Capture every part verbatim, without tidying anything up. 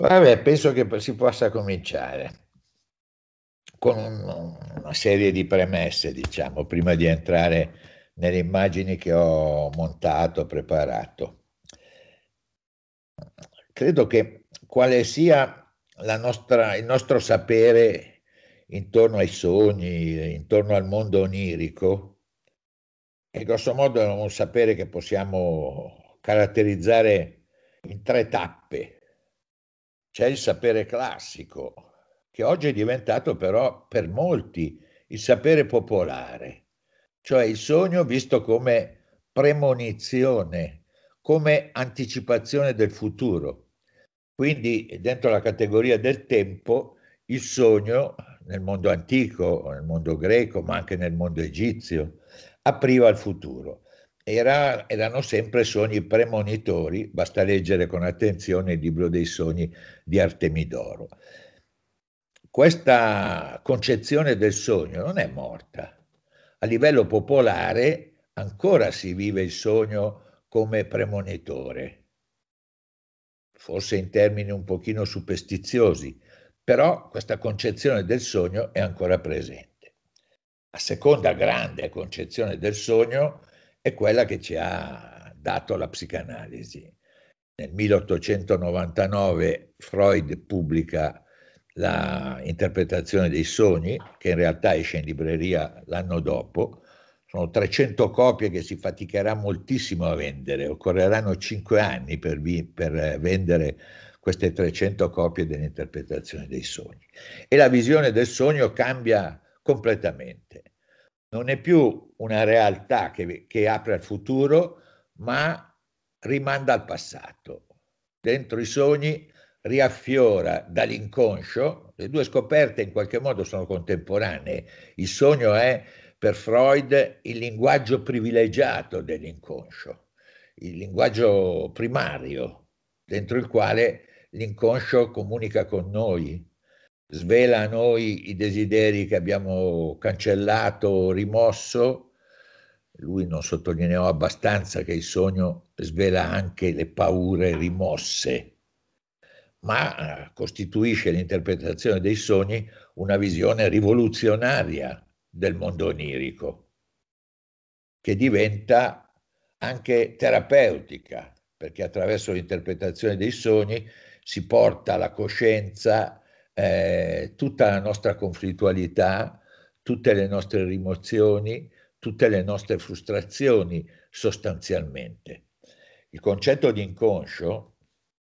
Vabbè, penso che si possa cominciare con un, una serie di premesse, diciamo, prima di entrare nelle immagini che ho montato, preparato. Credo che quale sia la nostra, il nostro sapere intorno ai sogni, intorno al mondo onirico, è grosso modo un sapere che possiamo caratterizzare in tre tappe. C'è il sapere classico, che oggi è diventato però per molti il sapere popolare, cioè il sogno visto come premonizione, come anticipazione del futuro. Quindi dentro la categoria del tempo il sogno nel mondo antico, nel mondo greco, ma anche nel mondo egizio, apriva il futuro. Era, erano sempre sogni premonitori, basta leggere con attenzione il libro dei sogni di Artemidoro. Questa concezione del sogno non è morta. A livello popolare ancora si vive il sogno come premonitore, forse in termini un pochino superstiziosi, però questa concezione del sogno è ancora presente. La seconda grande concezione del sogno è quella che ci ha dato la psicanalisi. Nel milleottocentonovantanove Freud pubblica la interpretazione dei sogni, che in realtà esce in libreria l'anno dopo. Sono trecento copie che si faticherà moltissimo a vendere, occorreranno cinque anni per, vi, per vendere queste trecento copie dell'interpretazione dei sogni. E la visione del sogno cambia completamente. Non è più una realtà che, che apre al futuro, ma rimanda al passato. Dentro i sogni riaffiora dall'inconscio. Le due scoperte in qualche modo sono contemporanee. Il sogno è per Freud il linguaggio privilegiato dell'inconscio, il linguaggio primario dentro il quale l'inconscio comunica con noi, svela a noi i desideri che abbiamo cancellato, rimosso. Lui non sottolineò abbastanza che il sogno svela anche le paure rimosse, ma costituisce l'interpretazione dei sogni una visione rivoluzionaria del mondo onirico, che diventa anche terapeutica, perché attraverso l'interpretazione dei sogni si porta alla coscienza Eh, tutta la nostra conflittualità, tutte le nostre rimozioni, tutte le nostre frustrazioni sostanzialmente. Il concetto di inconscio,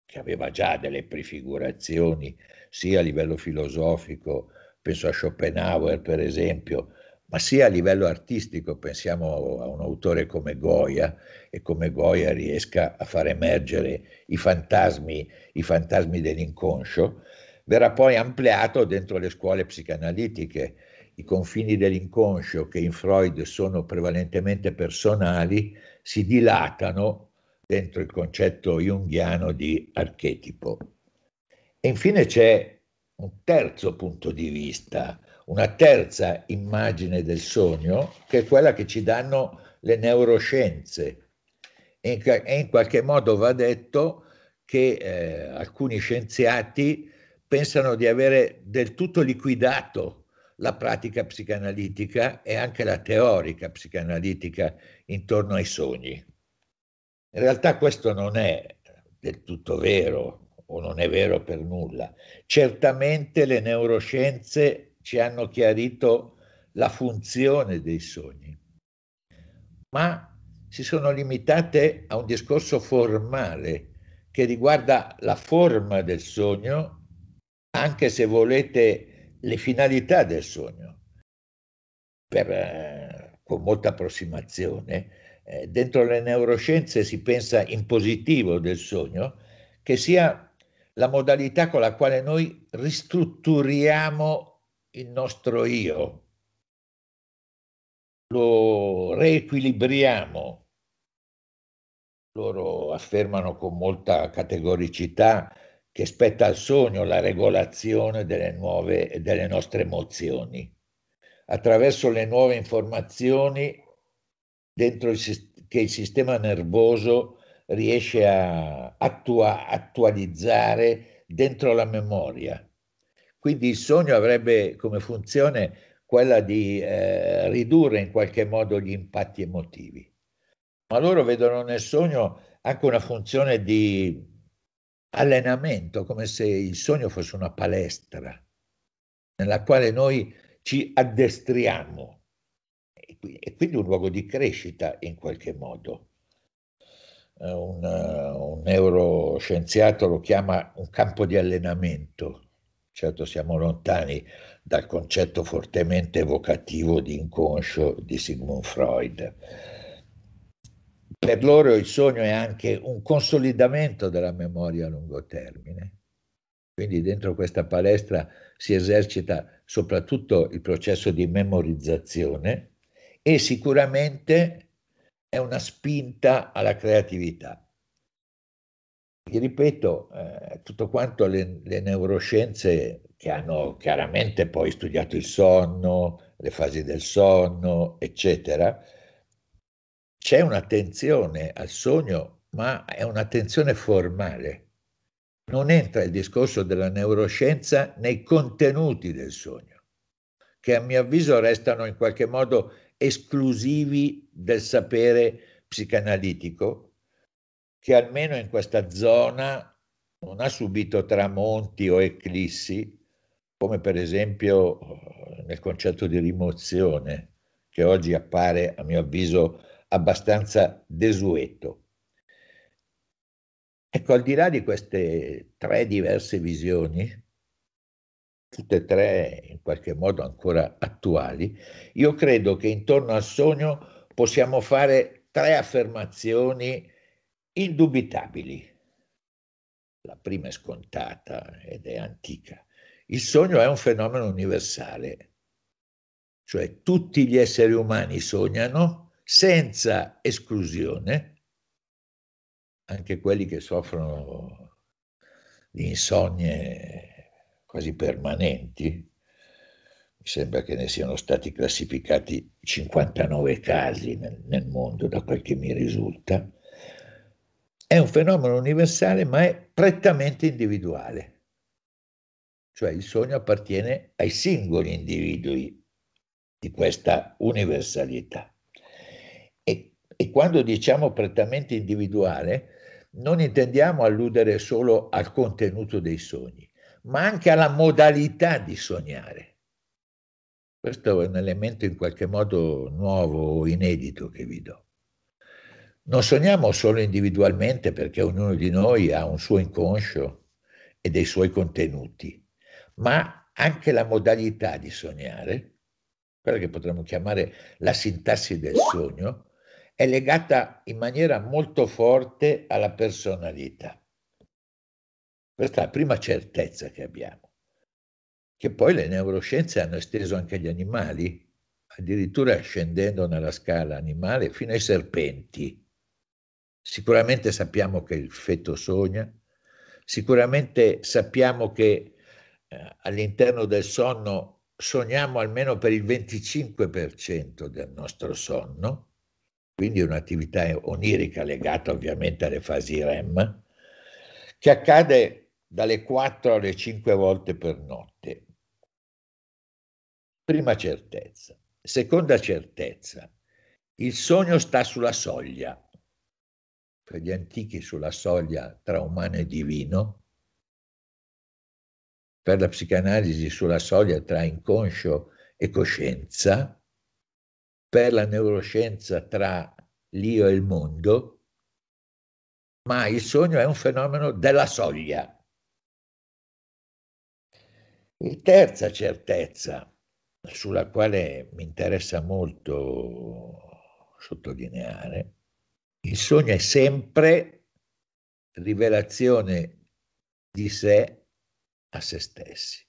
che aveva già delle prefigurazioni sia a livello filosofico, penso a Schopenhauer per esempio, ma sia a livello artistico, pensiamo a un autore come Goya, e come Goya riesca a far emergere i fantasmi, i fantasmi dell'inconscio. Verrà poi ampliato dentro le scuole psicanalitiche. I confini dell'inconscio, che in Freud sono prevalentemente personali, si dilatano dentro il concetto junghiano di archetipo. E infine c'è un terzo punto di vista, una terza immagine del sogno, che è quella che ci danno le neuroscienze. E in qualche modo va detto che eh, alcuni scienziati pensano di avere del tutto liquidato la pratica psicanalitica e anche la teorica psicanalitica intorno ai sogni. In realtà questo non è del tutto vero, o non è vero per nulla. Certamente le neuroscienze ci hanno chiarito la funzione dei sogni, ma si sono limitate a un discorso formale che riguarda la forma del sogno, anche se volete le finalità del sogno. Per, eh, con molta approssimazione, eh, dentro le neuroscienze si pensa in positivo del sogno, che sia la modalità con la quale noi ristrutturiamo il nostro io, lo riequilibriamo. Loro affermano con molta categoricità che spetta al sogno la regolazione delle, nuove, delle nostre emozioni, attraverso le nuove informazioni dentro il, che il sistema nervoso riesce a attua, attualizzare dentro la memoria. Quindi il sogno avrebbe come funzione quella di eh, ridurre in qualche modo gli impatti emotivi. Ma loro vedono nel sogno anche una funzione di allenamento, come se il sogno fosse una palestra nella quale noi ci addestriamo, e quindi un luogo di crescita in qualche modo. Un, un neuroscienziato lo chiama un campo di allenamento. Certo, siamo lontani dal concetto fortemente evocativo di inconscio di Sigmund Freud. Per loro il sogno è anche un consolidamento della memoria a lungo termine. Quindi dentro questa palestra si esercita soprattutto il processo di memorizzazione e sicuramente è una spinta alla creatività. Vi ripeto, eh, tutto quanto le, le neuroscienze che hanno chiaramente poi studiato il sonno, le fasi del sonno, eccetera, c'è un'attenzione al sogno, ma è un'attenzione formale. Non entra il discorso della neuroscienza nei contenuti del sogno, che a mio avviso restano in qualche modo esclusivi del sapere psicanalitico, che almeno in questa zona non ha subito tramonti o eclissi, come per esempio nel concetto di rimozione, che oggi appare a mio avviso abbastanza desueto. Ecco, al di là di queste tre diverse visioni, tutte e tre in qualche modo ancora attuali, io credo che intorno al sogno possiamo fare tre affermazioni indubitabili. La prima è scontata ed è antica. Il sogno è un fenomeno universale, cioè tutti gli esseri umani sognano, senza esclusione, anche quelli che soffrono di insonnie quasi permanenti. Mi sembra che ne siano stati classificati cinquantanove casi nel, nel mondo, da quel che mi risulta. È un fenomeno universale, ma è prettamente individuale, cioè il sogno appartiene ai singoli individui di questa universalità. E quando diciamo prettamente individuale, non intendiamo alludere solo al contenuto dei sogni, ma anche alla modalità di sognare. Questo è un elemento in qualche modo nuovo o inedito che vi do. Non sogniamo solo individualmente, perché ognuno di noi ha un suo inconscio e dei suoi contenuti, ma anche la modalità di sognare, quella che potremmo chiamare la sintassi del sogno, è legata in maniera molto forte alla personalità. Questa è la prima certezza che abbiamo, che poi le neuroscienze hanno esteso anche agli animali, addirittura scendendo nella scala animale fino ai serpenti. Sicuramente sappiamo che il feto sogna, sicuramente sappiamo che eh, all'interno del sonno sogniamo almeno per il venticinque per cento del nostro sonno, quindi un'attività onirica legata ovviamente alle fasi REM, che accade dalle quattro alle cinque volte per notte. Prima certezza. Seconda certezza, il sogno sta sulla soglia, per gli antichi sulla soglia tra umano e divino, per la psicanalisi sulla soglia tra inconscio e coscienza, per la neuroscienza tra l'io e il mondo, ma il sogno è un fenomeno della soglia. E terza certezza, sulla quale mi interessa molto sottolineare, il sogno è sempre rivelazione di sé a se stessi.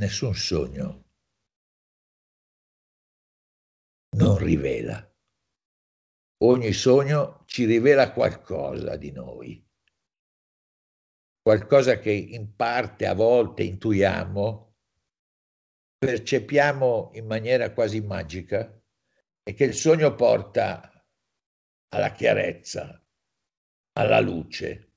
Nessun sogno non rivela. Ogni sogno ci rivela qualcosa di noi, qualcosa che in parte a volte intuiamo, percepiamo in maniera quasi magica e che il sogno porta alla chiarezza, alla luce.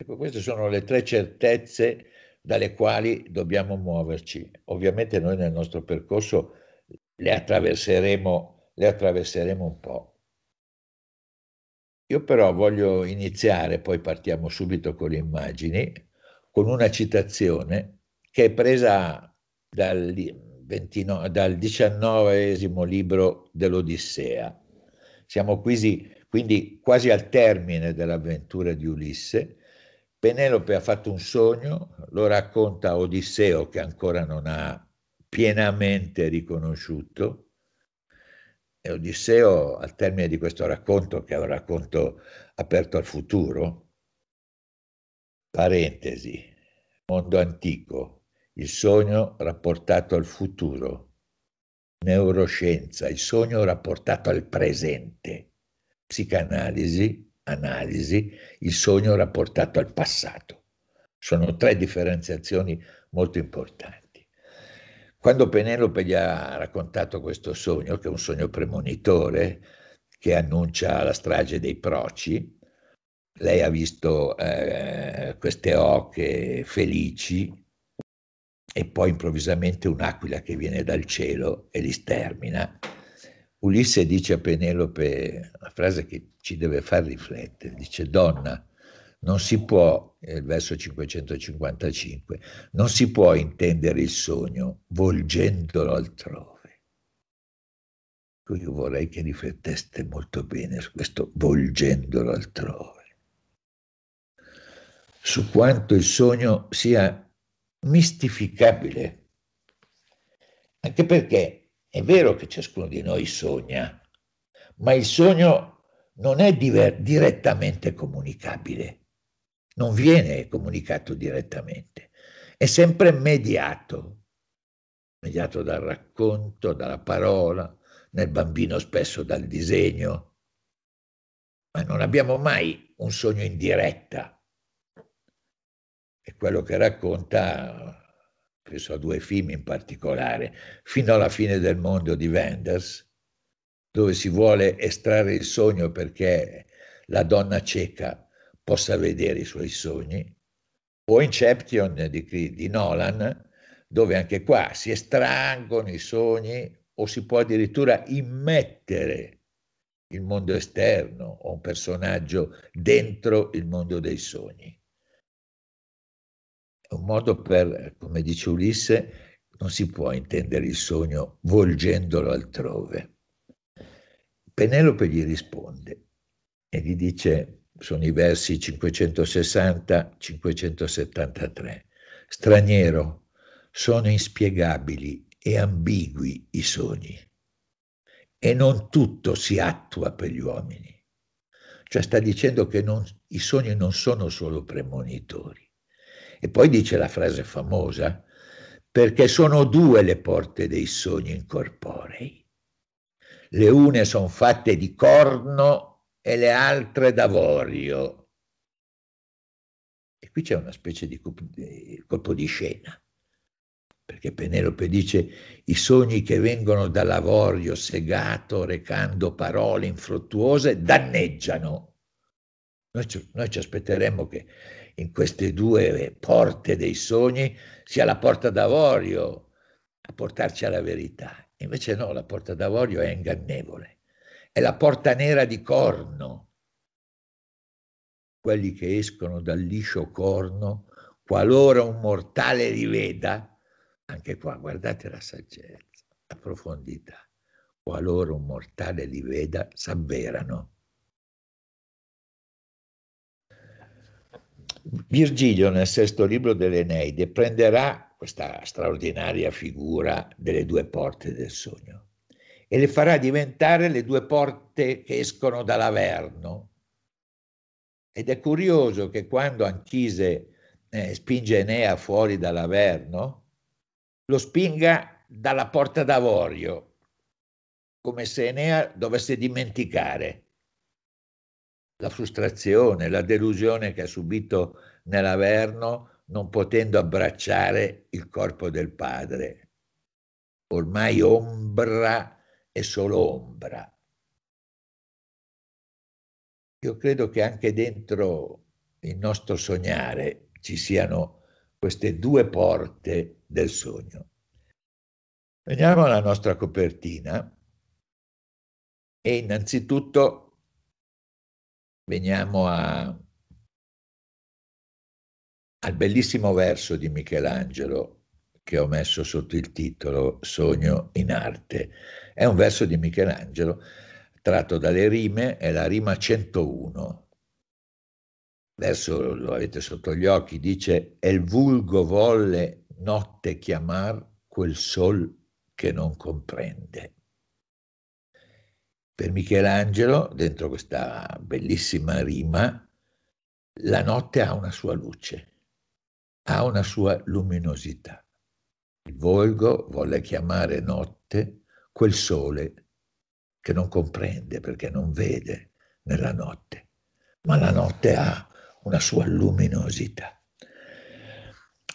Ecco, queste sono le tre certezze dalle quali dobbiamo muoverci. Ovviamente noi nel nostro percorso le attraverseremo, le attraverseremo un po'. Io però voglio iniziare, poi partiamo subito con le immagini, con una citazione che è presa dal, dal diciannovesimo libro dell'Odissea. Siamo quasi, quindi quasi al termine dell'avventura di Ulisse. Penelope ha fatto un sogno, lo racconta a Odisseo, che ancora non ha pienamente riconosciuto. E Odisseo, al termine di questo racconto, che è un racconto aperto al futuro, parentesi, mondo antico, il sogno rapportato al futuro, neuroscienza, il sogno rapportato al presente, psicanalisi, analisi, il sogno rapportato al passato. Sono tre differenziazioni molto importanti. Quando Penelope gli ha raccontato questo sogno, che è un sogno premonitore, che annuncia la strage dei Proci, lei ha visto eh, queste oche felici e poi improvvisamente un'aquila che viene dal cielo e li stermina. Ulisse dice a Penelope una frase che ci deve far riflettere, dice: donna, non si può, il verso cinquecentocinquantacinque, non si può intendere il sogno volgendolo altrove. Io vorrei che rifletteste molto bene su questo volgendolo altrove, su quanto il sogno sia mistificabile, anche perché è vero che ciascuno di noi sogna, ma il sogno non è direttamente comunicabile. Non viene comunicato direttamente, è sempre mediato, mediato dal racconto, dalla parola, nel bambino spesso dal disegno, ma non abbiamo mai un sogno in diretta. È quello che racconta, penso a due film in particolare, Fino alla fine del mondo di Wenders, dove si vuole estrarre il sogno perché la donna cieca possa vedere i suoi sogni, o Inception di, di Nolan, dove anche qua si estraggono i sogni o si può addirittura immettere il mondo esterno o un personaggio dentro il mondo dei sogni. È un modo per, come dice Ulisse, non si può intendere il sogno volgendolo altrove. Penelope gli risponde e gli dice, sono i versi cinquecentosessanta cinquecentosettantatré. Straniero, sono inspiegabili e ambigui i sogni e non tutto si attua per gli uomini. Cioè sta dicendo che non, i sogni non sono solo premonitori. E poi dice la frase famosa, perché sono due le porte dei sogni incorporei. Le une sono fatte di corno e le altre d'avorio. E qui c'è una specie di colpo di scena, perché Penelope dice i sogni che vengono dall'avorio segato recando parole infruttuose danneggiano. Noi ci, noi ci aspetteremmo che in queste due porte dei sogni sia la porta d'avorio a portarci alla verità. Invece no, la porta d'avorio è ingannevole. È la porta nera di corno. Quelli che escono dal liscio corno, qualora un mortale li veda, anche qua guardate la saggezza, la profondità, qualora un mortale li veda, s'avverano. Virgilio nel sesto libro dell'Eneide prenderà questa straordinaria figura delle due porte del sogno e le farà diventare le due porte che escono dall'Averno. Ed è curioso che quando Anchise eh, spinge Enea fuori dall'Averno, lo spinga dalla porta d'avorio, come se Enea dovesse dimenticare la frustrazione, la delusione che ha subito nell'Averno, non potendo abbracciare il corpo del padre, ormai ombra è solo ombra. Io credo che anche dentro il nostro sognare ci siano queste due porte del sogno. Veniamo alla nostra copertina e innanzitutto veniamo a al bellissimo verso di Michelangelo che ho messo sotto il titolo Sogno in arte. È un verso di Michelangelo tratto dalle rime, è la rima centouno. Verso lo avete sotto gli occhi, dice: e il vulgo volle notte chiamar quel sol che non comprende. Per Michelangelo, dentro questa bellissima rima, la notte ha una sua luce, ha una sua luminosità. Il volgo volle chiamare notte quel sole che non comprende, perché non vede nella notte, ma la notte ha una sua luminosità.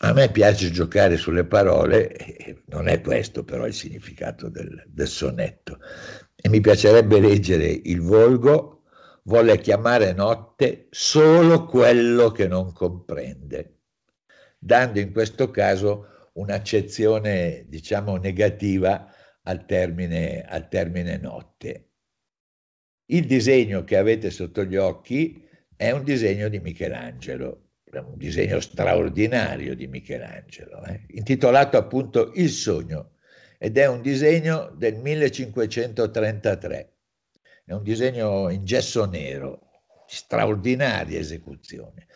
A me piace giocare sulle parole, non è questo però il significato del, del sonetto, e mi piacerebbe leggere: il volgo volle chiamare notte solo quello che non comprende, dando in questo caso un'accezione, diciamo, negativa al termine, al termine notte. Il disegno che avete sotto gli occhi è un disegno di Michelangelo, un disegno straordinario di Michelangelo, eh? intitolato appunto Il sogno, ed è un disegno del millecinquecentotrentatré, è un disegno in gesso nero, straordinaria esecuzione.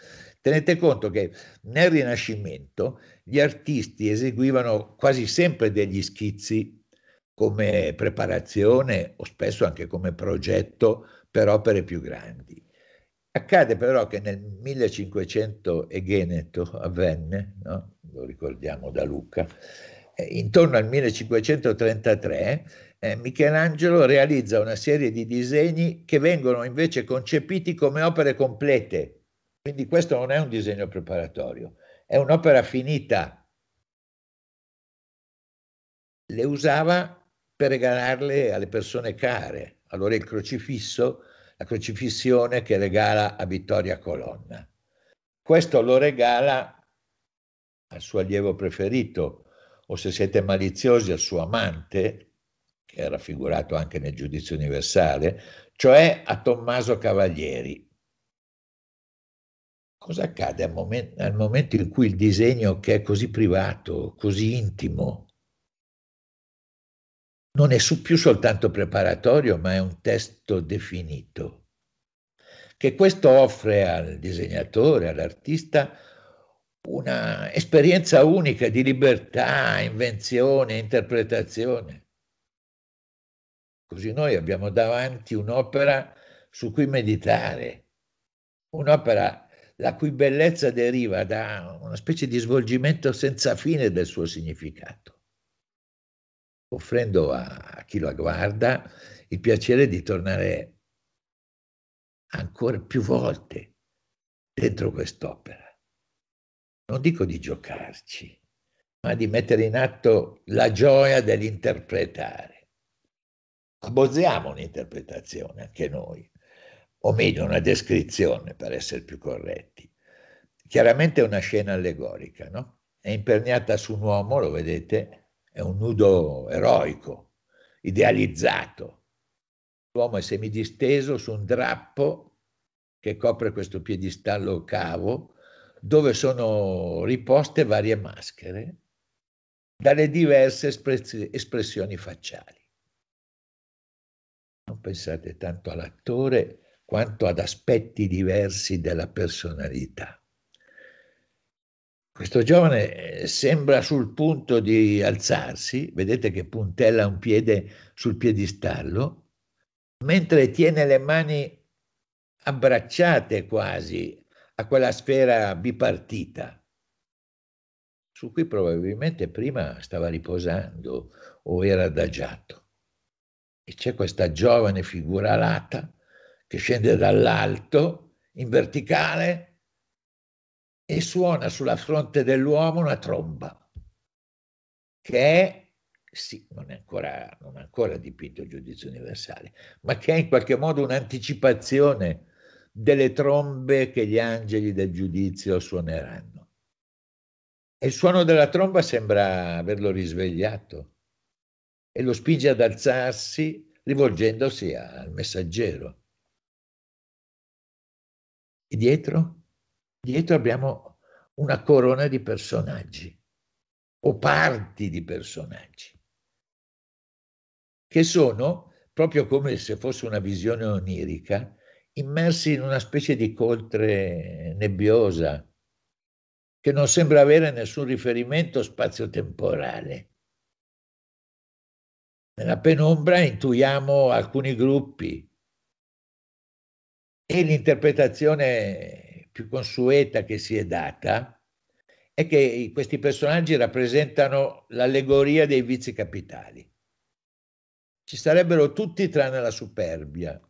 Tenete conto che nel Rinascimento gli artisti eseguivano quasi sempre degli schizzi come preparazione o spesso anche come progetto per opere più grandi. Accade però che nel millecinquecento e Geneto avvenne, no? Lo ricordiamo da Luca, eh, intorno al millecinquecentotrentatré eh, Michelangelo realizza una serie di disegni che vengono invece concepiti come opere complete. Quindi questo non è un disegno preparatorio, è un'opera finita. Le usava per regalarle alle persone care. Allora il crocifisso, la crocifissione che regala a Vittoria Colonna. Questo lo regala al suo allievo preferito, o se siete maliziosi al suo amante, che è raffigurato anche nel Giudizio Universale, cioè a Tommaso Cavalieri. Cosa accade al momento, al momento in cui il disegno, che è così privato, così intimo, non è su, più soltanto preparatorio, ma è un testo definito? Che questo offre al disegnatore, all'artista, una esperienza unica di libertà, invenzione, interpretazione. Così noi abbiamo davanti un'opera su cui meditare, un'opera la cui bellezza deriva da una specie di svolgimento senza fine del suo significato, offrendo a chi la guarda il piacere di tornare ancora più volte dentro quest'opera. Non dico di giocarci, ma di mettere in atto la gioia dell'interpretare. Abbozziamo un'interpretazione anche noi, o meglio una descrizione per essere più corretti. Chiaramente è una scena allegorica, no? È imperniata su un uomo, lo vedete, è un nudo eroico, idealizzato. L'uomo è semidisteso su un drappo che copre questo piedistallo cavo dove sono riposte varie maschere dalle diverse espressioni facciali. Non pensate tanto all'attore quanto ad aspetti diversi della personalità. Questo giovane sembra sul punto di alzarsi, vedete che puntella un piede sul piedistallo, mentre tiene le mani abbracciate quasi a quella sfera bipartita, su cui probabilmente prima stava riposando o era adagiato. E c'è questa giovane figura alata che scende dall'alto in verticale e suona sulla fronte dell'uomo una tromba che è, sì, non è ancora, non è ancora dipinto il Giudizio Universale, ma che è in qualche modo un'anticipazione delle trombe che gli angeli del giudizio suoneranno. E il suono della tromba sembra averlo risvegliato e lo spinge ad alzarsi rivolgendosi al messaggero. E dietro? Dietro abbiamo una corona di personaggi o parti di personaggi che sono, proprio come se fosse una visione onirica, immersi in una specie di coltre nebbiosa che non sembra avere nessun riferimento spazio-temporale. Nella penombra intuiamo alcuni gruppi e l'interpretazione più consueta che si è data è che questi personaggi rappresentano l'allegoria dei vizi capitali. Ci sarebbero tutti tranne la superbia,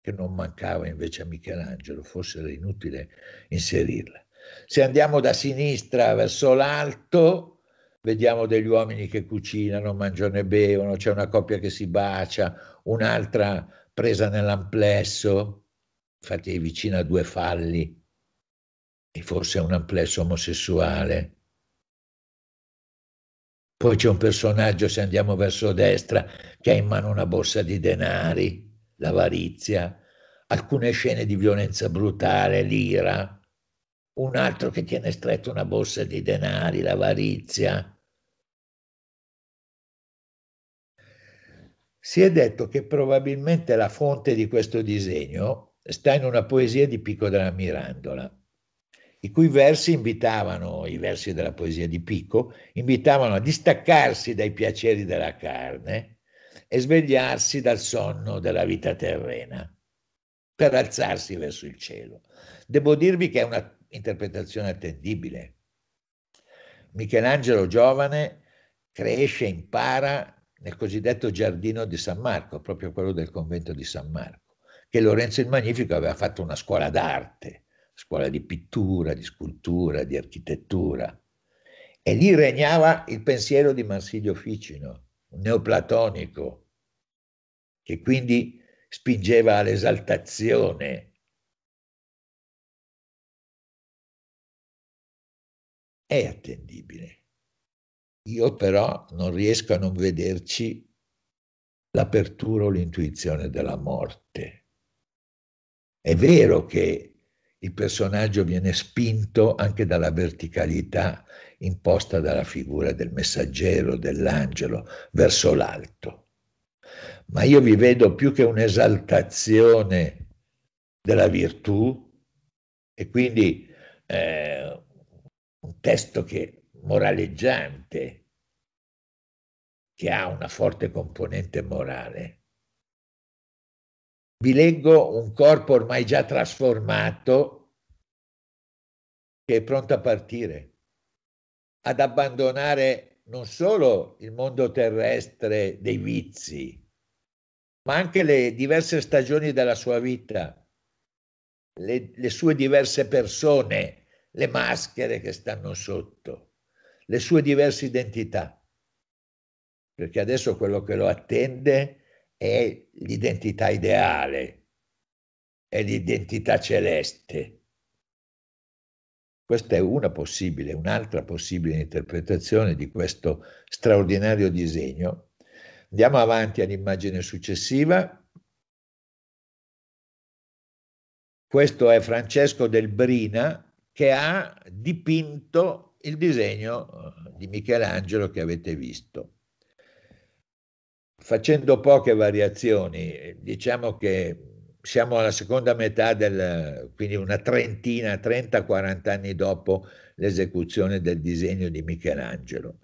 che non mancava invece a Michelangelo, forse era inutile inserirla. Se andiamo da sinistra verso l'alto, vediamo degli uomini che cucinano, mangiano e bevono, c'è una coppia che si bacia, un'altra presa nell'amplesso, infatti è vicina a due falli, e forse è un amplesso omosessuale. Poi c'è un personaggio, se andiamo verso destra, che ha in mano una borsa di denari, l'avarizia, alcune scene di violenza brutale, l'ira, un altro che tiene stretta una borsa di denari, l'avarizia. Si è detto che probabilmente la fonte di questo disegno sta in una poesia di Pico della Mirandola, i cui versi invitavano, i versi della poesia di Pico, invitavano a distaccarsi dai piaceri della carne e svegliarsi dal sonno della vita terrena per alzarsi verso il cielo. Devo dirvi che è una interpretazione attendibile. Michelangelo giovane cresce e impara nel cosiddetto giardino di San Marco, proprio quello del convento di San Marco, che Lorenzo il Magnifico aveva fatto una scuola d'arte, scuola di pittura, di scultura, di architettura, e lì regnava il pensiero di Marsilio Ficino, neoplatonico, che quindi spingeva all'esaltazione. È attendibile. Io però non riesco a non vederci l'apertura o l'intuizione della morte. È vero che il personaggio viene spinto anche dalla verticalità imposta dalla figura del messaggero, dell'angelo, verso l'alto. Ma io vi vedo più che un'esaltazione della virtù e quindi eh, un testo che moraleggiante, che ha una forte componente morale. Vi leggo un corpo ormai già trasformato che è pronto a partire, ad abbandonare non solo il mondo terrestre dei vizi, ma anche le diverse stagioni della sua vita, le, le sue diverse persone, le maschere che stanno sotto, le sue diverse identità. Perché adesso quello che lo attende è l'identità ideale, è l'identità celeste. Questa è una possibile, un'altra possibile interpretazione di questo straordinario disegno. Andiamo avanti all'immagine successiva. Questo è Francesco del Brina che ha dipinto il disegno di Michelangelo che avete visto. Facendo poche variazioni, diciamo che siamo alla seconda metà, del, quindi una trentina, trenta quaranta anni dopo l'esecuzione del disegno di Michelangelo.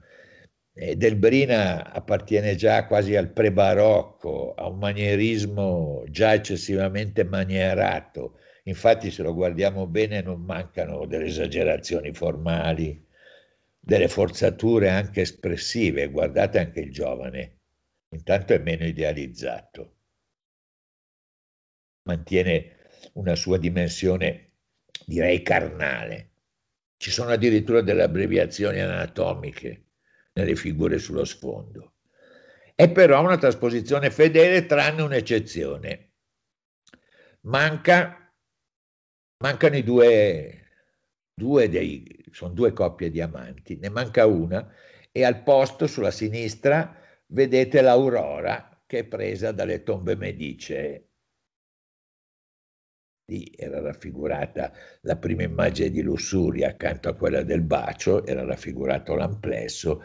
E del Brina appartiene già quasi al pre-barocco, a un manierismo già eccessivamente manierato. Infatti, se lo guardiamo bene, non mancano delle esagerazioni formali, delle forzature anche espressive. Guardate anche il giovane, intanto è meno idealizzato. Mantiene una sua dimensione, direi, carnale. Ci sono addirittura delle abbreviazioni anatomiche nelle figure sullo sfondo. È però una trasposizione fedele, tranne un'eccezione. Manca Mancano i due, due dei, sono due coppie di amanti, ne manca una e al posto sulla sinistra vedete l'Aurora che è presa dalle tombe medicee. Lì era raffigurata la prima immagine di lussuria accanto a quella del bacio, era raffigurato l'amplesso,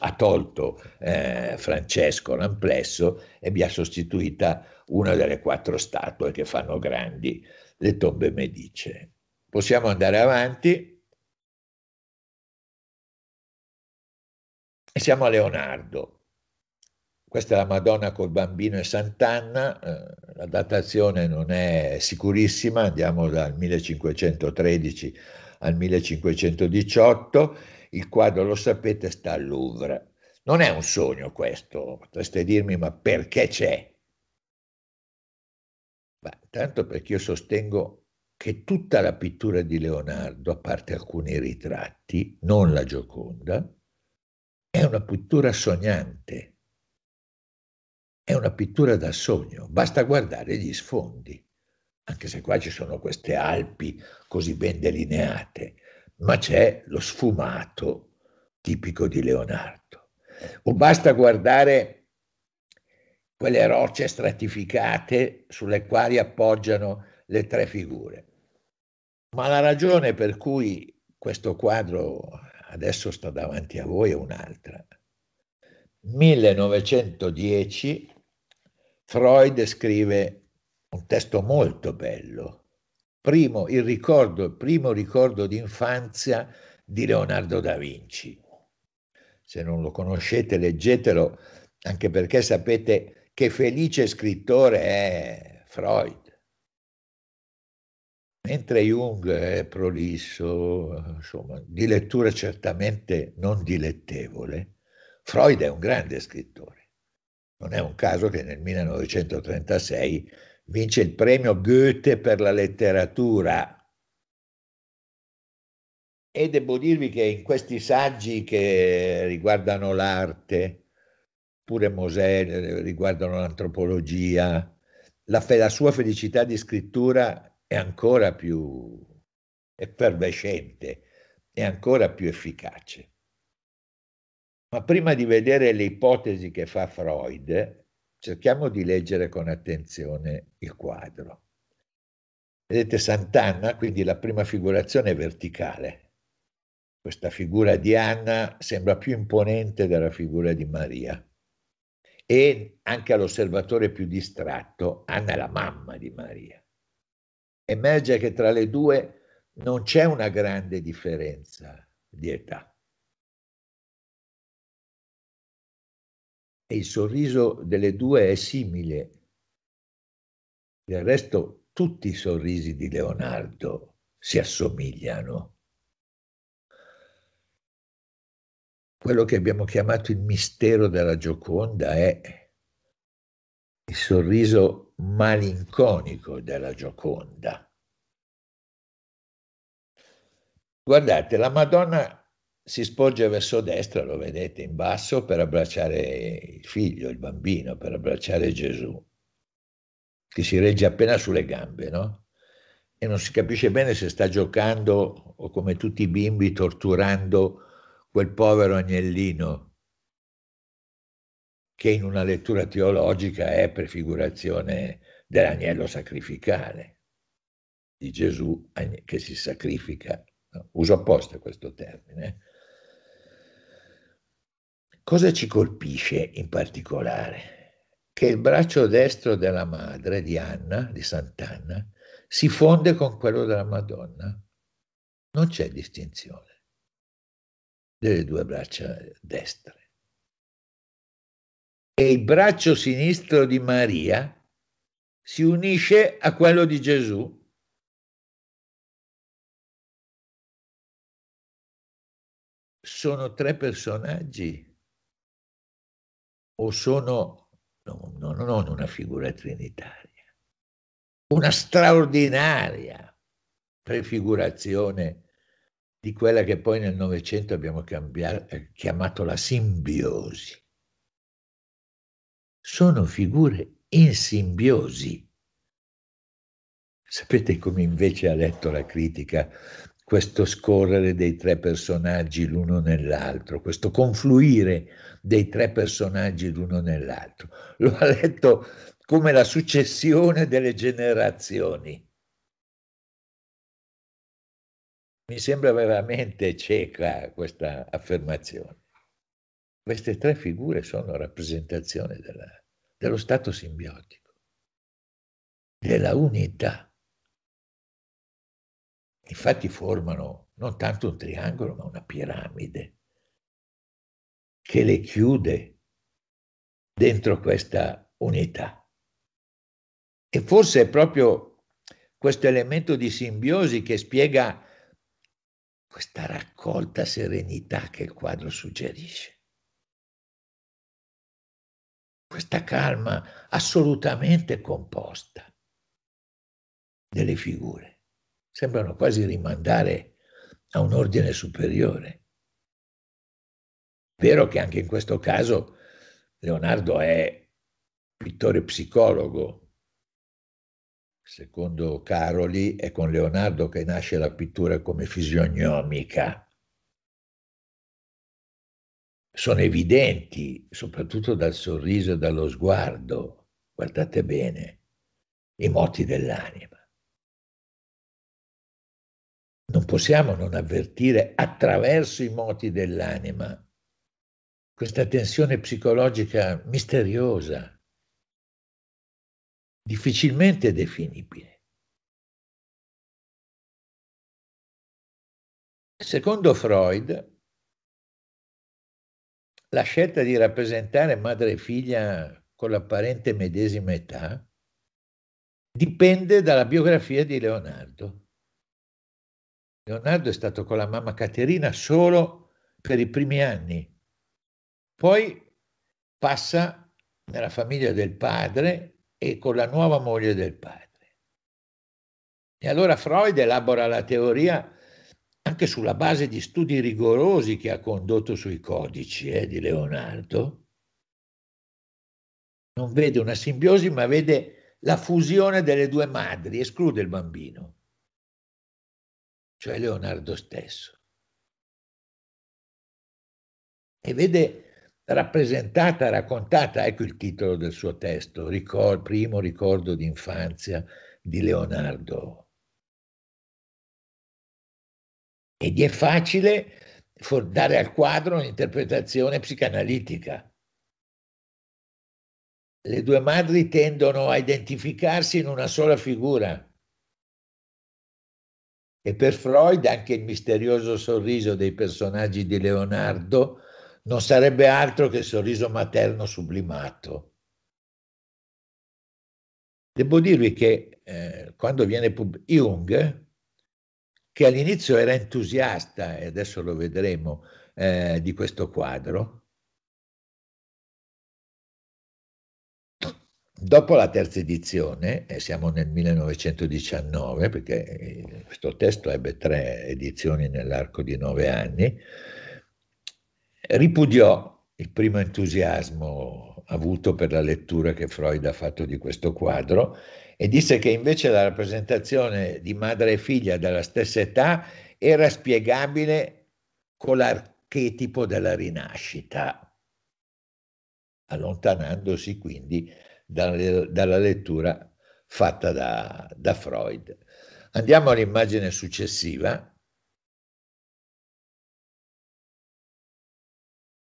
ha tolto eh, Francesco l'amplesso e vi ha sostituita una delle quattro statue che fanno grandi le tombe medicee. Possiamo andare avanti e siamo a Leonardo. Questa è la Madonna col bambino e Sant'Anna, eh, la datazione non è sicurissima, andiamo dal millecinquecentotredici al millecinquecentodiciotto, il quadro lo sapete sta al Louvre. Non è un sogno questo, potreste dirmi ma perché c'è? Beh, tanto perché io sostengo che tutta la pittura di Leonardo, a parte alcuni ritratti, non la Gioconda, è una pittura sognante, è una pittura da sogno, basta guardare gli sfondi, anche se qua ci sono queste Alpi così ben delineate, ma c'è lo sfumato tipico di Leonardo, o basta guardare quelle rocce stratificate sulle quali appoggiano le tre figure. Ma la ragione per cui questo quadro adesso sta davanti a voi è un'altra. millenovecentodieci, Freud scrive un testo molto bello, primo, il ricordo, il primo ricordo d'infanzia di Leonardo da Vinci. Se non lo conoscete, leggetelo, anche perché sapete che felice scrittore è Freud. Mentre Jung è prolisso, insomma, di lettura certamente non dilettevole, Freud è un grande scrittore. Non è un caso che nel millenovecentotrentasei vince il premio Goethe per la letteratura. E devo dirvi che in questi saggi che riguardano l'arte, pure Mosè, riguardano l'antropologia, la, la sua felicità di scrittura è ancora più effervescente, è ancora più efficace. Ma prima di vedere le ipotesi che fa Freud, cerchiamo di leggere con attenzione il quadro. Vedete Sant'Anna, quindi la prima figurazione è verticale. Questa figura di Anna sembra più imponente della figura di Maria. E anche all'osservatore più distratto, Anna è la mamma di Maria. Emerge che tra le due non c'è una grande differenza di età. E il sorriso delle due è simile. Del resto, tutti i sorrisi di Leonardo si assomigliano. Quello che abbiamo chiamato il mistero della Gioconda è il sorriso malinconico della Gioconda. Guardate, la Madonna si sporge verso destra, lo vedete in basso, per abbracciare il figlio, il bambino, per abbracciare Gesù, che si regge appena sulle gambe, no? E non si capisce bene se sta giocando o, come tutti i bimbi, torturando quel povero agnellino che in una lettura teologica è prefigurazione dell'agnello sacrificale, di Gesù che si sacrifica. Uso apposta questo termine. Cosa ci colpisce in particolare? Che il braccio destro della madre, di Anna, di Sant'Anna, si fonde con quello della Madonna. Non c'è distinzione delle due braccia destre. E il braccio sinistro di Maria si unisce a quello di Gesù. Sono tre personaggi o sono, no, no, non una figura trinitaria, una straordinaria prefigurazione di quella che poi nel Novecento abbiamo cambiato, chiamato la simbiosi. Sono figure in simbiosi. Sapete come invece ha letto la critica questo scorrere dei tre personaggi l'uno nell'altro, questo confluire dei tre personaggi l'uno nell'altro? Lo ha letto come la successione delle generazioni. Mi sembra veramente cieca questa affermazione. Queste tre figure sono rappresentazione della, dello stato simbiotico, della unità. Infatti formano non tanto un triangolo, ma una piramide che le chiude dentro questa unità. E forse è proprio questo elemento di simbiosi che spiega questa raccolta serenità che il quadro suggerisce, questa calma assolutamente composta delle figure. Sembrano quasi rimandare a un ordine superiore. Vero che anche in questo caso Leonardo è pittore psicologo. Secondo Caroli è con Leonardo che nasce la pittura come fisionomica. Sono evidenti, soprattutto dal sorriso e dallo sguardo, guardate bene, i moti dell'anima. Non possiamo non avvertire attraverso i moti dell'anima questa tensione psicologica misteriosa, difficilmente definibile. Secondo Freud, la scelta di rappresentare madre e figlia con l'apparente medesima età dipende dalla biografia di Leonardo. Leonardo è stato con la mamma Caterina solo per i primi anni, poi passa nella famiglia del padre e con la nuova moglie del padre. E allora Freud elabora la teoria anche sulla base di studi rigorosi che ha condotto sui codici eh, di Leonardo. Non vede una simbiosi, ma vede la fusione delle due madri, esclude il bambino, cioè Leonardo stesso. E vede rappresentata, raccontata, ecco il titolo del suo testo, Ricor- primo ricordo d'infanzia di Leonardo. Ed è facile dare al quadro un'interpretazione psicanalitica. Le due madri tendono a identificarsi in una sola figura. E per Freud anche il misterioso sorriso dei personaggi di Leonardo non sarebbe altro che il sorriso materno sublimato. Devo dirvi che eh, quando viene pub- Jung, che all'inizio era entusiasta, e adesso lo vedremo, eh, di questo quadro, dopo la terza edizione, e siamo nel millenovecentodiciannove, perché questo testo ebbe tre edizioni nell'arco di nove anni, ripudiò il primo entusiasmo avuto per la lettura che Freud ha fatto di questo quadro e disse che invece la rappresentazione di madre e figlia della stessa età era spiegabile con l'archetipo della rinascita, allontanandosi quindi dalle, dalla lettura fatta da, da Freud. Andiamo all'immagine successiva.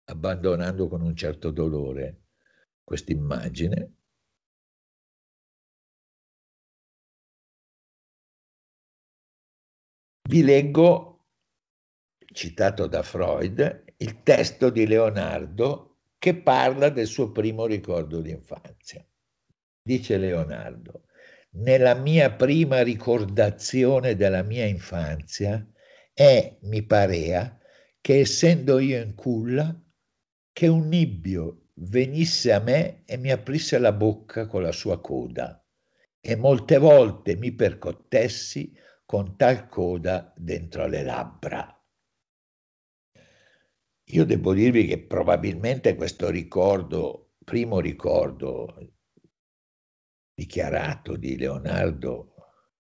Abbandonando con un certo dolore questa immagine, vi leggo, citato da Freud, il testo di Leonardo che parla del suo primo ricordo d'infanzia. Dice Leonardo: nella mia prima ricordazione della mia infanzia è, mi parea, che essendo io in culla, che un nibbio venisse a me e mi aprisse la bocca con la sua coda, e molte volte mi percottessi con tal coda dentro le labbra. Io devo dirvi che probabilmente questo ricordo, primo ricordo dichiarato di Leonardo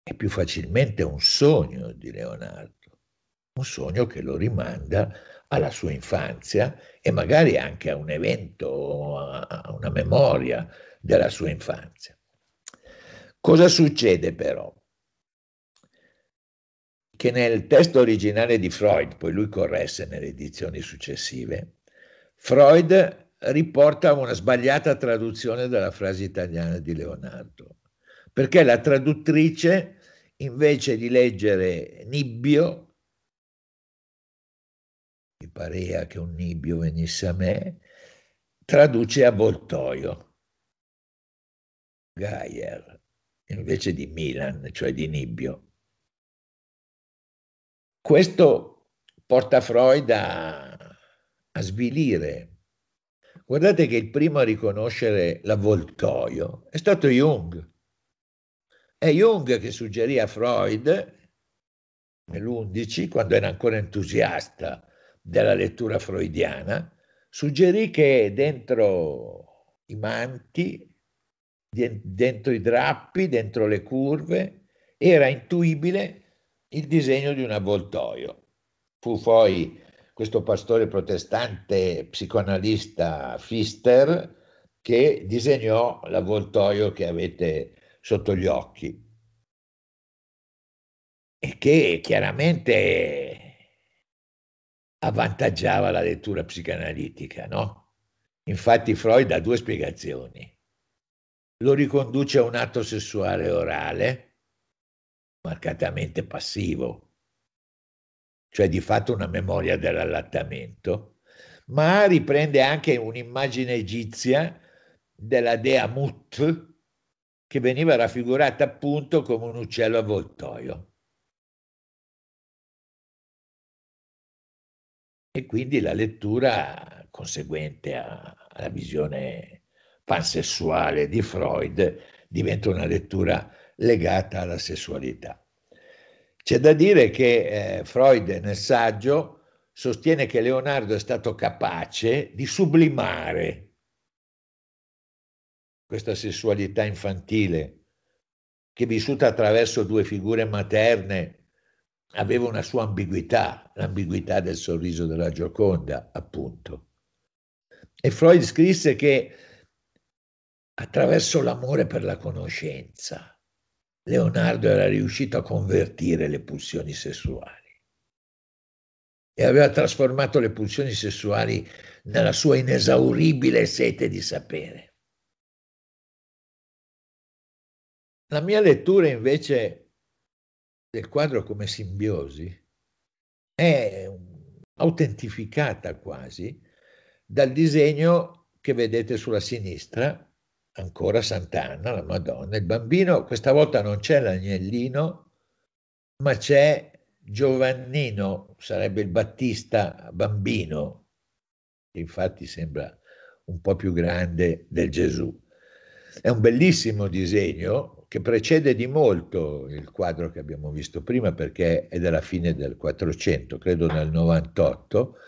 è più facilmente un sogno di Leonardo, un sogno che lo rimanda alla sua infanzia e magari anche a un evento, a una memoria della sua infanzia. Cosa succede però? Che nel testo originale di Freud, poi lui corresse nelle edizioni successive, Freud riporta una sbagliata traduzione della frase italiana di Leonardo, perché la traduttrice, invece di leggere nibbio, mi pareva che un nibbio venisse a me, traduce avvoltoio, Gaia, invece di Milan, cioè di nibbio. Questo porta Freud a, a svilire. Guardate che il primo a riconoscere l'avvoltoio è stato Jung. È Jung che suggerì a Freud, nell'undici, quando era ancora entusiasta della lettura freudiana, suggerì che dentro i manti, dentro i drappi, dentro le curve, era intuibile il disegno di un avvoltoio. Fu poi questo pastore protestante psicoanalista Pfister che disegnò l'avvoltoio che avete sotto gli occhi e che chiaramente avvantaggiava la lettura psicanalitica, no? Infatti Freud ha due spiegazioni. Lo riconduce a un atto sessuale orale marcatamente passivo, cioè di fatto una memoria dell'allattamento, ma riprende anche un'immagine egizia della dea Mut, che veniva raffigurata appunto come un uccello avvoltoio. E quindi la lettura conseguente a, alla visione pansessuale di Freud diventa una lettura legata alla sessualità. C'è da dire che eh, Freud nel saggio sostiene che Leonardo è stato capace di sublimare questa sessualità infantile che, vissuta attraverso due figure materne, aveva una sua ambiguità, l'ambiguità del sorriso della Gioconda, appunto. E Freud scrisse che attraverso l'amore per la conoscenza Leonardo era riuscito a convertire le pulsioni sessuali e aveva trasformato le pulsioni sessuali nella sua inesauribile sete di sapere. La mia lettura invece del quadro come simbiosi è autentificata quasi dal disegno che vedete sulla sinistra, ancora Sant'Anna, la Madonna, il bambino. Questa volta non c'è l'agnellino, ma c'è Giovannino, sarebbe il Battista bambino, che infatti sembra un po' più grande del Gesù. È un bellissimo disegno che precede di molto il quadro che abbiamo visto prima, perché è della fine del Quattrocento, credo nel novantotto,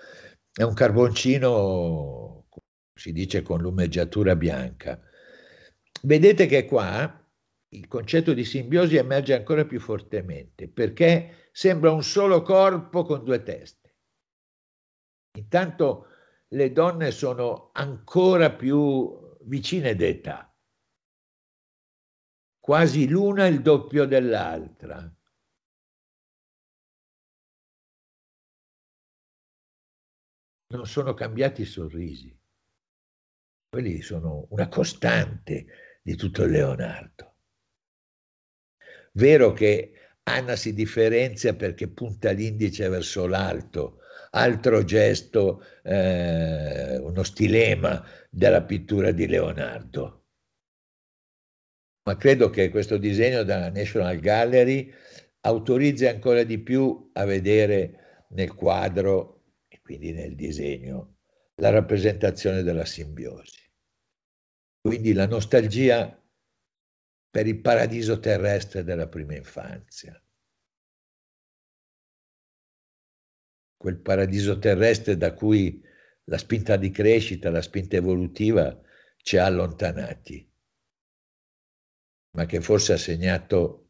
è un carboncino, si dice, con lumeggiatura bianca. Vedete che qua il concetto di simbiosi emerge ancora più fortemente, perché sembra un solo corpo con due teste. Intanto le donne sono ancora più vicine d'età, quasi l'una il doppio dell'altra. Non sono cambiati i sorrisi, quelli sono una costante di tutto Leonardo. Vero che Anna si differenzia perché punta l'indice verso l'alto, altro gesto, eh, uno stilema della pittura di Leonardo. Ma credo che questo disegno dalla National Gallery autorizzi ancora di più a vedere nel quadro e quindi nel disegno la rappresentazione della simbiosi. Quindi la nostalgia per il paradiso terrestre della prima infanzia. Quel paradiso terrestre da cui la spinta di crescita, la spinta evolutiva ci ha allontanati, ma che forse ha segnato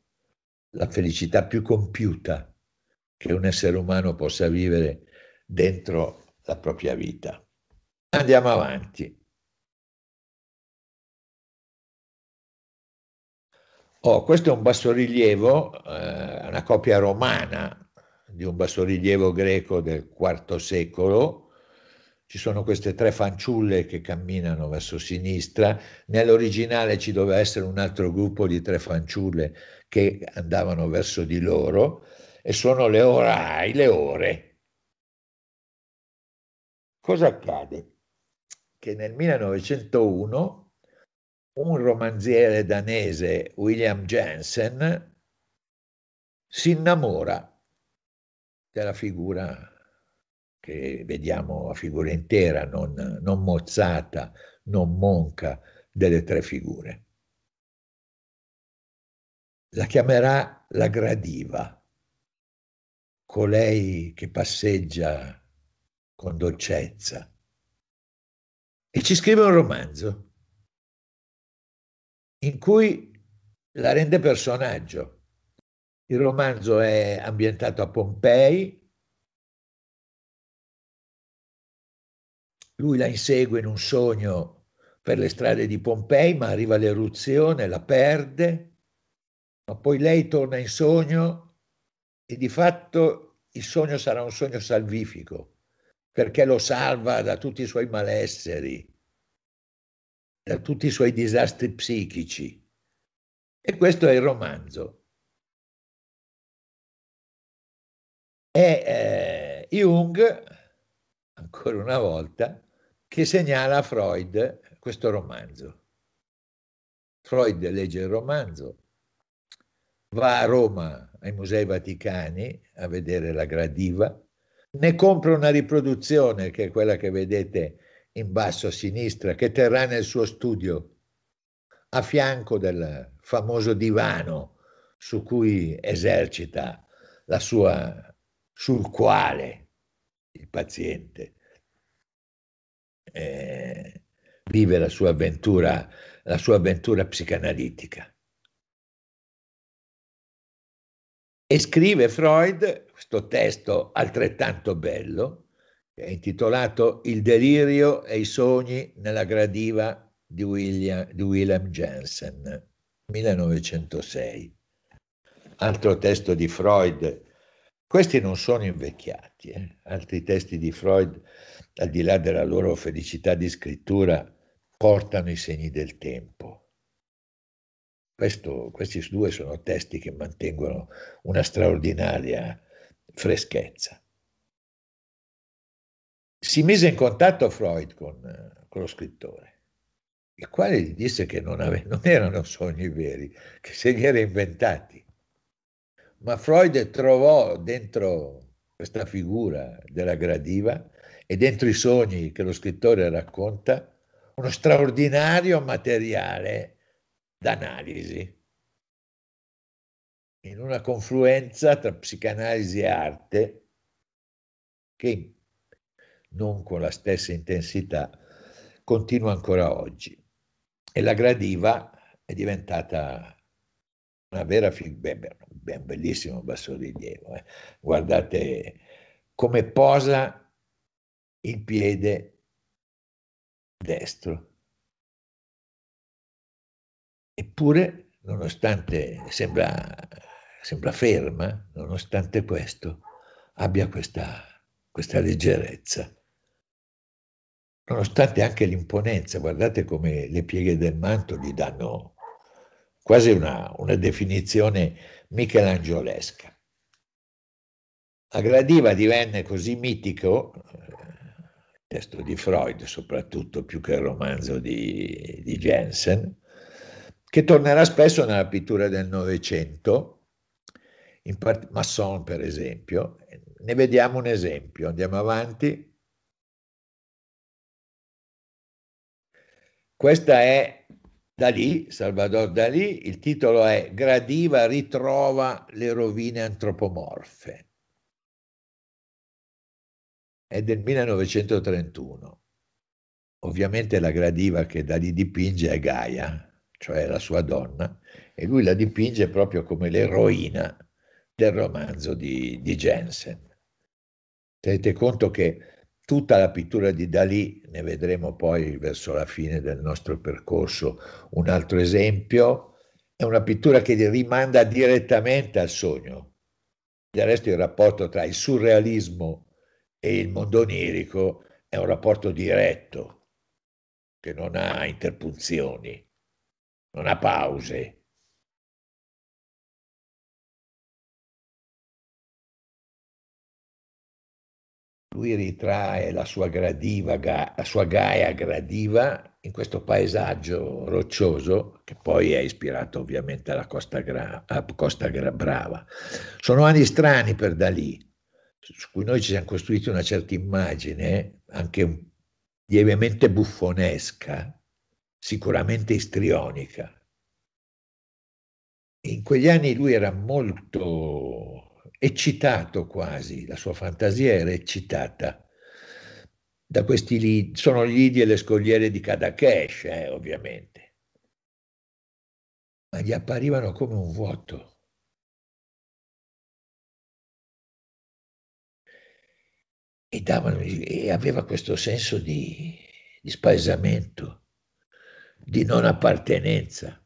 la felicità più compiuta che un essere umano possa vivere dentro la propria vita. Andiamo avanti. Oh, questo è un bassorilievo, eh, una copia romana di un bassorilievo greco del quarto secolo. Ci sono queste tre fanciulle che camminano verso sinistra. Nell'originale ci doveva essere un altro gruppo di tre fanciulle che andavano verso di loro, e sono le orai, le ore. Cosa accade? Che nel millenovecentouno un romanziere danese, William Jensen, si innamora della figura che vediamo a figura intera, non, non mozzata, non monca, delle tre figure. La chiamerà la gradiva, colei che passeggia con dolcezza, e ci scrive un romanzo in cui la rende personaggio. Il romanzo è ambientato a Pompei, lui la insegue in un sogno per le strade di Pompei, ma arriva l'eruzione, la perde, ma poi lei torna in sogno e di fatto il sogno sarà un sogno salvifico, perché lo salva da tutti i suoi malesseri, da tutti i suoi disastri psichici. E questo è il romanzo. È eh, Jung, ancora una volta, che segnala a Freud questo romanzo. Freud legge il romanzo, va a Roma ai Musei Vaticani a vedere la gradiva, ne compra una riproduzione che è quella che vedete in basso a sinistra, che terrà nel suo studio a fianco del famoso divano su cui esercita la sua, sul quale il paziente eh, vive la sua avventura, la sua avventura psicanalitica. E scrive Freud questo testo altrettanto bello, è intitolato Il delirio e i sogni nella gradiva di William, di William Jensen, millenovecentosei. Altro testo di Freud. Questi non sono invecchiati. Eh? Altri testi di Freud, al di là della loro felicità di scrittura, portano i segni del tempo. Questo, questi due sono testi che mantengono una straordinaria freschezza. Si mise in contatto Freud con, con lo scrittore, il quale gli disse che non, ave, non erano sogni veri, che se li era inventati. Ma Freud trovò dentro questa figura della gradiva e dentro i sogni che lo scrittore racconta uno straordinario materiale d'analisi, in una confluenza tra psicanalisi e arte che, non con la stessa intensità, continua ancora oggi. E la gradiva è diventata una vera figura, un bellissimo bassorilievo. Eh? Guardate come posa il piede destro. Eppure, nonostante sembra, sembra ferma, nonostante questo, abbia questa, questa leggerezza. Nonostante anche l'imponenza, guardate come le pieghe del manto gli danno quasi una, una definizione michelangiolesca. La gradiva divenne così mitico, il testo di Freud soprattutto più che il romanzo di, di Jensen, che tornerà spesso nella pittura del Novecento, in part- Masson per esempio. Ne vediamo un esempio, andiamo avanti. Questa è Dalì, Salvador Dalì, il titolo è Gradiva ritrova le rovine antropomorfe. È del millenovecentotrentuno. Ovviamente la gradiva che Dalì dipinge è Gaia, cioè la sua donna, e lui la dipinge proprio come l'eroina del romanzo di, di Jensen. Tenete conto che tutta la pittura di Dalì, ne vedremo poi verso la fine del nostro percorso un altro esempio, è una pittura che rimanda direttamente al sogno. Del resto il rapporto tra il surrealismo e il mondo onirico è un rapporto diretto, che non ha interpunzioni, non ha pause. Lui ritrae la sua gradiva, la sua Gaia gradiva in questo paesaggio roccioso che poi è ispirato ovviamente alla Costa, Gra- Costa Gra- Brava. Sono anni strani per Dalì, su cui noi ci siamo costruiti una certa immagine, anche lievemente buffonesca, sicuramente istrionica. In quegli anni lui era molto eccitato quasi, la sua fantasia era eccitata da questi lidi, sono gli lidi e le scogliere di Cadakesh, eh, ovviamente, ma gli apparivano come un vuoto. E, davano, e aveva questo senso di, di spaesamento, di non appartenenza.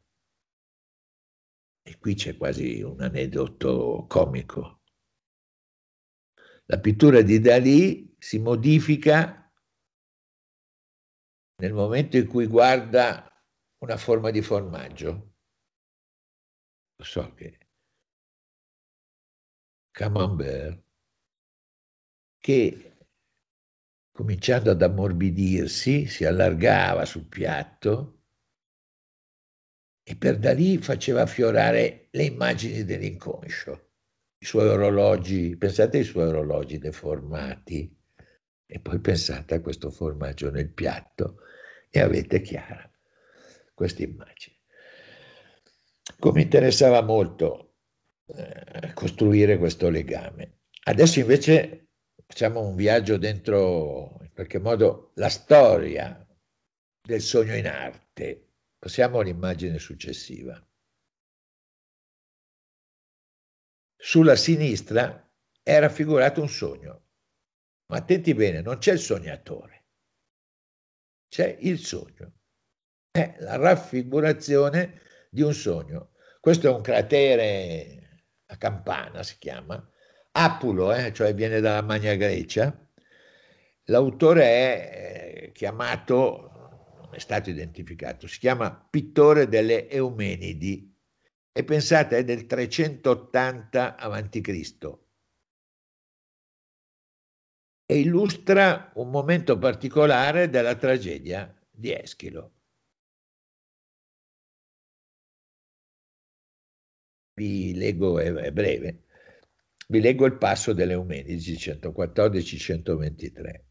E qui c'è quasi un aneddoto comico. La pittura di Dalì si modifica nel momento in cui guarda una forma di formaggio. Lo so che Camembert, che cominciando ad ammorbidirsi si allargava sul piatto e per Dalì faceva affiorare le immagini dell'inconscio, i suoi orologi, pensate ai suoi orologi deformati e poi pensate a questo formaggio nel piatto e avete chiara questa immagine. Come interessava molto eh, costruire questo legame. Adesso invece facciamo un viaggio dentro in qualche modo la storia del sogno in arte. Passiamo all'immagine successiva. Sulla sinistra è raffigurato un sogno, ma attenti bene, non c'è il sognatore, c'è il sogno, è la raffigurazione di un sogno. Questo è un cratere a campana, si chiama, apulo, eh, cioè viene dalla Magna Grecia. L'autore è chiamato, è stato identificato, si chiama pittore delle Eumenidi e pensate è del trecentottanta avanti Cristo e illustra un momento particolare della tragedia di Eschilo. Vi leggo, è breve, vi leggo il passo delle Eumenidi centoquattordici centoventitré.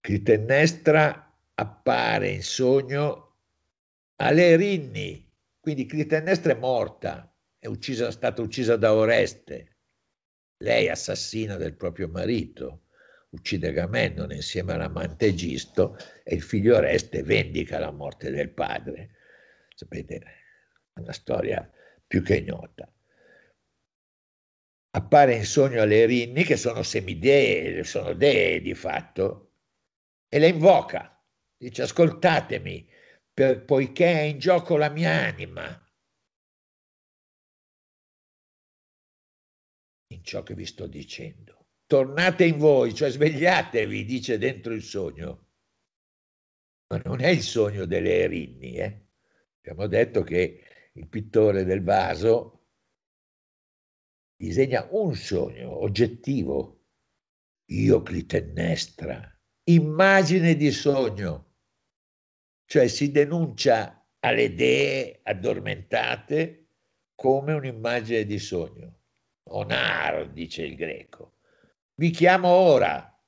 Clitennestra appare in sogno alle Erinni, quindi Clitennestra è morta, è uccisa, stata uccisa da Oreste, lei assassina del proprio marito, uccide Agamennone insieme all'amante Egisto e il figlio Oreste vendica la morte del padre. Sapete, una storia più che nota. Appare in sogno alle Erinni che sono semidee, sono dee di fatto, e le invoca. Dice: ascoltatemi, per, poiché è in gioco la mia anima, in ciò che vi sto dicendo. Tornate in voi, cioè svegliatevi, dice dentro il sogno. Ma non è il sogno delle Erinni. Eh? Abbiamo detto che il pittore del vaso disegna un sogno oggettivo. Io, Clitennestra, immagine di sogno, cioè si denuncia alle dee addormentate come un'immagine di sogno. Onar, dice il greco, vi chiamo ora.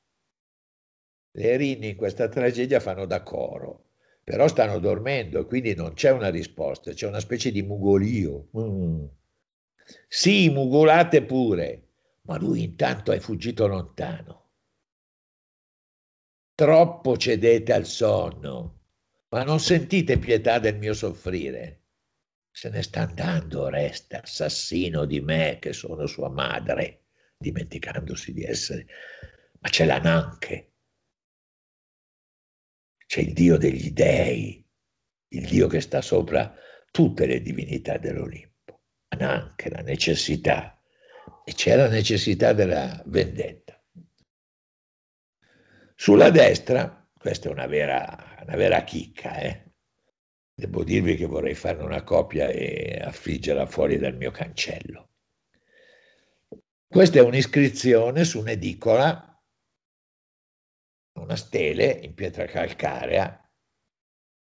Le Erinni in questa tragedia fanno da coro, però stanno dormendo, quindi non c'è una risposta, c'è una specie di mugolio. Mm. Sì, mugolate pure, ma lui intanto è fuggito lontano. Troppo cedete al sonno, ma non sentite pietà del mio soffrire. Se ne sta andando Oreste, assassino di me che sono sua madre, dimenticandosi di essere, ma c'è l'Ananche, c'è il Dio degli dei, il Dio che sta sopra tutte le divinità dell'Olimpo, Ananche, la necessità, e c'è la necessità della vendetta. Sulla destra, questa è una vera, una vera chicca, eh? Devo dirvi che vorrei farne una copia e affiggerla fuori dal mio cancello. Questa è un'iscrizione su un'edicola, una stele in pietra calcarea,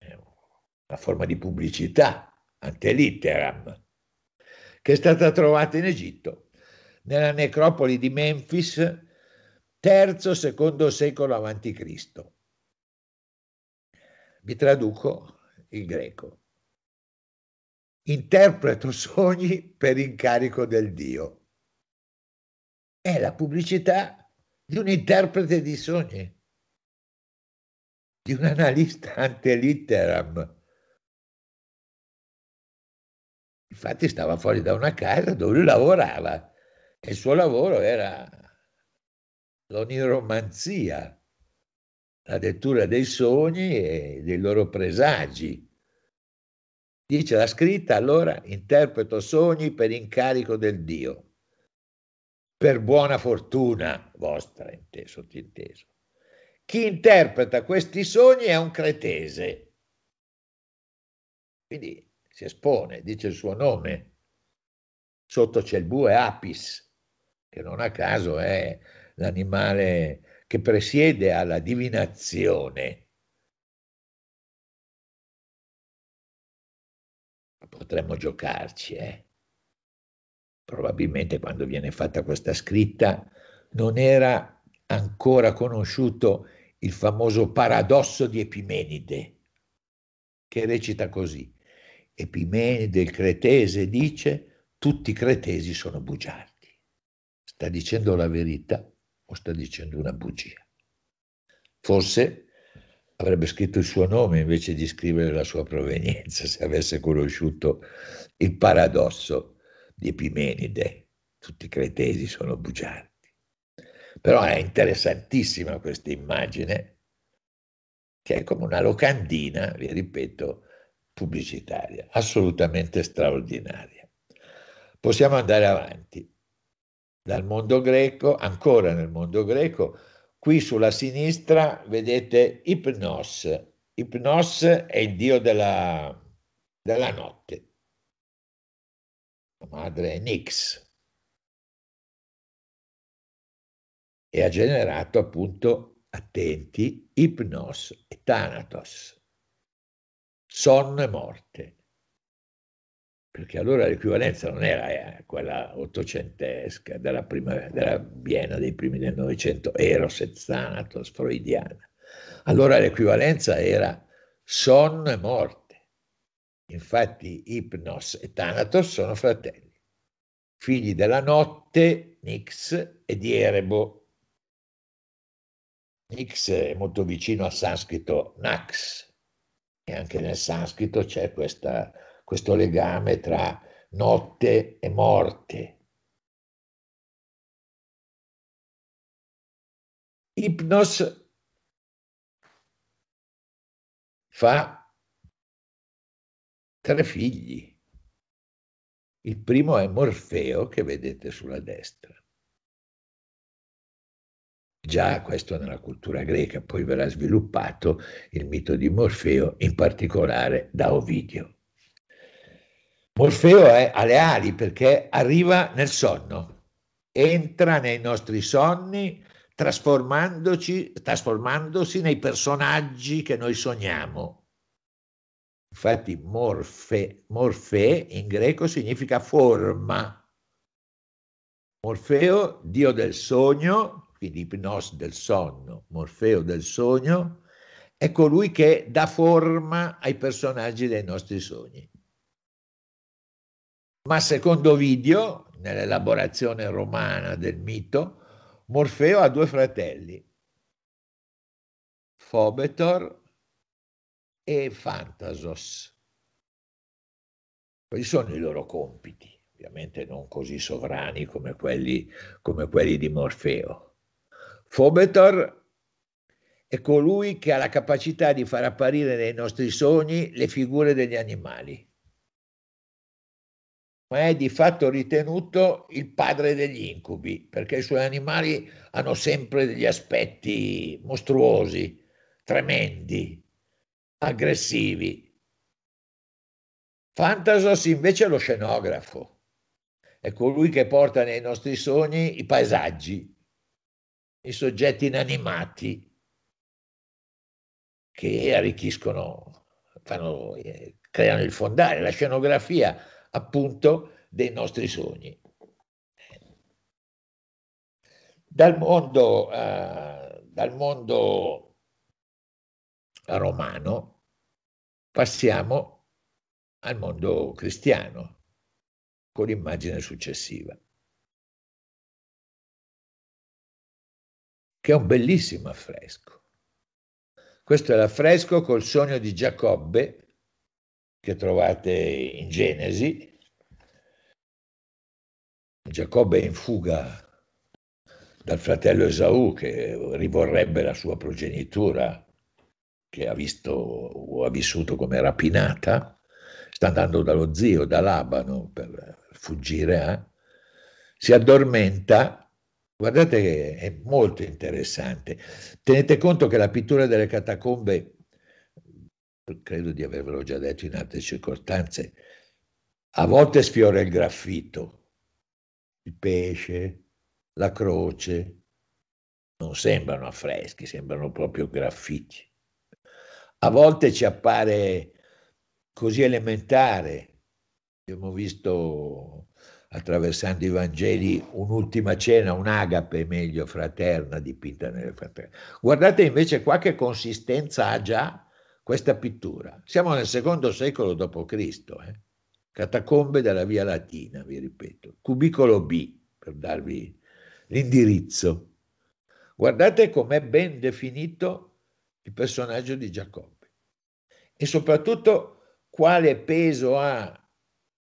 una forma di pubblicità, ante litteram, che è stata trovata in Egitto, nella necropoli di Memphis, terzo secondo secolo avanti Cristo. Vi traduco il greco. Interpreto sogni per incarico del Dio. È la pubblicità di un interprete di sogni, di un analista ante litteram. Infatti stava fuori da una casa dove lui lavorava e il suo lavoro era l'oniromanzia, la lettura dei sogni e dei loro presagi. Dice la scritta, allora, interpreto sogni per incarico del Dio, per buona fortuna vostra, inteso, sottinteso. Chi interpreta questi sogni è un cretese. Quindi si espone, dice il suo nome. Sotto c'è il bue Apis, che non a caso è l'animale che presiede alla divinazione. Potremmo giocarci, eh? Probabilmente quando viene fatta questa scritta non era ancora conosciuto il famoso paradosso di Epimenide, che recita così. Epimenide, il cretese, dice: tutti i cretesi sono bugiardi. Sta dicendo la verità o sta dicendo una bugia? Forse avrebbe scritto il suo nome invece di scrivere la sua provenienza, se avesse conosciuto il paradosso di Epimenide. Tutti i cretesi sono bugiardi. Però è interessantissima questa immagine, che è come una locandina, vi ripeto, pubblicitaria, assolutamente straordinaria. Possiamo andare avanti. Dal mondo greco, ancora nel mondo greco, qui sulla sinistra vedete Ipnos. Ipnos è il dio della, della notte. La madre è Nyx. E ha generato appunto, attenti, Ipnos e Thanatos, sonno e morte. Perché allora l'equivalenza non era quella ottocentesca della, prima, della Vienna dei primi del Novecento, Eros e Thanatos freudiana. Allora l'equivalenza era sonno e morte. Infatti Ipnos e Thanatos sono fratelli, figli della notte, Nyx, e di Erebo. Nyx è molto vicino al sanscrito Nax, e anche nel sanscrito c'è questa... questo legame tra notte e morte. Ipnos fa tre figli. Il primo è Morfeo, che vedete sulla destra. Già questo nella cultura greca, poi verrà sviluppato il mito di Morfeo, in particolare da Ovidio. Morfeo è alle ali perché arriva nel sonno, entra nei nostri sonni trasformandoci, trasformandosi nei personaggi che noi sogniamo. Infatti morfe, morfe in greco significa forma. Morfeo, dio del sogno, quindi ipnos del sonno, Morfeo del sogno, è colui che dà forma ai personaggi dei nostri sogni. Ma secondo Ovidio, nell'elaborazione romana del mito, Morfeo ha due fratelli, Fobetor e Fantasos. Quali sono i loro compiti? Ovviamente non così sovrani come quelli, come quelli di Morfeo. Fobetor è colui che ha la capacità di far apparire nei nostri sogni le figure degli animali, ma è di fatto ritenuto il padre degli incubi, perché i suoi animali hanno sempre degli aspetti mostruosi, tremendi, aggressivi. Fantasos invece è lo scenografo, è colui che porta nei nostri sogni i paesaggi, i soggetti inanimati che arricchiscono, fanno, creano il fondale, la scenografia appunto dei nostri sogni. Dal mondo, eh, dal mondo romano passiamo al mondo cristiano con l'immagine successiva, che è un bellissimo affresco. Questo è l'affresco col sogno di Giacobbe che trovate in Genesi. Giacobbe è in fuga dal fratello Esaù che rivorrebbe la sua progenitura, che ha visto o ha vissuto come rapinata. Sta andando dallo zio, da Labano, per fuggire. Eh? Si addormenta. Guardate che è molto interessante. Tenete conto che la pittura delle catacombe, credo di avervelo già detto in altre circostanze, a volte sfiora il graffito, il pesce, la croce. Non sembrano affreschi, sembrano proprio graffiti. A volte ci appare così elementare. Abbiamo visto, attraversando i Vangeli, un'ultima cena, un'agape meglio fraterna dipinta nelle fraterne. Guardate invece qua che consistenza ha già questa pittura. Siamo nel secondo secolo dopo Cristo, eh? Catacombe della Via Latina, vi ripeto, cubicolo B, per darvi l'indirizzo. Guardate com'è ben definito il personaggio di Giacobbe e soprattutto quale peso ha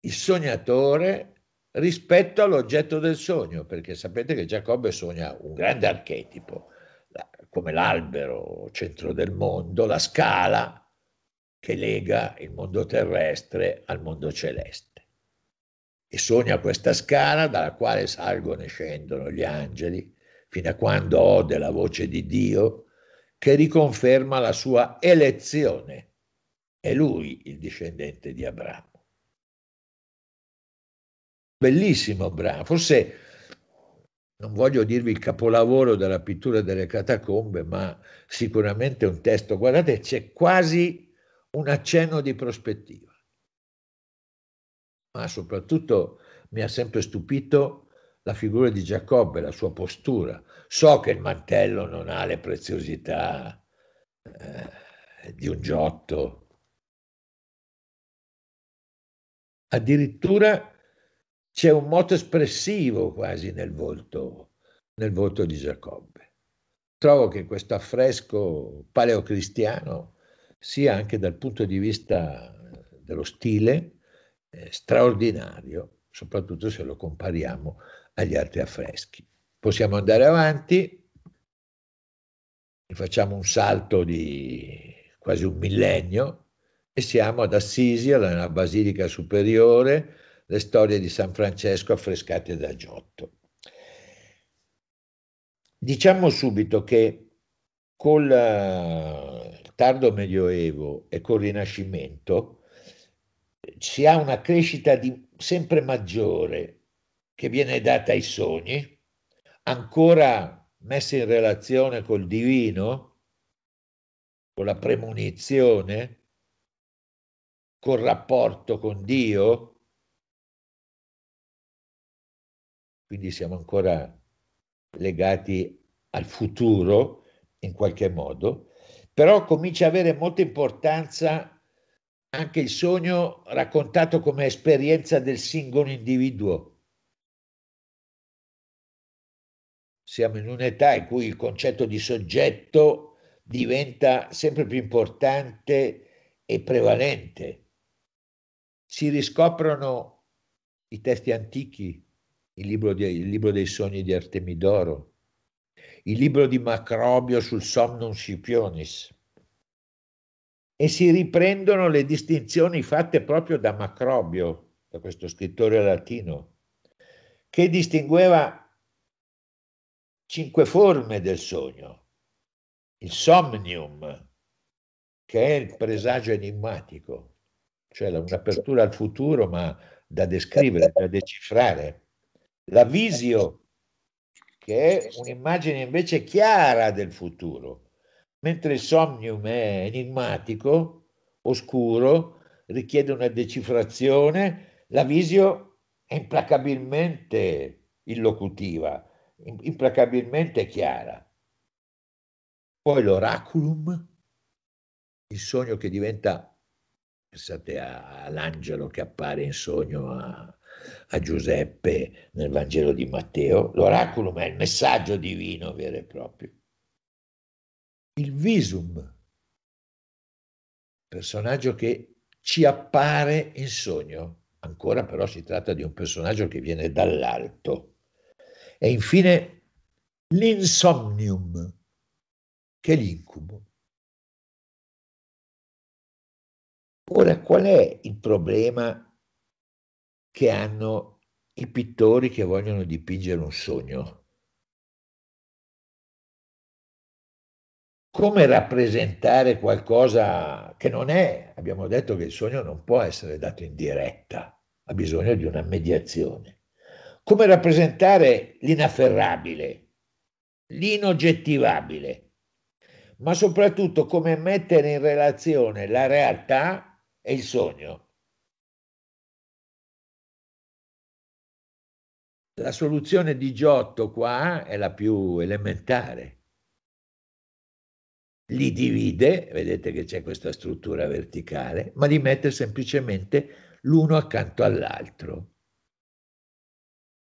il sognatore rispetto all'oggetto del sogno, perché sapete che Giacobbe sogna un grande archetipo, come l'albero centro del mondo, la scala che lega il mondo terrestre al mondo celeste. E sogna questa scala dalla quale salgono e scendono gli angeli, fino a quando ode la voce di Dio che riconferma la sua elezione. È lui il discendente di Abramo. Bellissimo brano, forse non voglio dirvi il capolavoro della pittura delle catacombe, ma sicuramente un testo. Guardate, c'è quasi un accenno di prospettiva, ma soprattutto mi ha sempre stupito la figura di Giacobbe, la sua postura. So che il mantello non ha le preziosità eh, di un Giotto, addirittura c'è un moto espressivo quasi nel volto, nel volto di Giacobbe. Trovo che questo affresco paleocristiano sia anche dal punto di vista dello stile eh, straordinario, soprattutto se lo compariamo agli altri affreschi. Possiamo andare avanti, facciamo un salto di quasi un millennio e siamo ad Assisi, alla Basilica Superiore, le storie di San Francesco affrescate da Giotto. Diciamo subito che col uh, tardo Medioevo e col Rinascimento si ha una crescita di, sempre maggiore che viene data ai sogni, ancora messi in relazione col divino, con la premonizione, col rapporto con Dio. Quindi siamo ancora legati al futuro in qualche modo, però comincia a avere molta importanza anche il sogno raccontato come esperienza del singolo individuo. Siamo in un'età in cui il concetto di soggetto diventa sempre più importante e prevalente. si riscoprono i testi antichi, il libro, di, il libro dei sogni di Artemidoro, il libro di Macrobio sul Somnum Scipionis, e si riprendono le distinzioni fatte proprio da Macrobio, da questo scrittore latino, che distingueva cinque forme del sogno: il somnium, che è il presagio enigmatico, cioè un'apertura al futuro ma da descrivere, da decifrare; la visio, che è un'immagine invece chiara del futuro, mentre il somnium è enigmatico, oscuro, richiede una decifrazione; la visio è implacabilmente illocutiva, implacabilmente chiara. Poi l'oraculum, il sogno che diventa, pensate all'angelo che appare in sogno a a Giuseppe nel Vangelo di Matteo, l'oraculum è il messaggio divino vero e proprio. Il visum, personaggio che ci appare in sogno, ancora però si tratta di un personaggio che viene dall'alto. E infine l'insomnium, che è l'incubo. Ora, qual è il problema che hanno i pittori che vogliono dipingere un sogno? Come rappresentare qualcosa che non è? Abbiamo detto che il sogno non può essere dato in diretta, ha bisogno di una mediazione. Come rappresentare l'inafferrabile, l'inoggettivabile, ma soprattutto come mettere in relazione la realtà e il sogno? La soluzione di Giotto qua è la più elementare. Li divide, vedete che c'è questa struttura verticale, ma li mette semplicemente l'uno accanto all'altro.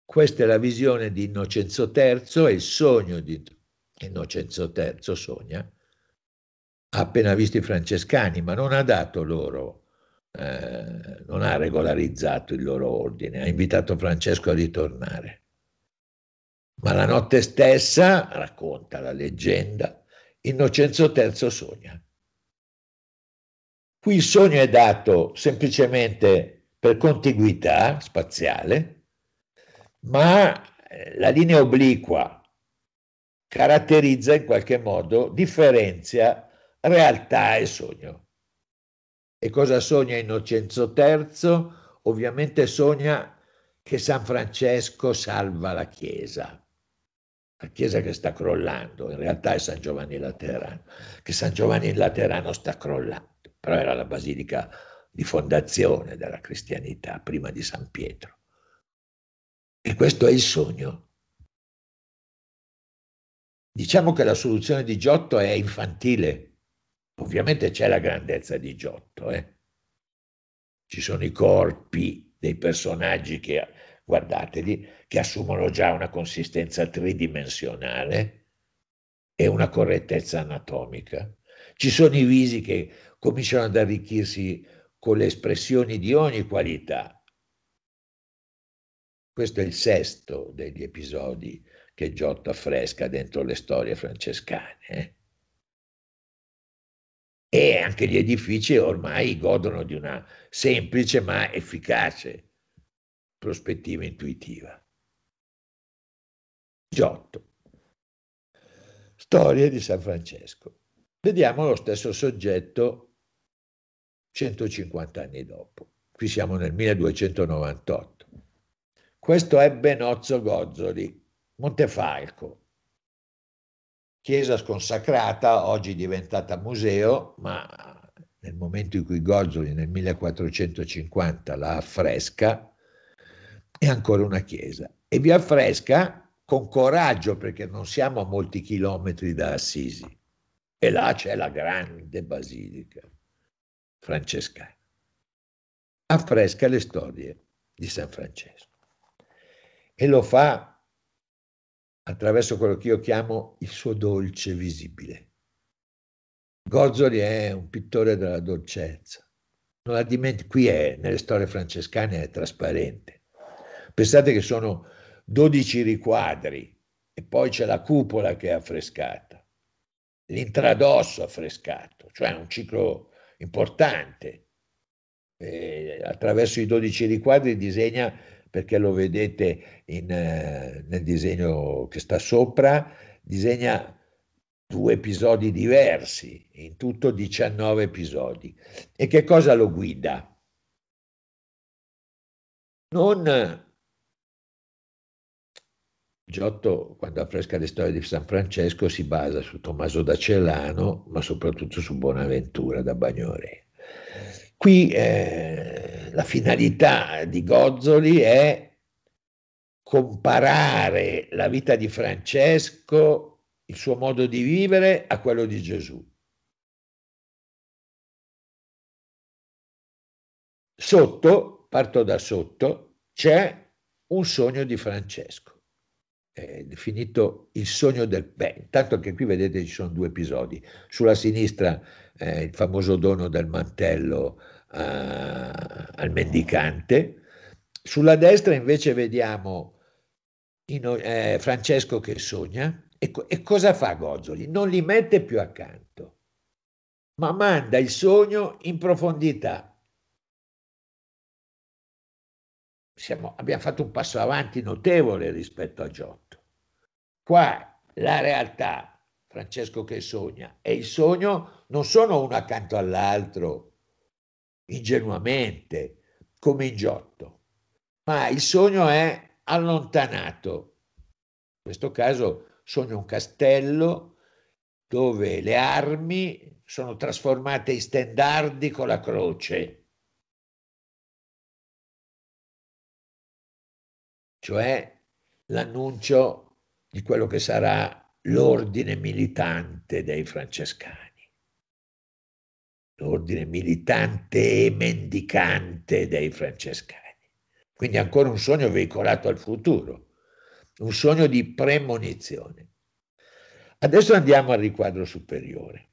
Questa è la visione di Innocenzo terzo e il sogno di Innocenzo terzo sogna. Ha appena visto i francescani, ma non ha dato loro Eh, non ha regolarizzato il loro ordine, ha invitato Francesco a ritornare. Ma la notte stessa, racconta la leggenda, Innocenzo terzo sogna. Qui il sogno è dato semplicemente per contiguità spaziale, ma la linea obliqua caratterizza in qualche modo, differenzia realtà e sogno. E cosa sogna Innocenzo terzo? Ovviamente sogna che San Francesco salva la Chiesa, la Chiesa che sta crollando, in realtà è San Giovanni Laterano, che San Giovanni Laterano sta crollando, però era la basilica di fondazione della cristianità, prima di San Pietro. E questo è il sogno. Diciamo che la soluzione di Giotto è infantile. Ovviamente c'è la grandezza di Giotto, eh? Ci sono i corpi dei personaggi che, guardateli, che assumono già una consistenza tridimensionale e una correttezza anatomica. Ci sono i visi che cominciano ad arricchirsi con le espressioni di ogni qualità. Questo è il sesto degli episodi che Giotto affresca dentro le storie francescane, eh? E anche gli edifici ormai godono di una semplice ma efficace prospettiva intuitiva. Giotto. Storie di San Francesco. Vediamo lo stesso soggetto centocinquanta anni dopo. Qui siamo nel milleduecentonovantotto. Questo è Benozzo Gozzoli, Montefalco. Chiesa sconsacrata, oggi diventata museo, ma nel momento in cui Gozzoli nel millequattrocentocinquanta la affresca è ancora una chiesa, e vi affresca con coraggio perché non siamo a molti chilometri da Assisi e là c'è la grande basilica francescana. Affresca le storie di San Francesco e lo fa attraverso quello che io chiamo il suo dolce visibile. Gozzoli è un pittore della dolcezza, non la dimentico, qui è, nelle storie francescane è trasparente. Pensate che sono dodici riquadri e poi c'è la cupola che è affrescata, l'intradosso affrescato, cioè un ciclo importante. E attraverso i dodici riquadri disegna, perché lo vedete in, nel disegno che sta sopra, disegna due episodi diversi, in tutto diciannove episodi. E che cosa lo guida? Non Giotto, quando affresca le storie di San Francesco, si basa su Tommaso da Celano, ma soprattutto su Bonaventura da Bagnorea. Qui eh, la finalità di Gozzoli è comparare la vita di Francesco, il suo modo di vivere, a quello di Gesù. Sotto, parto da sotto, c'è un sogno di Francesco. È definito il sogno del beh, intanto anche qui vedete ci sono due episodi. Sulla sinistra eh, il famoso dono del mantello eh, al mendicante, sulla destra invece vediamo in, eh, Francesco che sogna e, e cosa fa Gozzoli? Non li mette più accanto, ma manda il sogno in profondità. Siamo, abbiamo fatto un passo avanti notevole rispetto a Giotto. Qua la realtà, Francesco che sogna, e il sogno non sono uno accanto all'altro, ingenuamente, come in Giotto, ma il sogno è allontanato. In questo caso sogna un castello dove le armi sono trasformate in stendardi con la croce. Cioè l'annuncio di quello che sarà l'ordine militante dei francescani. L'ordine militante e mendicante dei francescani. Quindi ancora un sogno veicolato al futuro, un sogno di premonizione. Adesso andiamo al riquadro superiore.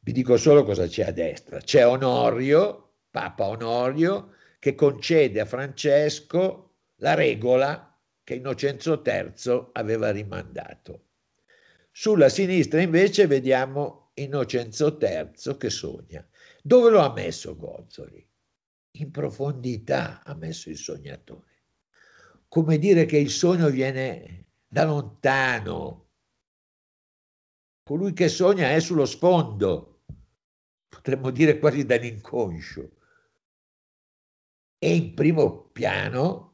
Vi dico solo cosa c'è a destra. C'è Onorio, Papa Onorio, che concede a Francesco la regola che Innocenzo terzo aveva rimandato. Sulla sinistra invece vediamo Innocenzo terzo che sogna. Dove lo ha messo Gozzoli? In profondità ha messo il sognatore. Come dire che il sogno viene da lontano. Colui che sogna è sullo sfondo, potremmo dire quasi dall'inconscio. E in primo piano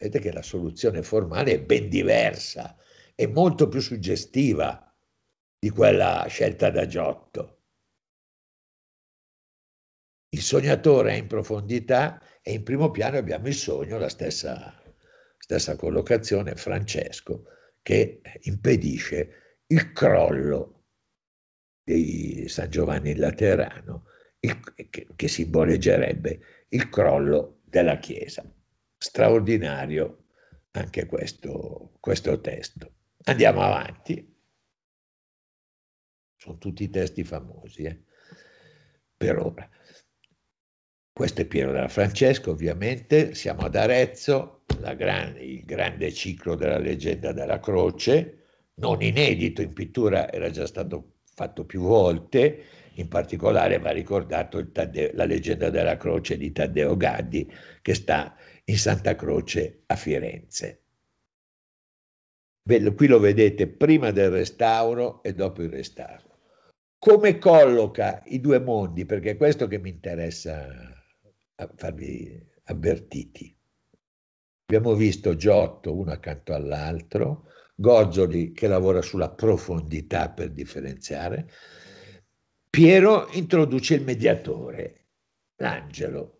vedete che la soluzione formale è ben diversa, è molto più suggestiva di quella scelta da Giotto. Il sognatore è in profondità e in primo piano abbiamo il sogno, la stessa, stessa collocazione, Francesco, che impedisce il crollo di San Giovanni il Laterano, il, che, che simboleggerebbe il crollo della Chiesa. Straordinario anche questo, questo testo. Andiamo avanti, sono tutti testi famosi eh? per ora. Questo è Piero della Francesca, ovviamente. Siamo ad Arezzo, la gran, il grande ciclo della leggenda della croce, non inedito in pittura, era già stato fatto più volte. In particolare va ricordato il Taddeo, la leggenda della croce di Taddeo Gaddi, che sta in Santa Croce a Firenze. Qui lo vedete prima del restauro e dopo il restauro. Come colloca i due mondi? Perché è questo che mi interessa farvi avvertiti. Abbiamo visto Giotto uno accanto all'altro, Gozzoli che lavora sulla profondità per differenziare, Piero introduce il mediatore, l'angelo.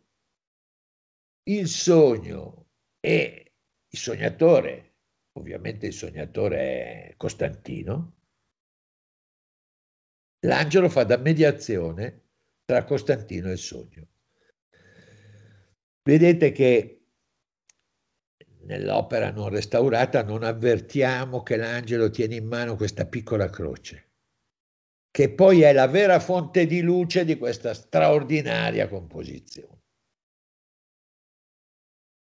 Il sogno e il sognatore, ovviamente il sognatore è Costantino, l'angelo fa da mediazione tra Costantino e il sogno. Vedete che nell'opera non restaurata non avvertiamo che l'angelo tiene in mano questa piccola croce, che poi è la vera fonte di luce di questa straordinaria composizione.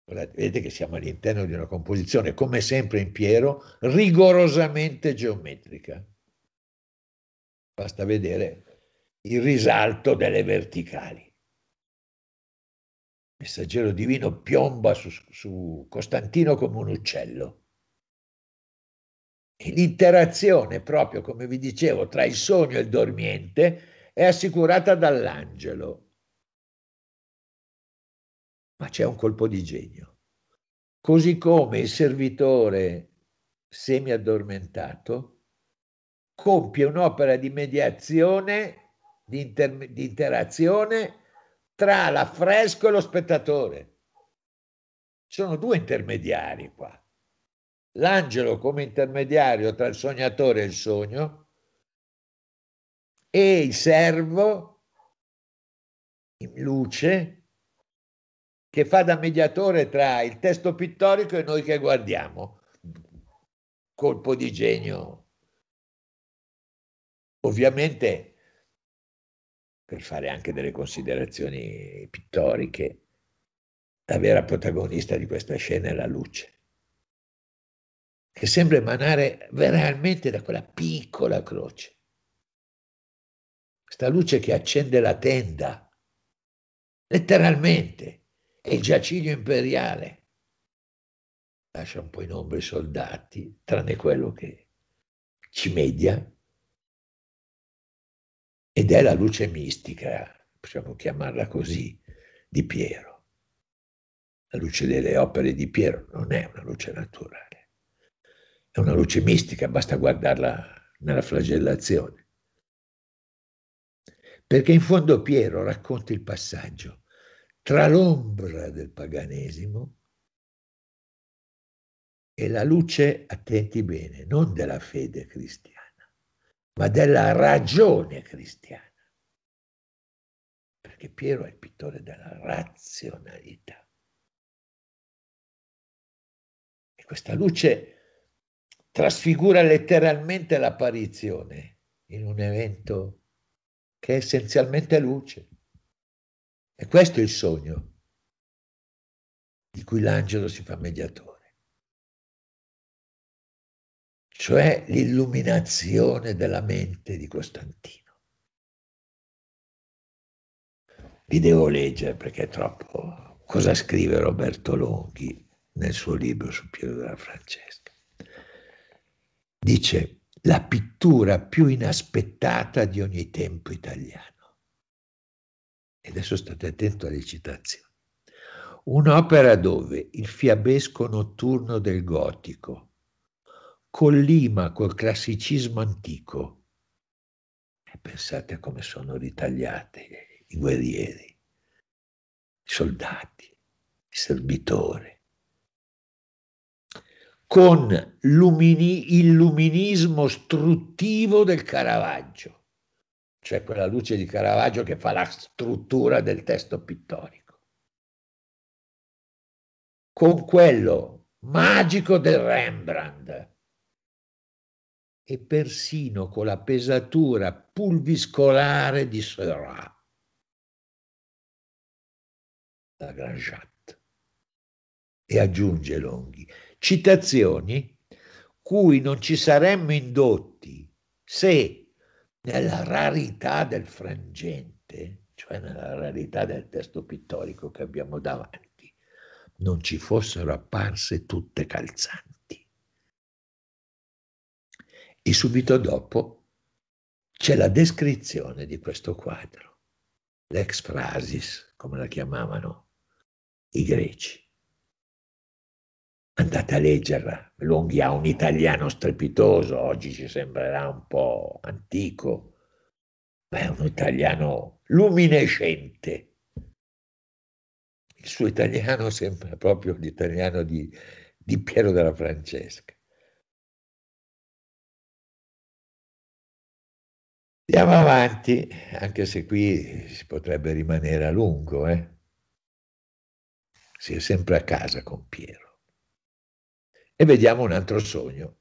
Vedete che siamo all'interno di una composizione, come sempre in Piero, rigorosamente geometrica. Basta vedere il risalto delle verticali. Il messaggero divino piomba su, su Costantino come un uccello. E l'interazione, proprio come vi dicevo, tra il sogno e il dormiente è assicurata dall'angelo. Ma c'è un colpo di genio. Così come il servitore semiaddormentato compie un'opera di mediazione, di, inter di interazione tra l'affresco e lo spettatore. Ci sono due intermediari qua. L'angelo come intermediario tra il sognatore e il sogno e il servo in luce che fa da mediatore tra il testo pittorico e noi che guardiamo. Colpo di genio. Ovviamente, per fare anche delle considerazioni pittoriche, la vera protagonista di questa scena è la luce, che sembra emanare veramente da quella piccola croce. Questa luce che accende la tenda, letteralmente. E il giaciglio imperiale lascia un po' in ombra i soldati, tranne quello che ci media, ed è la luce mistica, possiamo chiamarla così, di Piero. La luce delle opere di Piero non è una luce naturale, è una luce mistica, basta guardarla nella flagellazione. Perché in fondo Piero racconta il passaggio tra l'ombra del paganesimo e la luce, attenti bene, non della fede cristiana, ma della ragione cristiana. Perché Piero è il pittore della razionalità. E questa luce trasfigura letteralmente l'apparizione in un evento che è essenzialmente luce. E questo è il sogno di cui l'angelo si fa mediatore, cioè l'illuminazione della mente di Costantino. Vi devo leggere perché è troppo. Cosa scrive Roberto Longhi nel suo libro su Piero della Francesca? Dice: la pittura più inaspettata di ogni tempo italiano. E adesso state attenti alle citazioni. Un'opera dove il fiabesco notturno del gotico collima col classicismo antico. E pensate a come sono ritagliati i guerrieri, i soldati, il servitore, con il luminismo struttivo del Caravaggio. Cioè quella luce di Caravaggio che fa la struttura del testo pittorico, con quello magico del Rembrandt e persino con la pesatura pulviscolare di Seurat, la Granjat. E aggiunge Longhi, citazioni cui non ci saremmo indotti se nella rarità del frangente, cioè nella rarità del testo pittorico che abbiamo davanti, non ci fossero apparse tutte calzanti. E subito dopo c'è la descrizione di questo quadro, l'ex frasis, come la chiamavano i greci. Andate a leggerla, Longhi ha un italiano strepitoso, oggi ci sembrerà un po' antico, ma è un italiano luminescente. Il suo italiano sembra proprio l'italiano di, di Piero della Francesca. Andiamo avanti, anche se qui si potrebbe rimanere a lungo, eh? Si è sempre a casa con Piero. E vediamo un altro sogno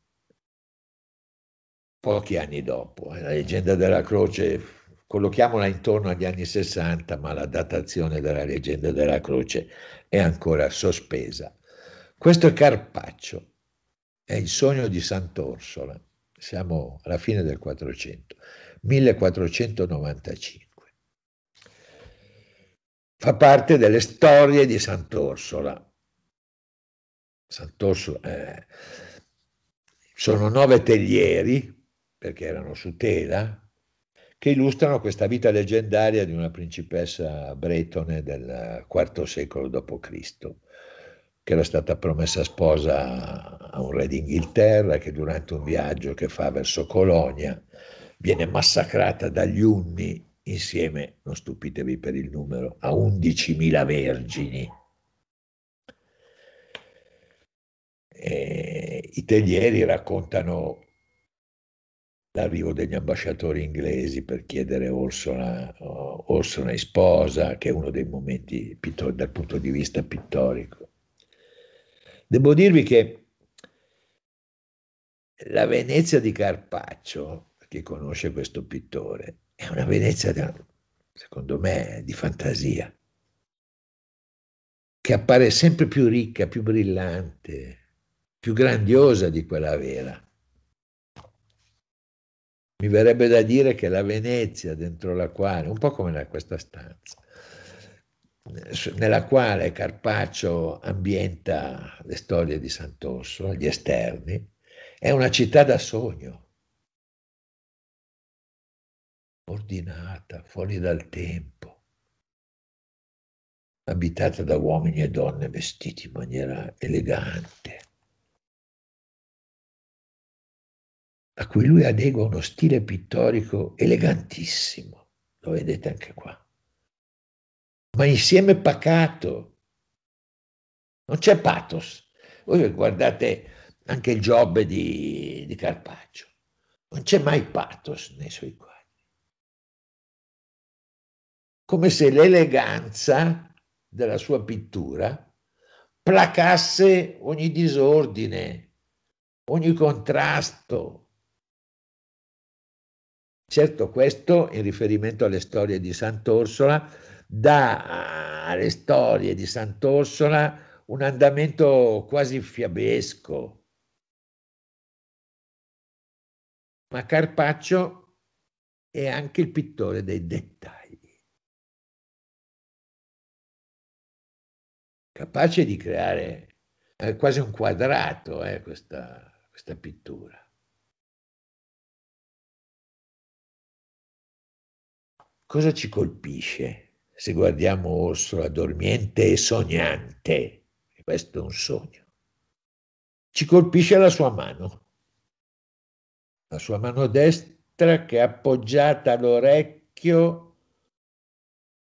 pochi anni dopo. La leggenda della croce, collochiamola intorno agli anni sessanta, ma la datazione della leggenda della croce è ancora sospesa. Questo è Carpaccio, è il sogno di Sant'Orsola, siamo alla fine del quattrocento, millequattrocentonovantacinque. Fa parte delle storie di Sant'Orsola. Sant'Orsola eh, sono nove telieri, perché erano su tela, che illustrano questa vita leggendaria di una principessa bretone del quarto secolo dopo Cristo, che era stata promessa sposa a un re d'Inghilterra, che durante un viaggio che fa verso Colonia viene massacrata dagli Unni, insieme, non stupitevi per il numero, a undicimila vergini. E i telieri raccontano l'arrivo degli ambasciatori inglesi per chiedere Orsola, Orsola in sposa, che è uno dei momenti pittor- dal punto di vista pittorico. Devo dirvi che la Venezia di Carpaccio, chi conosce questo pittore, è una Venezia, secondo me, di fantasia, che appare sempre più ricca, più brillante, più grandiosa di quella vera. Mi verrebbe da dire che la Venezia dentro la quale, un po' come questa stanza, nella quale Carpaccio ambienta le storie di Sant'Orsola, gli esterni, è una città da sogno, ordinata, fuori dal tempo, abitata da uomini e donne vestiti in maniera elegante, a cui lui adegua uno stile pittorico elegantissimo, lo vedete anche qua, ma insieme pacato, non c'è pathos. Voi guardate anche il Giobbe di, di Carpaccio, non c'è mai pathos nei suoi quadri. Come se l'eleganza della sua pittura placasse ogni disordine, ogni contrasto. Certo, questo in riferimento alle storie di Sant'Orsola dà alle storie di Sant'Orsola un andamento quasi fiabesco. Ma Carpaccio è anche il pittore dei dettagli, capace di creare eh, quasi un quadrato, eh, questa, questa pittura. Cosa ci colpisce se guardiamo Orsola dormiente e sognante? Questo è un sogno. Ci colpisce la sua mano, la sua mano destra che è appoggiata all'orecchio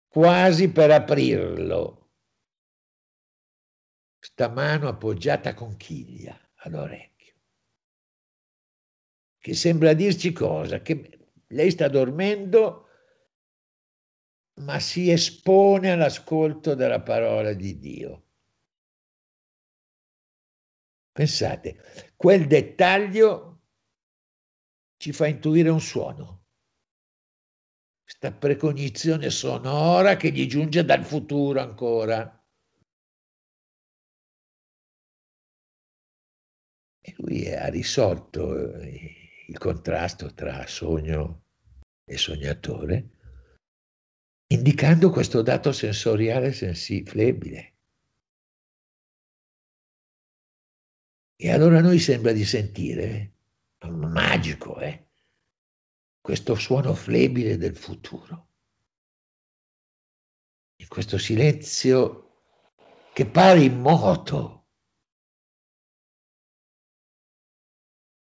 quasi per aprirlo. Sta mano appoggiata a conchiglia all'orecchio, che sembra dirci cosa? Che lei sta dormendo, ma si espone all'ascolto della parola di Dio. Pensate, quel dettaglio ci fa intuire un suono, questa precognizione sonora che gli giunge dal futuro ancora. E lui ha risolto il contrasto tra sogno e sognatore, indicando questo dato sensoriale flebile. E allora a noi sembra di sentire, magico, eh, questo suono flebile del futuro, in questo silenzio che pare immoto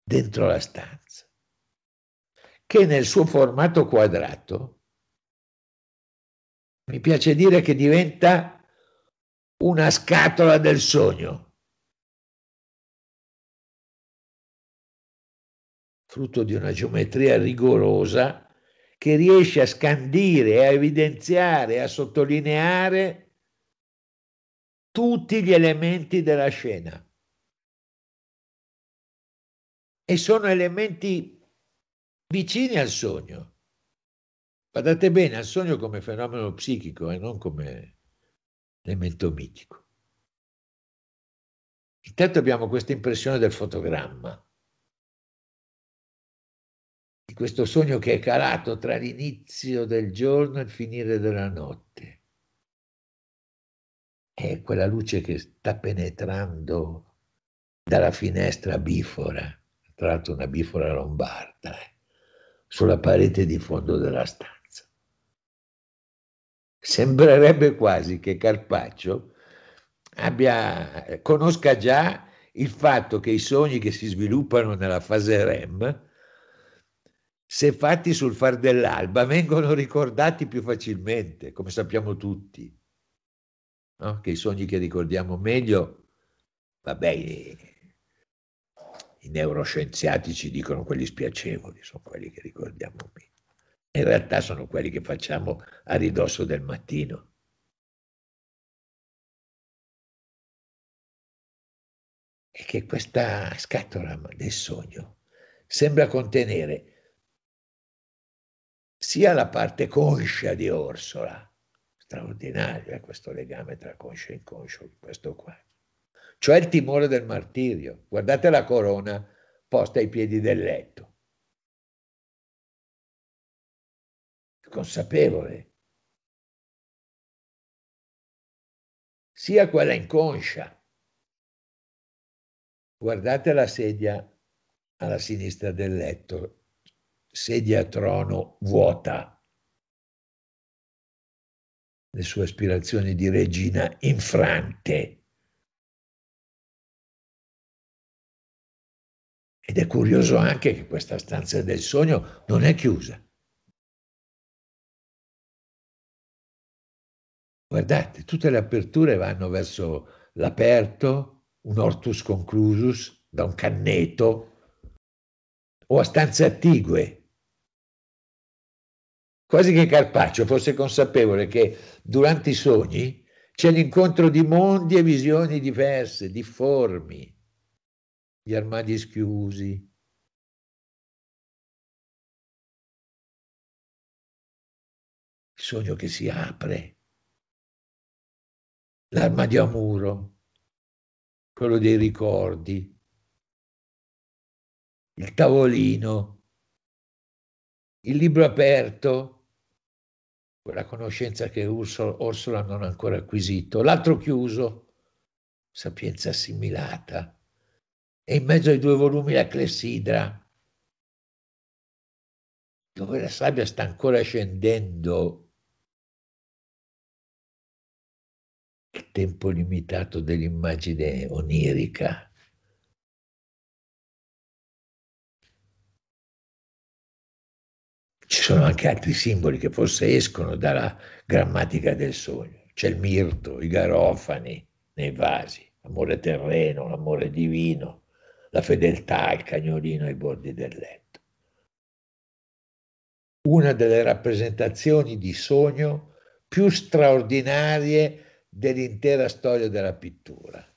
dentro la stanza, che nel suo formato quadrato mi piace dire che diventa una scatola del sogno, frutto di una geometria rigorosa che riesce a scandire, a evidenziare, a sottolineare tutti gli elementi della scena. E sono elementi vicini al sogno. Guardate bene, al sogno come fenomeno psichico e non come elemento mitico. Intanto abbiamo questa impressione del fotogramma, di questo sogno che è calato tra l'inizio del giorno e il finire della notte. È quella luce che sta penetrando dalla finestra bifora, tra l'altro una bifora lombarda, eh, sulla parete di fondo della stanza. Sembrerebbe quasi che Carpaccio abbia, conosca già il fatto che i sogni che si sviluppano nella fase R E M, se fatti sul far dell'alba, vengono ricordati più facilmente, come sappiamo tutti, no? Che i sogni che ricordiamo meglio, vabbè, i neuroscienziati ci dicono quelli spiacevoli, sono quelli che ricordiamo meglio. In realtà sono quelli che facciamo a ridosso del mattino. E che questa scatola del sogno sembra contenere sia la parte conscia di Orsola, straordinario è questo legame tra conscio e inconscio, questo qua, cioè il timore del martirio. Guardate la corona posta ai piedi del letto, consapevole, sia quella inconscia. Guardate la sedia alla sinistra del letto, sedia a trono vuota, le sue aspirazioni di regina infrante. Ed è curioso anche che questa stanza del sogno non è chiusa. Guardate, tutte le aperture vanno verso l'aperto, un hortus conclusus, da un canneto, o a stanze attigue. Quasi che Carpaccio fosse consapevole che durante i sogni c'è l'incontro di mondi e visioni diverse, difformi, gli armadi schiusi. Il sogno che si apre, l'armadio a muro, quello dei ricordi, il tavolino, il libro aperto, quella conoscenza che Orsola non ha ancora acquisito, l'altro chiuso, sapienza assimilata, e in mezzo ai due volumi la clessidra, dove la sabbia sta ancora scendendo. Il tempo limitato dell'immagine onirica. Ci sono anche altri simboli che forse escono dalla grammatica del sogno. C'è il mirto, i garofani nei vasi, l'amore terreno, l'amore divino, la fedeltà, il cagnolino ai bordi del letto. Una delle rappresentazioni di sogno più straordinarie dell'intera storia della pittura,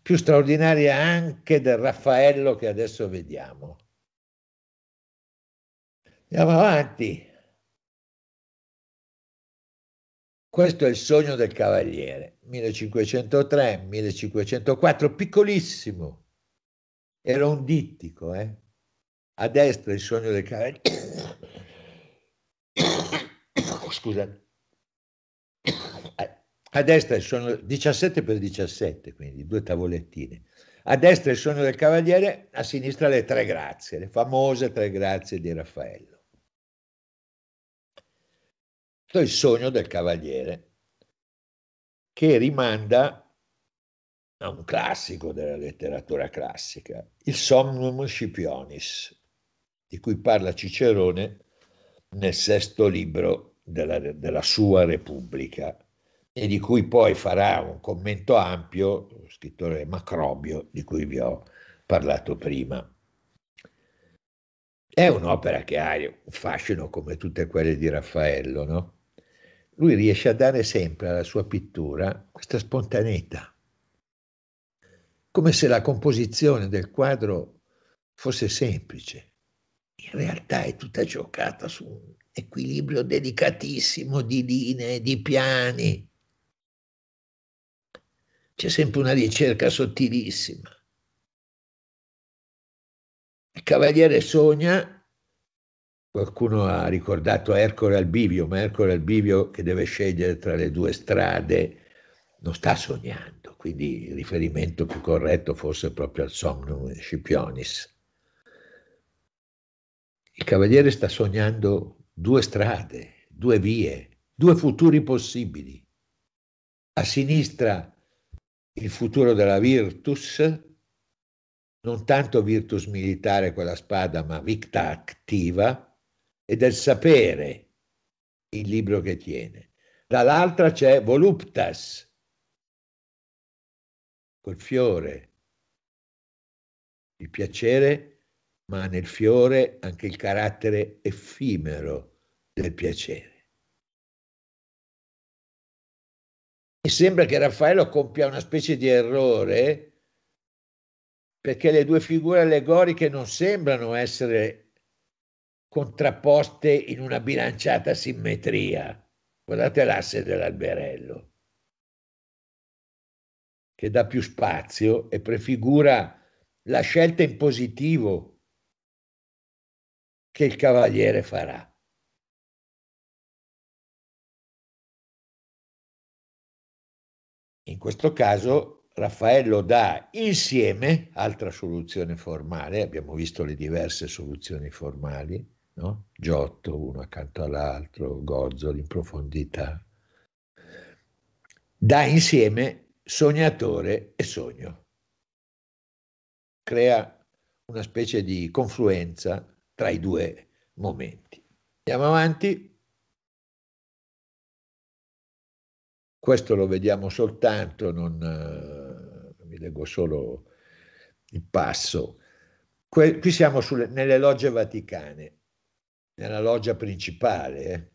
più straordinaria anche del Raffaello che adesso vediamo. Andiamo avanti. Questo è il sogno del cavaliere, millecinquecentotre millecinquecentoquattro, piccolissimo, era un dittico, eh? A destra il sogno del cavaliere, scusate, a destra il sogno, diciassette per diciassette, quindi due tavolettine. A destra il sogno del cavaliere, a sinistra le tre grazie, le famose tre grazie di Raffaello. Questo è il sogno del cavaliere, che rimanda a un classico della letteratura classica, il Somnum Scipionis, di cui parla Cicerone nel sesto libro della, della sua Repubblica, e di cui poi farà un commento ampio lo scrittore Macrobio, di cui vi ho parlato prima. È un'opera che ha un fascino come tutte quelle di Raffaello, no? Lui riesce a dare sempre alla sua pittura questa spontaneità, come se la composizione del quadro fosse semplice, in realtà è tutta giocata su un equilibrio delicatissimo di linee, di piani. C'è sempre una ricerca sottilissima. Il cavaliere sogna, qualcuno ha ricordato Ercole al bivio, ma Ercole al bivio che deve scegliere tra le due strade non sta sognando, quindi il riferimento più corretto fosse proprio al Somnum Scipionis. Il cavaliere sta sognando due strade, due vie, due futuri possibili. A sinistra il futuro della virtus, non tanto virtus militare con la spada, ma vita attiva, e del sapere, il libro che tiene. Dall'altra c'è voluptas, col fiore, il piacere, ma nel fiore anche il carattere effimero del piacere. Mi sembra che Raffaello compia una specie di errore, perché le due figure allegoriche non sembrano essere contrapposte in una bilanciata simmetria. Guardate l'asse dell'alberello, che dà più spazio e prefigura la scelta in positivo che il cavaliere farà. In questo caso Raffaello dà insieme, altra soluzione formale, abbiamo visto le diverse soluzioni formali, no? Giotto uno accanto all'altro, Gozzoli in profondità, dà insieme sognatore e sogno, crea una specie di confluenza tra i due momenti. Andiamo avanti. Questo lo vediamo soltanto, non, vi leggo solo il passo. Que, qui siamo sulle, nelle logge vaticane, nella loggia principale, eh,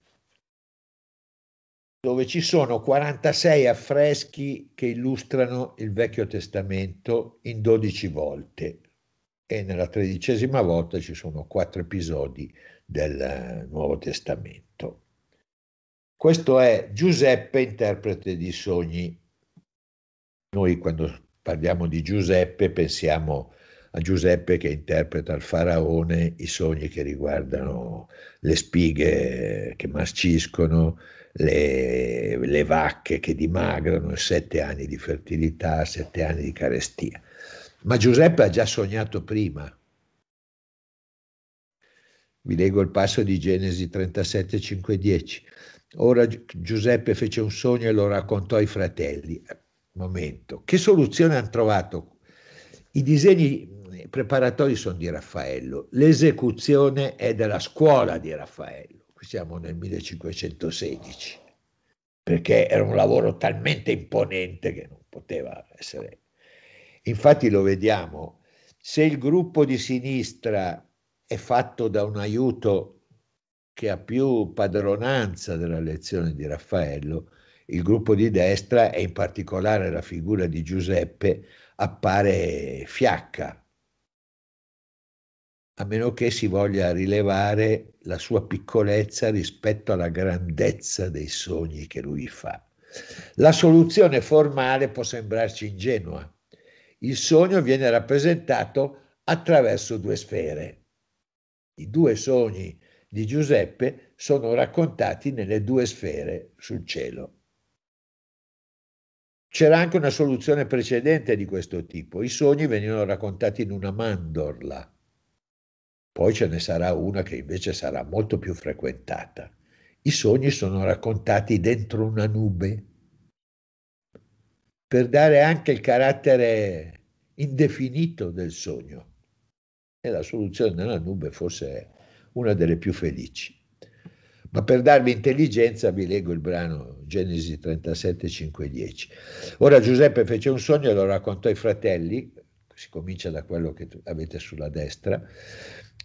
dove ci sono quarantasei affreschi che illustrano il Vecchio Testamento in dodici volte, e nella tredicesima volta ci sono quattro episodi del Nuovo Testamento. Questo è Giuseppe, interprete di sogni. Noi quando parliamo di Giuseppe pensiamo a Giuseppe che interpreta al faraone i sogni che riguardano le spighe che marciscono, le, le vacche che dimagrano, sette anni di fertilità, sette anni di carestia. Ma Giuseppe ha già sognato prima. Vi leggo il passo di Genesi trentasette, cinque, dieci. Ora Giuseppe fece un sogno e lo raccontò ai fratelli. Momento, che soluzione hanno trovato? I disegni preparatori sono di Raffaello, l'esecuzione è della scuola di Raffaello. Qui siamo nel millecinquecentosedici, perché era un lavoro talmente imponente che non poteva essere. Infatti lo vediamo, se il gruppo di sinistra è fatto da un aiuto che ha più padronanza della lezione di Raffaello, il gruppo di destra, e in particolare la figura di Giuseppe, appare fiacca, a meno che si voglia rilevare la sua piccolezza rispetto alla grandezza dei sogni che lui fa. La soluzione formale può sembrarci ingenua. Il sogno viene rappresentato attraverso due sfere. I due sogni di Giuseppe sono raccontati nelle due sfere sul cielo. C'era anche una soluzione precedente di questo tipo, i sogni venivano raccontati in una mandorla, poi ce ne sarà una che invece sarà molto più frequentata. I sogni sono raccontati dentro una nube, per dare anche il carattere indefinito del sogno, e la soluzione della nube forse è una delle più felici. Ma per darvi intelligenza vi leggo il brano Genesi trentasette, cinque, dieci. Ora Giuseppe fece un sogno e lo raccontò ai fratelli, si comincia da quello che avete sulla destra,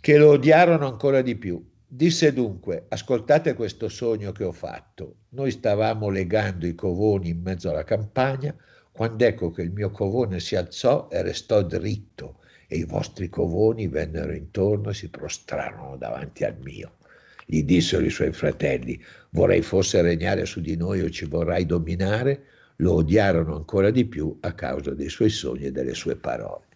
che lo odiarono ancora di più. Disse dunque, ascoltate questo sogno che ho fatto. Noi stavamo legando i covoni in mezzo alla campagna, quando ecco che il mio covone si alzò e restò dritto, e i vostri covoni vennero intorno e si prostrarono davanti al mio. Gli dissero i suoi fratelli, vorrei fosse regnare su di noi o ci vorrai dominare, lo odiarono ancora di più a causa dei suoi sogni e delle sue parole.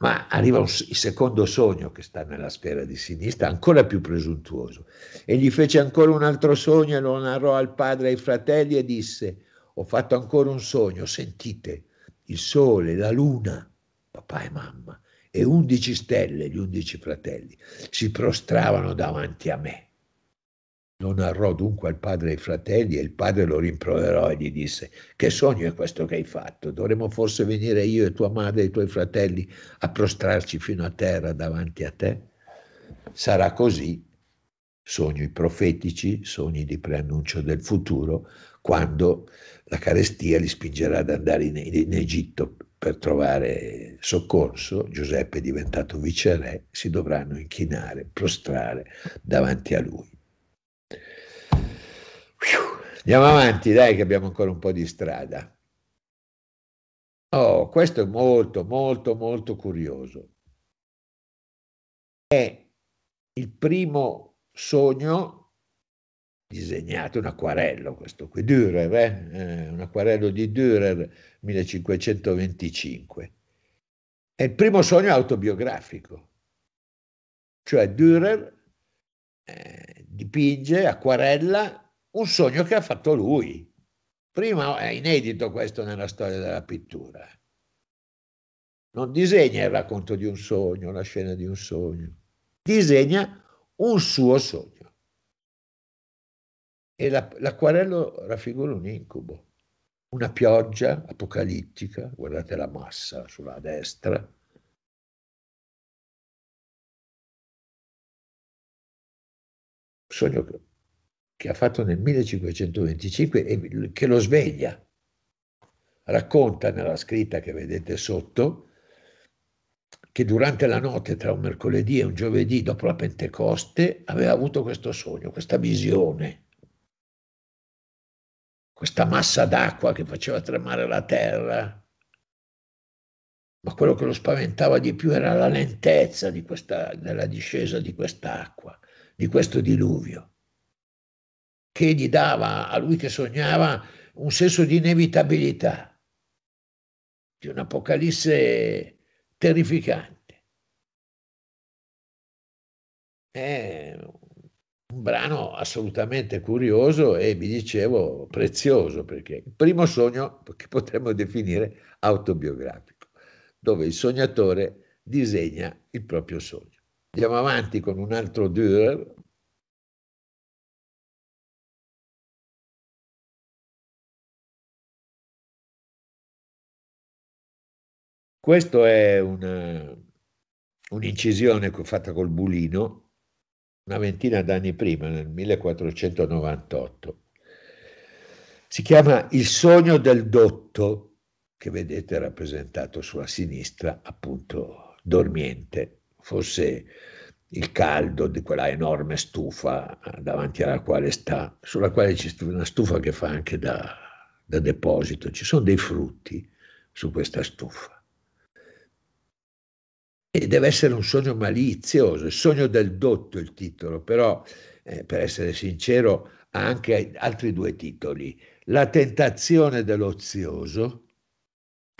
Ma arriva un, il secondo sogno che sta nella sfera di sinistra, ancora più presuntuoso, e gli fece ancora un altro sogno e lo narrò al padre e ai fratelli e disse, ho fatto ancora un sogno, sentite, il sole, la luna, papà e mamma, e undici stelle, gli undici fratelli, si prostravano davanti a me. Lo narrò dunque al padre e ai fratelli e il padre lo rimproverò e gli disse che sogno è questo che hai fatto? Dovremmo forse venire io e tua madre e i tuoi fratelli a prostrarci fino a terra davanti a te? Sarà così, sogni profetici, sogni di preannuncio del futuro, quando la carestia li spingerà ad andare in, in Egitto per trovare soccorso, Giuseppe è diventato viceré, si dovranno inchinare, prostrare davanti a lui. Andiamo avanti, dai, che abbiamo ancora un po' di strada. Oh, questo è molto, molto, molto curioso. È il primo sogno disegnato, un acquarello questo qui, Dürer, eh? un acquarello di Dürer, millecinquecentoventicinque. È il primo sogno autobiografico, cioè Dürer eh, dipinge, acquarella, un sogno che ha fatto lui. Prima è inedito questo nella storia della pittura. Non disegna il racconto di un sogno, la scena di un sogno. Disegna un suo sogno. E la, l'acquarello raffigura un incubo. Una pioggia apocalittica, guardate la massa sulla destra. Sogno che... che ha fatto nel millecinquecentoventicinque e che lo sveglia. Racconta nella scritta che vedete sotto che durante la notte tra un mercoledì e un giovedì dopo la Pentecoste aveva avuto questo sogno, questa visione, questa massa d'acqua che faceva tremare la terra, ma quello che lo spaventava di più era la lentezza di questa, della discesa di quest'acqua, di questo diluvio, che gli dava a lui che sognava un senso di inevitabilità, di un'apocalisse terrificante. È un brano assolutamente curioso e, vi dicevo, prezioso, perché il primo sogno che potremmo definire autobiografico, dove il sognatore disegna il proprio sogno. Andiamo avanti con un altro Dürer. Questo è una, un'incisione fatta col bulino una ventina d'anni prima, nel millequattrocentonovantotto. Si chiama Il sogno del dotto, che vedete rappresentato sulla sinistra, appunto dormiente, forse il caldo di quella enorme stufa davanti alla quale sta, sulla quale c'è una stufa che fa anche da, da deposito, ci sono dei frutti su questa stufa. E deve essere un sogno malizioso, il sogno del dotto il titolo, però eh, per essere sincero ha anche altri due titoli, La tentazione dell'ozioso,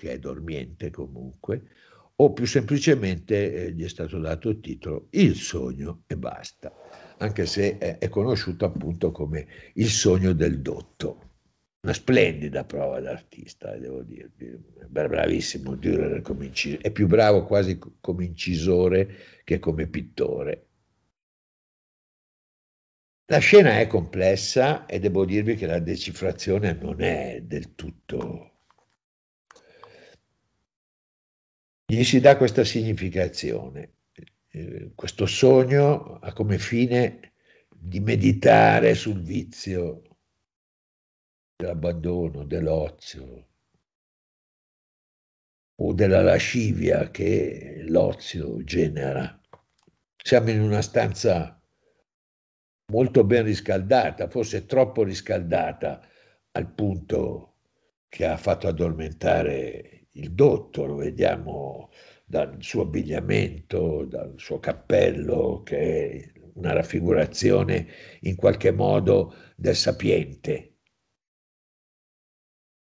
che è dormiente comunque, o più semplicemente eh, gli è stato dato il titolo Il sogno e basta, anche se è, è conosciuto appunto come Il sogno del dotto. Una splendida prova d'artista, devo dirvi, bravissimo Dürer come incisore, è più bravo quasi come incisore che come pittore. La scena è complessa e devo dirvi che la decifrazione non è del tutto. Gli si dà questa significazione, questo sogno ha come fine di meditare sul vizio dell'abbandono, dell'ozio o della lascivia che l'ozio genera. Siamo in una stanza molto ben riscaldata, forse troppo riscaldata al punto che ha fatto addormentare il dotto, lo vediamo dal suo abbigliamento, dal suo cappello, che è una raffigurazione in qualche modo del sapiente.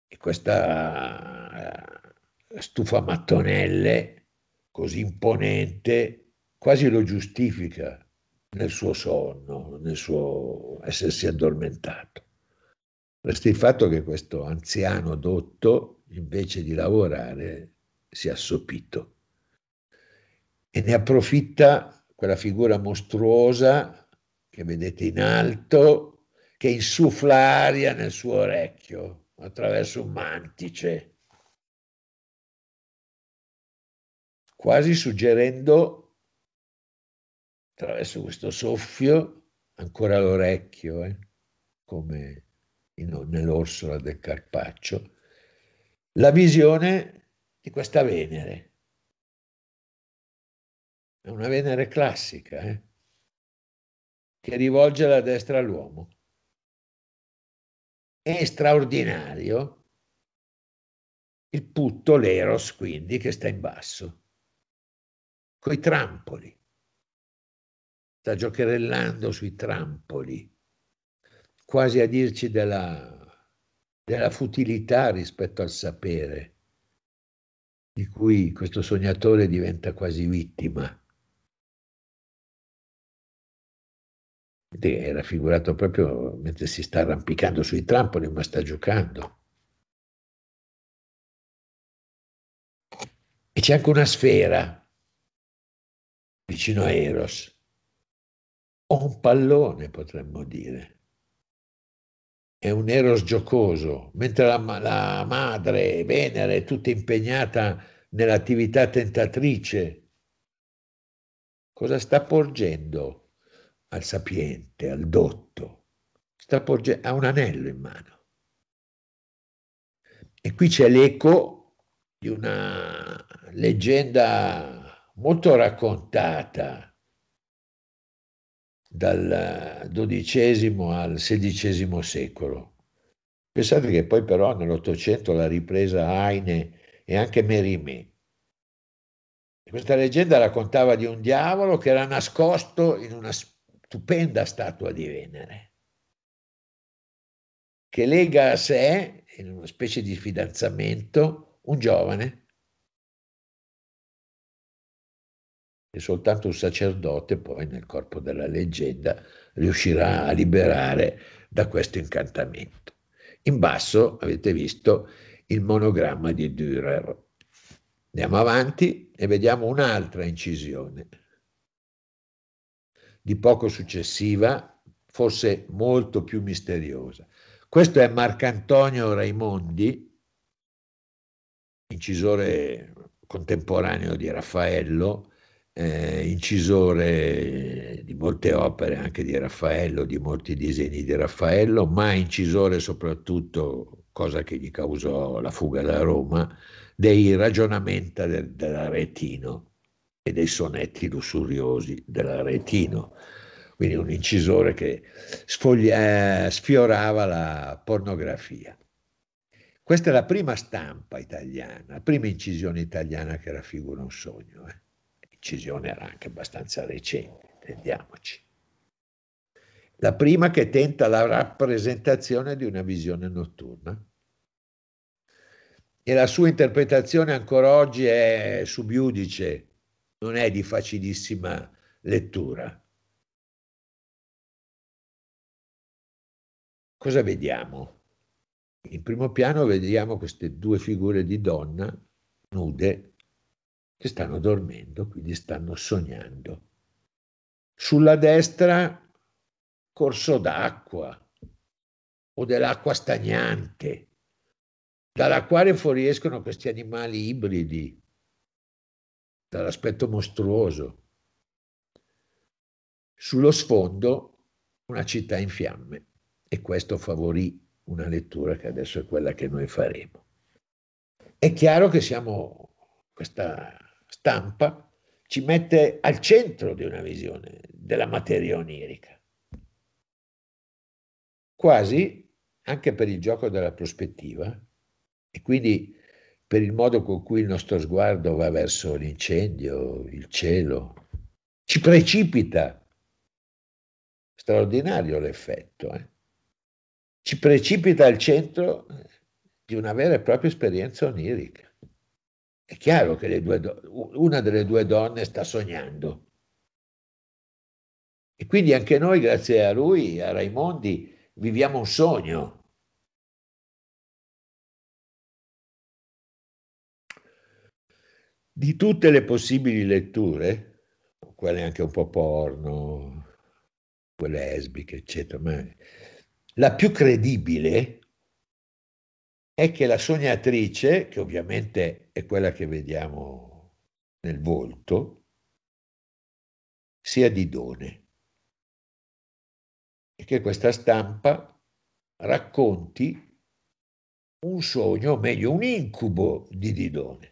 E questa stufa mattonelle così imponente quasi lo giustifica nel suo sonno, nel suo essersi addormentato. Resta il fatto che questo anziano dotto, invece di lavorare, si è assopito e ne approfitta quella figura mostruosa che vedete in alto, che insuffla aria nel suo orecchio attraverso un mantice, quasi suggerendo, attraverso questo soffio, ancora l'orecchio, eh, come nell'Orsola del Carpaccio, la visione di questa Venere. È una Venere classica, eh? Che rivolge la destra all'uomo. È straordinario il putto, l'Eros, quindi, che sta in basso, coi trampoli. Sta giocherellando sui trampoli, quasi a dirci della, della futilità rispetto al sapere, di cui questo sognatore diventa quasi vittima. Ed è raffigurato proprio mentre si sta arrampicando sui trampoli, ma sta giocando. E c'è anche una sfera vicino a Eros, o un pallone, potremmo dire. È un Eros giocoso, mentre la, la madre Venere è tutta impegnata nell'attività tentatrice. Cosa sta porgendo al sapiente, al dotto? Sta porgendo, ha un anello in mano. E qui c'è l'eco di una leggenda molto raccontata dal dodicesimo al sedicesimo secolo. Pensate che poi però nell'Ottocento l'ha ripresa Heine e anche Mérimée. Questa leggenda raccontava di un diavolo che era nascosto in una stupenda statua di Venere, che lega a sé, in una specie di fidanzamento, un giovane e soltanto un sacerdote poi nel corpo della leggenda riuscirà a liberare da questo incantamento. In basso avete visto il monogramma di Dürer. Andiamo avanti e vediamo un'altra incisione, di poco successiva, forse molto più misteriosa. Questo è Marcantonio Raimondi, incisore contemporaneo di Raffaello, Eh, incisore di molte opere anche di Raffaello, di molti disegni di Raffaello, ma incisore soprattutto, cosa che gli causò la fuga da Roma, dei ragionamenti de, dell'Aretino e dei sonetti lussuriosi dell'Aretino. Quindi un incisore che sfoglia, eh, sfiorava la pornografia. Questa è la prima stampa italiana, la prima incisione italiana che raffigura un sogno, eh. Incisione era anche abbastanza recente, intendiamoci. La prima che tenta la rappresentazione di una visione notturna, e la sua interpretazione ancora oggi è subiudice, non è di facilissima lettura. Cosa vediamo? In primo piano vediamo queste due figure di donna nude, che stanno dormendo, quindi stanno sognando. Sulla destra corso d'acqua o dell'acqua stagnante, dalla quale fuoriescono questi animali ibridi, dall'aspetto mostruoso. Sullo sfondo una città in fiamme, e questo favorì una lettura che adesso è quella che noi faremo. È chiaro che siamo, questa stampa ci mette al centro di una visione della materia onirica, quasi anche per il gioco della prospettiva, e quindi per il modo con cui il nostro sguardo va verso l'incendio, il cielo. Ci precipita. Straordinario l'effetto. Eh? Ci precipita al centro di una vera e propria esperienza onirica. È chiaro che le due do- una delle due donne sta sognando. E quindi anche noi, grazie a lui, a Raimondi, viviamo un sogno. Di tutte le possibili letture, quelle anche un po' porno, quelle lesbiche, eccetera, ma la più credibile è che la sognatrice, che ovviamente è quella che vediamo nel volto, sia Didone, e che questa stampa racconti un sogno, o meglio un incubo di Didone,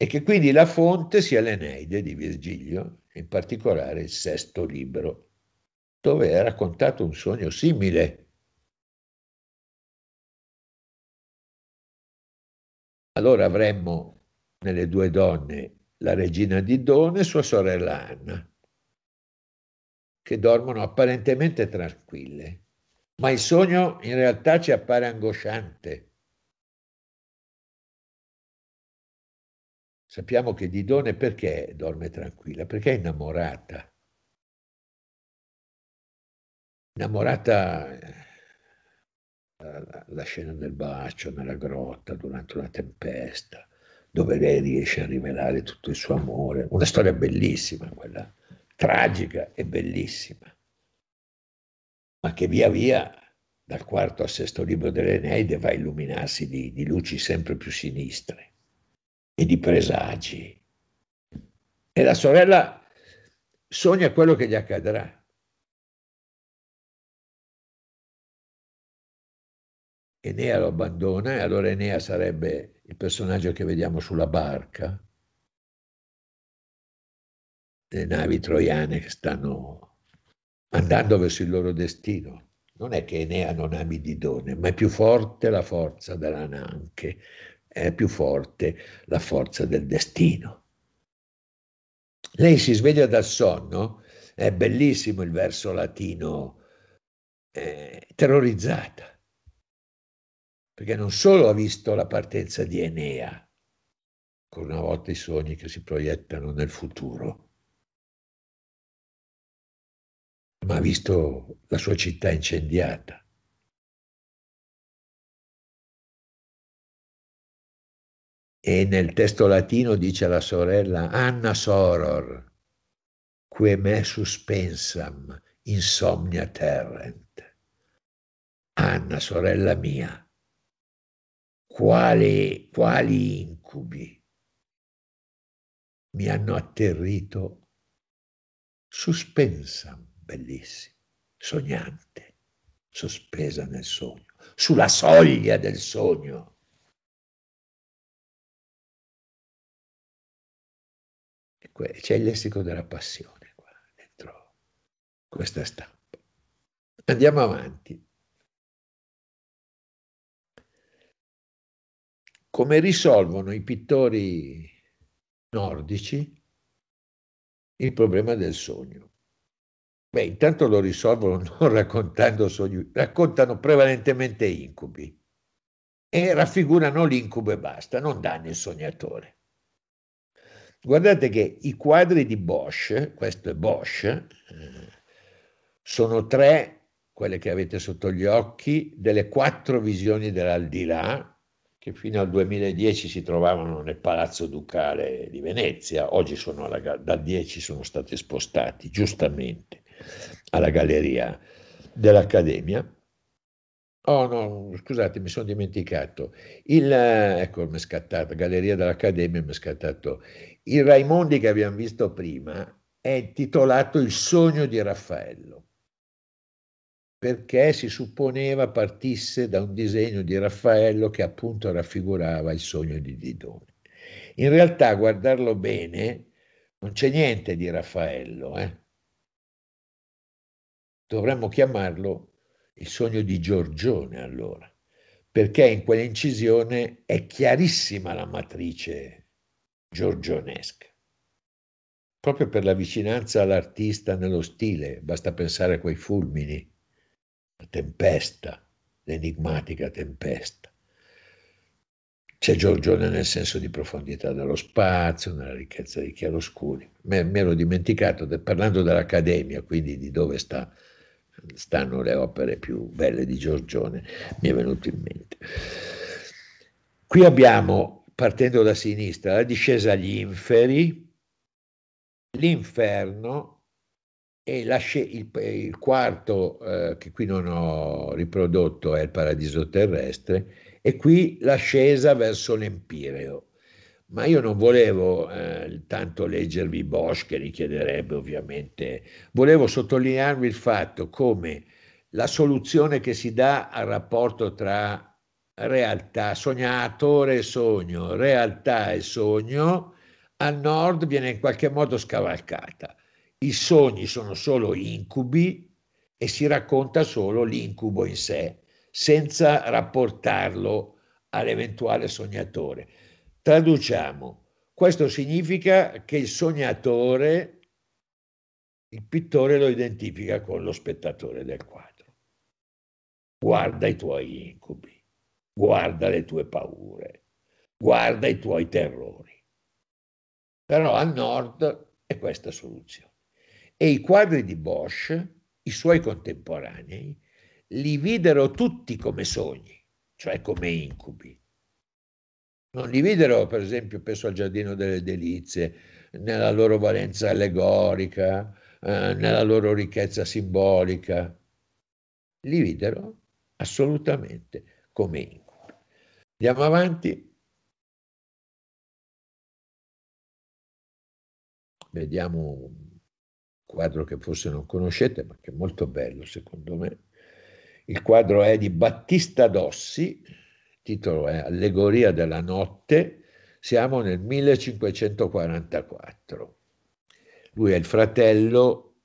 e che quindi la fonte sia l'Eneide di Virgilio, in particolare il sesto libro, dove è raccontato un sogno simile. Allora avremmo nelle due donne la regina Didone e sua sorella Anna, che dormono apparentemente tranquille, ma il sogno in realtà ci appare angosciante. Sappiamo che Didone perché dorme tranquilla? Perché è innamorata. Innamorata alla scena del bacio nella grotta durante una tempesta, dove lei riesce a rivelare tutto il suo amore. Una storia bellissima quella, tragica e bellissima, ma che via via dal quarto al sesto libro dell'Eneide va a illuminarsi di, di luci sempre più sinistre e di presagi. E la sorella sogna quello che gli accadrà. Enea lo abbandona, e allora Enea sarebbe il personaggio che vediamo sulla barca, le navi troiane che stanno andando verso il loro destino. Non è che Enea non ami Didone, ma è più forte la forza della Nanche, è più forte la forza del destino. Lei si sveglia dal sonno, è bellissimo il verso latino, eh, terrorizzata, perché non solo ha visto la partenza di Enea, con una volta i sogni che si proiettano nel futuro, ma ha visto la sua città incendiata. E nel testo latino dice alla sorella: Anna soror, que me suspensam insomnia terrent. Anna, sorella mia, Quali, quali incubi mi hanno atterrito, suspensa, bellissima, sognante, sospesa nel sogno, sulla soglia del sogno. E que- c'è il lessico della passione qua dentro questa stampa. Andiamo avanti. Come risolvono i pittori nordici il problema del sogno? Beh, intanto lo risolvono non raccontando sogni, raccontano prevalentemente incubi e raffigurano l'incubo e basta, non danno il sognatore. Guardate che i quadri di Bosch, questo è Bosch, sono tre, quelle che avete sotto gli occhi, delle quattro visioni dell'aldilà, che fino al duemiladieci si trovavano nel Palazzo Ducale di Venezia. Oggi sono alla, dal dieci sono stati spostati giustamente alla Galleria dell'Accademia. Oh no, scusate, mi sono dimenticato. Il, ecco, mi è scattato, Galleria dell'Accademia mi è scattato. Il Raimondi che abbiamo visto prima è intitolato Il sogno di Raffaello, perché si supponeva partisse da un disegno di Raffaello che appunto raffigurava il sogno di Didone. In realtà, guardarlo bene, non c'è niente di Raffaello. Eh? Dovremmo chiamarlo il sogno di Giorgione, allora, perché in quell'incisione è chiarissima la matrice giorgionesca, proprio per la vicinanza all'artista nello stile. Basta pensare a quei fulmini, la tempesta, l'enigmatica tempesta. C'è Giorgione nel senso di profondità dello spazio, nella ricchezza dei chiaroscuri. Me, me l'ho dimenticato, de, parlando dell'Accademia, quindi di dove sta, stanno le opere più belle di Giorgione, mi è venuto in mente. Qui abbiamo, partendo da sinistra, la discesa agli inferi, l'inferno e la, il, il quarto, eh, che qui non ho riprodotto, è il paradiso terrestre, e qui l'ascesa verso l'Empireo. Ma io non volevo eh, tanto leggervi Bosch, che richiederebbe ovviamente, volevo sottolinearvi il fatto come la soluzione che si dà al rapporto tra realtà, sognatore e sogno, realtà e sogno, al nord viene in qualche modo scavalcata. I sogni sono solo incubi e si racconta solo l'incubo in sé, senza rapportarlo all'eventuale sognatore. Traduciamo, questo significa che il sognatore, il pittore lo identifica con lo spettatore del quadro. Guarda i tuoi incubi, guarda le tue paure, guarda i tuoi terrori. Però al nord è questa soluzione. E i quadri di Bosch, i suoi contemporanei, li videro tutti come sogni, cioè come incubi. Non li videro, per esempio, penso al Giardino delle Delizie, nella loro valenza allegorica, eh, nella loro ricchezza simbolica. Li videro assolutamente come incubi. Andiamo avanti. Vediamo un quadro che forse non conoscete, ma che è molto bello, secondo me. Il quadro è di Battista Dossi, il titolo è Allegoria della notte, siamo nel millecinquecentoquarantaquattro. Lui è il fratello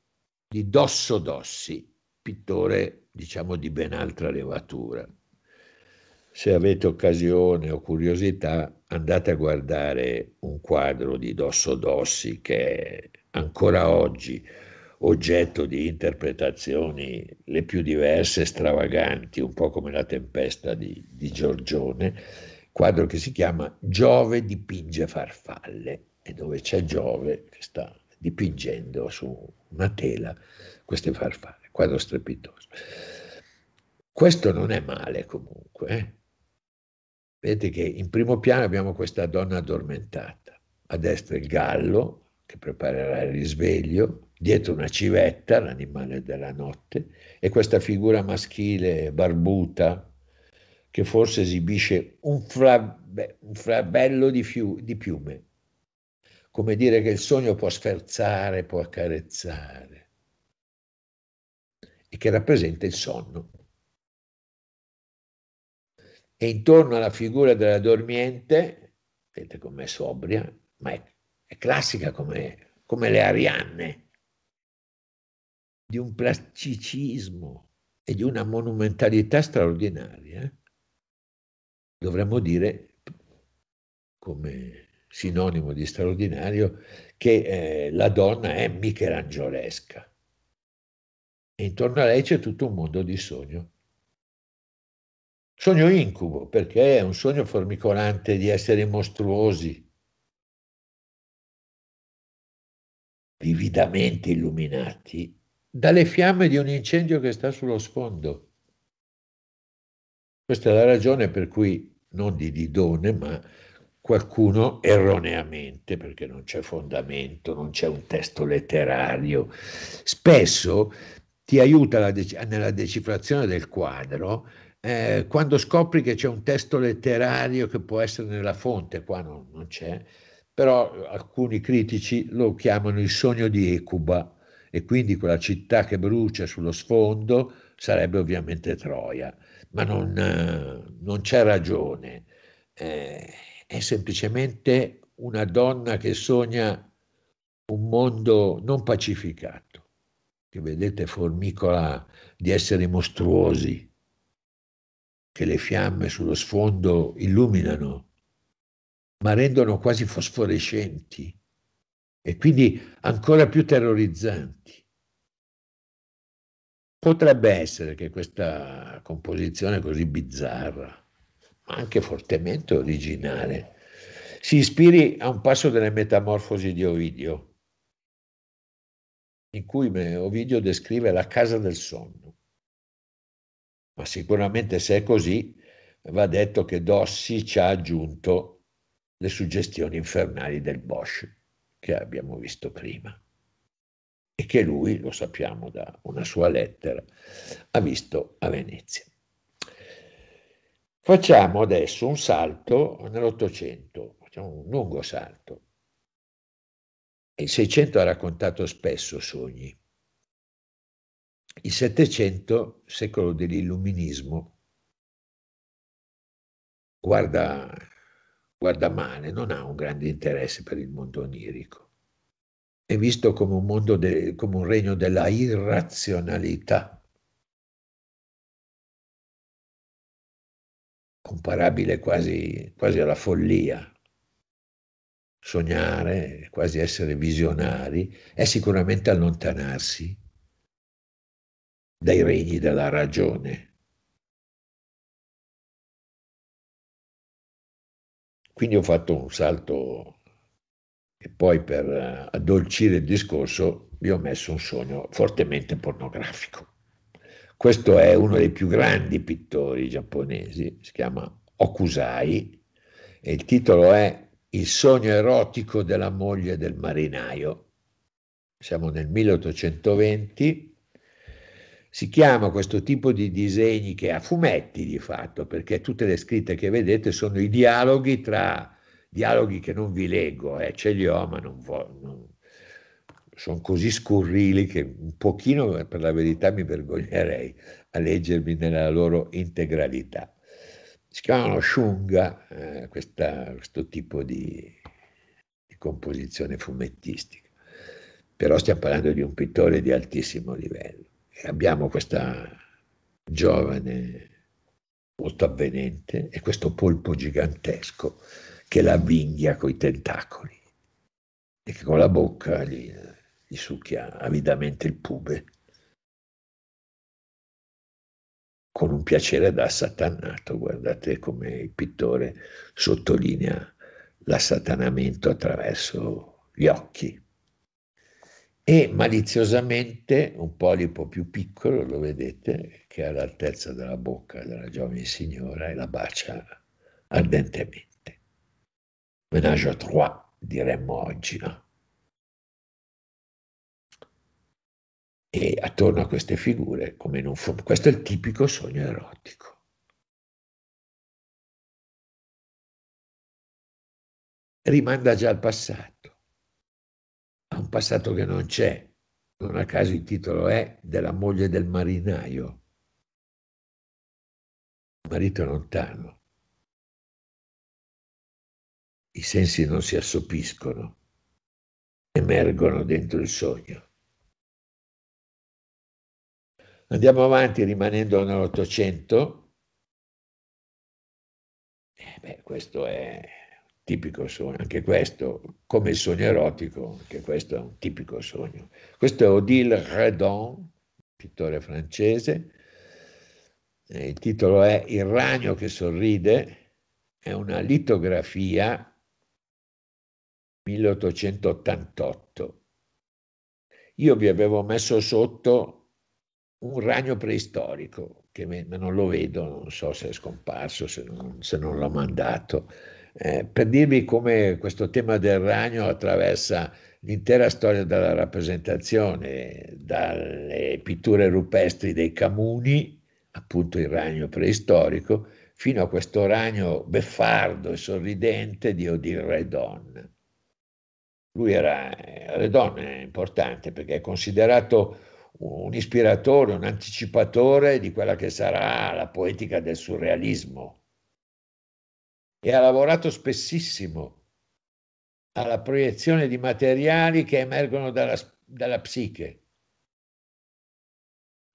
di Dosso Dossi, pittore, diciamo, di ben altra levatura. Se avete occasione o curiosità, andate a guardare un quadro di Dosso Dossi che è ancora oggi oggetto di interpretazioni le più diverse, stravaganti, un po' come la tempesta di, di Giorgione, quadro che si chiama Giove dipinge farfalle, e dove c'è Giove che sta dipingendo su una tela queste farfalle, quadro strepitoso. Questo non è male comunque. Eh? Vedete che in primo piano abbiamo questa donna addormentata, a destra il gallo che preparerà il risveglio, dietro una civetta, l'animale della notte, e questa figura maschile barbuta che forse esibisce un, frabe, un frabello di, fiu, di piume, come dire che il sogno può sferzare, può accarezzare, e che rappresenta il sonno. E intorno alla figura della dormiente, vedete com'è sobria, ma è, è classica come, come le Arianne, di un plasticismo e di una monumentalità straordinaria, dovremmo dire, come sinonimo di straordinario, che eh, la donna è michelangiolesca e intorno a lei c'è tutto un mondo di sogno. Sogno incubo, perché è un sogno formicolante di esseri mostruosi, vividamente illuminati dalle fiamme di un incendio che sta sullo sfondo. Questa è la ragione per cui, non di Didone, ma qualcuno erroneamente, perché non c'è fondamento, non c'è un testo letterario, spesso ti aiuta la dec- nella decifrazione del quadro, eh, quando scopri che c'è un testo letterario che può essere nella fonte, qua non, non c'è, però alcuni critici lo chiamano il sogno di Ecuba, e quindi quella città che brucia sullo sfondo sarebbe ovviamente Troia, ma non, non c'è ragione, eh, è semplicemente una donna che sogna un mondo non pacificato, che vedete formicola di esseri mostruosi, che le fiamme sullo sfondo illuminano, ma rendono quasi fosforescenti e quindi ancora più terrorizzanti. Potrebbe essere che questa composizione così bizzarra, ma anche fortemente originale, si ispiri a un passo delle Metamorfosi di Ovidio, in cui Ovidio descrive la casa del sonno. Ma sicuramente, se è così, va detto che Dossi ci ha aggiunto le suggestioni infernali del Bosch, che abbiamo visto prima, e che lui, lo sappiamo da una sua lettera, ha visto a Venezia. Facciamo adesso un salto nell'Ottocento, facciamo un lungo salto. Il Seicento ha raccontato spesso sogni. Il Settecento, secolo dell'illuminismo, guarda, guarda male, non ha un grande interesse per il mondo onirico. È visto come un, mondo de, come un regno della irrazionalità, comparabile quasi, quasi alla follia. Sognare, quasi essere visionari, è sicuramente allontanarsi dai regni della ragione. Quindi ho fatto un salto e poi, per addolcire il discorso, vi ho messo un sogno fortemente pornografico. Questo è uno dei più grandi pittori giapponesi, si chiama Okusai, e il titolo è Il sogno erotico della moglie del marinaio. Siamo nel milleottocentoventi. Si chiama questo tipo di disegni, che a fumetti di fatto, perché tutte le scritte che vedete sono i dialoghi tra dialoghi che non vi leggo, eh, ce li ho, ma non voglio, sono così scurrili che un pochino, per la verità, mi vergognerei a leggervi nella loro integralità. Si chiamano shunga, eh, questa, questo tipo di, di composizione fumettistica, però stiamo parlando di un pittore di altissimo livello. Abbiamo questa giovane molto avvenente e questo polpo gigantesco che la avvinghia coi tentacoli e che con la bocca gli, gli succhia avidamente il pube, con un piacere da satanato. Guardate come il pittore sottolinea l'assatanamento attraverso gli occhi. E maliziosamente un polipo più piccolo, lo vedete, che è all'altezza della bocca della giovane signora e la bacia ardentemente. Ménage à trois, diremmo oggi, no? E attorno a queste figure, come in un film, questo è il tipico sogno erotico. Rimanda già al passato. Un passato che non c'è, non a caso il titolo è Della moglie del marinaio, marito lontano. I sensi non si assopiscono, emergono dentro il sogno. Andiamo avanti, rimanendo nell'Ottocento. Eh beh, questo è tipico sogno, anche questo, come il sogno erotico, anche questo è un tipico sogno. Questo è Odile Redon, pittore francese, e il titolo è Il ragno che sorride, è una litografia milleottocentottantotto. Io vi avevo messo sotto un ragno preistorico, che non lo vedo, non so se è scomparso, se non, se non l'ho mandato. Eh, per dirvi come questo tema del ragno attraversa l'intera storia della rappresentazione, dalle pitture rupestri dei Camuni, appunto il ragno preistorico, fino a questo ragno beffardo e sorridente di Odile Redon. Lui era, Redon è importante perché è considerato un ispiratore, un anticipatore di quella che sarà la poetica del surrealismo. E ha lavorato spessissimo alla proiezione di materiali che emergono dalla, dalla psiche,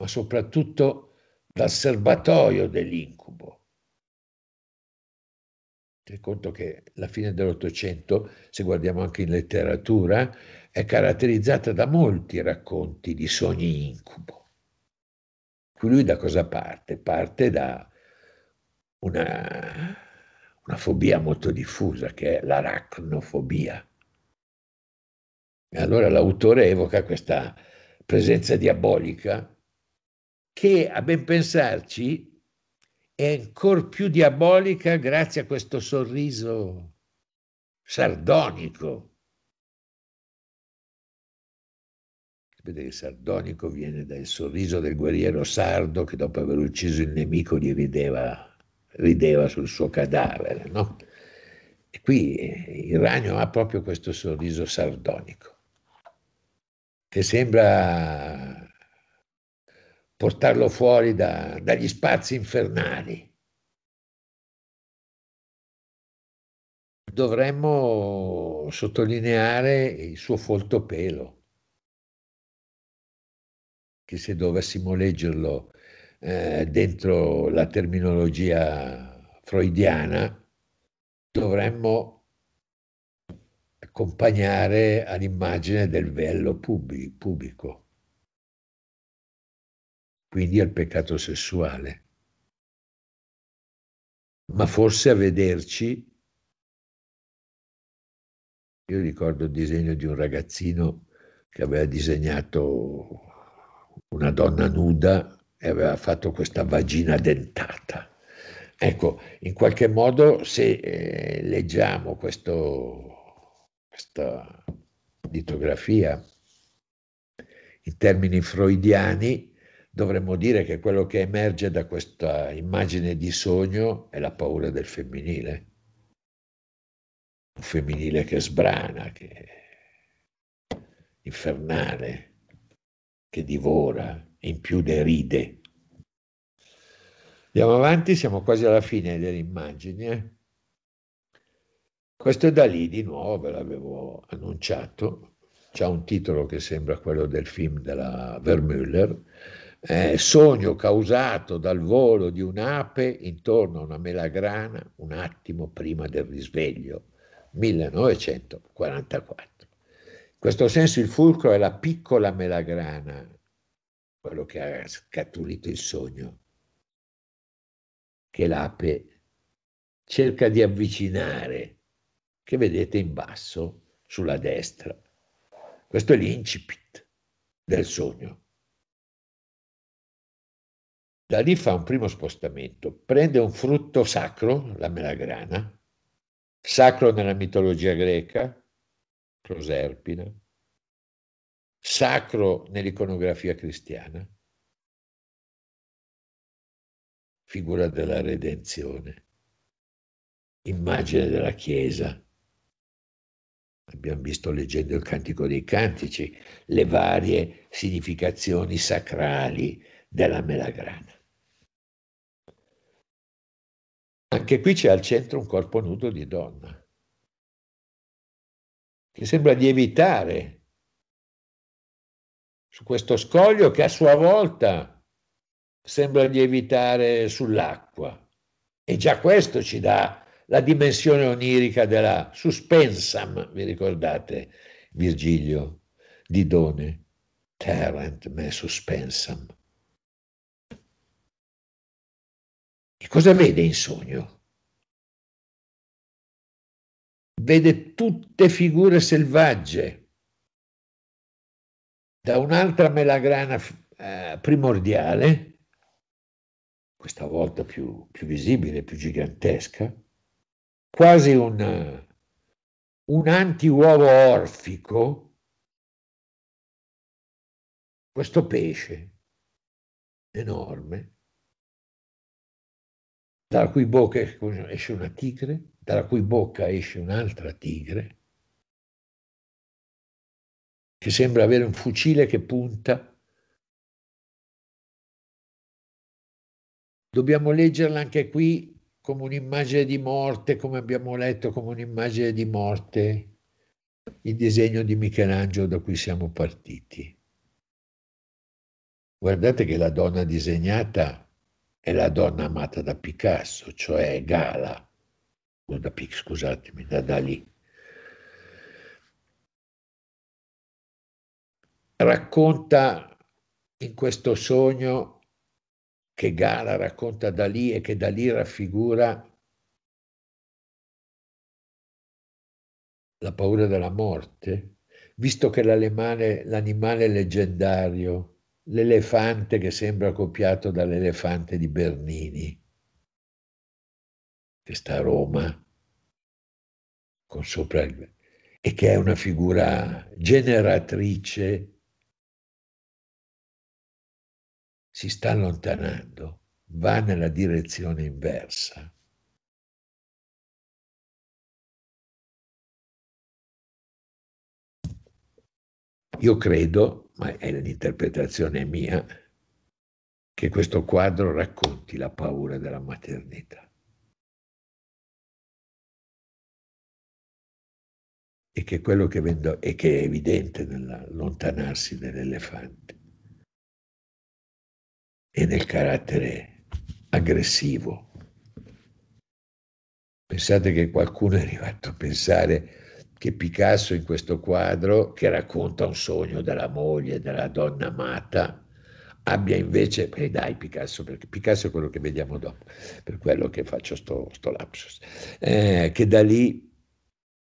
ma soprattutto dal serbatoio dell'incubo. Tenete conto che la fine dell'Ottocento, se guardiamo anche in letteratura, è caratterizzata da molti racconti di sogni incubo. Qui lui da cosa parte? Parte da una, una fobia molto diffusa, che è l'arachnofobia. E allora l'autore evoca questa presenza diabolica che, a ben pensarci, è ancora più diabolica grazie a questo sorriso sardonico. Sapete che il sardonico viene dal sorriso del guerriero sardo che, dopo aver ucciso il nemico, gli rideva, rideva sul suo cadavere, no? E qui il ragno ha proprio questo sorriso sardonico, che sembra portarlo fuori da, dagli spazi infernali. Dovremmo sottolineare il suo folto pelo, che se dovessimo leggerlo eh, dentro la terminologia freudiana, dovremmo accompagnare all'immagine del vello pubico, quindi al peccato sessuale. Ma forse a vederci, io ricordo il disegno di un ragazzino che aveva disegnato una donna nuda e aveva fatto questa vagina dentata. Ecco, in qualche modo, se eh, leggiamo questo... questa litografia in termini freudiani, dovremmo dire che quello che emerge da questa immagine di sogno è la paura del femminile, un femminile che sbrana, che è infernale, che divora e in più deride. Andiamo avanti, siamo quasi alla fine delle immagini. eh? Questo Dalì, di nuovo, ve l'avevo annunciato, c'ha un titolo che sembra quello del film della Vermeulen, eh, sogno causato dal volo di un'ape intorno a una melagrana un attimo prima del risveglio, millenovecentoquarantaquattro. In questo senso il fulcro è la piccola melagrana, quello che ha scaturito il sogno, che l'ape cerca di avvicinare, che vedete in basso sulla destra. Questo è l'incipit del sogno. Da lì fa un primo spostamento, prende un frutto sacro, la melagrana, sacro nella mitologia greca, Proserpina, sacro nell'iconografia cristiana, figura della redenzione, immagine della Chiesa. Abbiamo visto, leggendo il Cantico dei Cantici, le varie significazioni sacrali della melagrana. Anche qui c'è al centro un corpo nudo di donna, che sembra lievitare su questo scoglio che a sua volta sembra lievitare sull'acqua. E già questo ci dà la dimensione onirica della suspensam, vi ricordate Virgilio, Didone, terrent me suspensam. Che cosa vede in sogno? Vede tutte figure selvagge, da un'altra melagrana eh, primordiale, questa volta più, più visibile, più gigantesca, quasi un, un anti-uovo orfico, questo pesce enorme, dalla cui bocca esce una tigre, dalla cui bocca esce un'altra tigre, che sembra avere un fucile che punta. Dobbiamo leggerla anche qui come un'immagine di morte, come abbiamo letto, come un'immagine di morte, il disegno di Michelangelo da cui siamo partiti. Guardate che la donna disegnata è la donna amata da Picasso, cioè Gala, da Pic, scusatemi, da Dalì. Racconta in questo sogno che Gala racconta Dalì e che Dalì raffigura la paura della morte, visto che l'animale leggendario, l'elefante che sembra copiato dall'elefante di Bernini, che sta a Roma, con sopra il, e che è una figura generatrice, si sta allontanando, va nella direzione inversa. Io credo, ma è un'interpretazione mia, che questo quadro racconti la paura della maternità e che quello che vendo, e che è evidente nell'allontanarsi dell'elefante e nel carattere aggressivo. Pensate che qualcuno è arrivato a pensare che Picasso in questo quadro, che racconta un sogno della moglie, della donna amata, abbia invece, e eh dai Picasso, perché Picasso è quello che vediamo dopo, per quello che faccio sto, sto lapsus, eh, che Dalì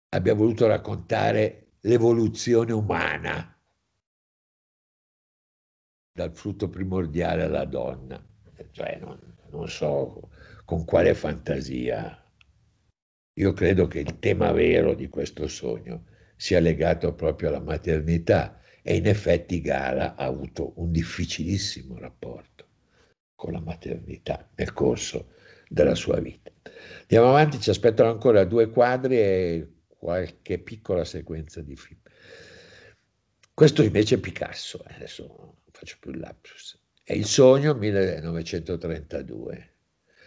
abbia voluto raccontare l'evoluzione umana, dal frutto primordiale alla donna, cioè non, non so con quale fantasia. Io credo che il tema vero di questo sogno sia legato proprio alla maternità e in effetti Gala ha avuto un difficilissimo rapporto con la maternità nel corso della sua vita. Andiamo avanti, ci aspettano ancora due quadri e qualche piccola sequenza di film. Questo invece è Picasso, adesso non faccio più il lapsus, è il sogno millenovecentotrentadue.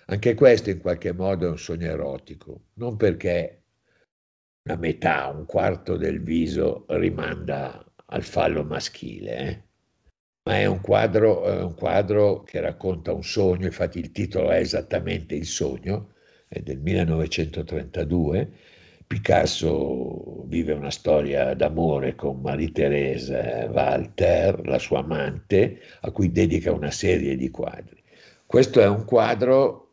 Anche questo in qualche modo è un sogno erotico, non perché una metà, un quarto del viso rimanda al fallo maschile, eh? Ma è un quadro, è un quadro che racconta un sogno, infatti il titolo è esattamente Il sogno, è del millenovecentotrentadue, Picasso vive una storia d'amore con Maria Teresa Walter, la sua amante, a cui dedica una serie di quadri. Questo è un quadro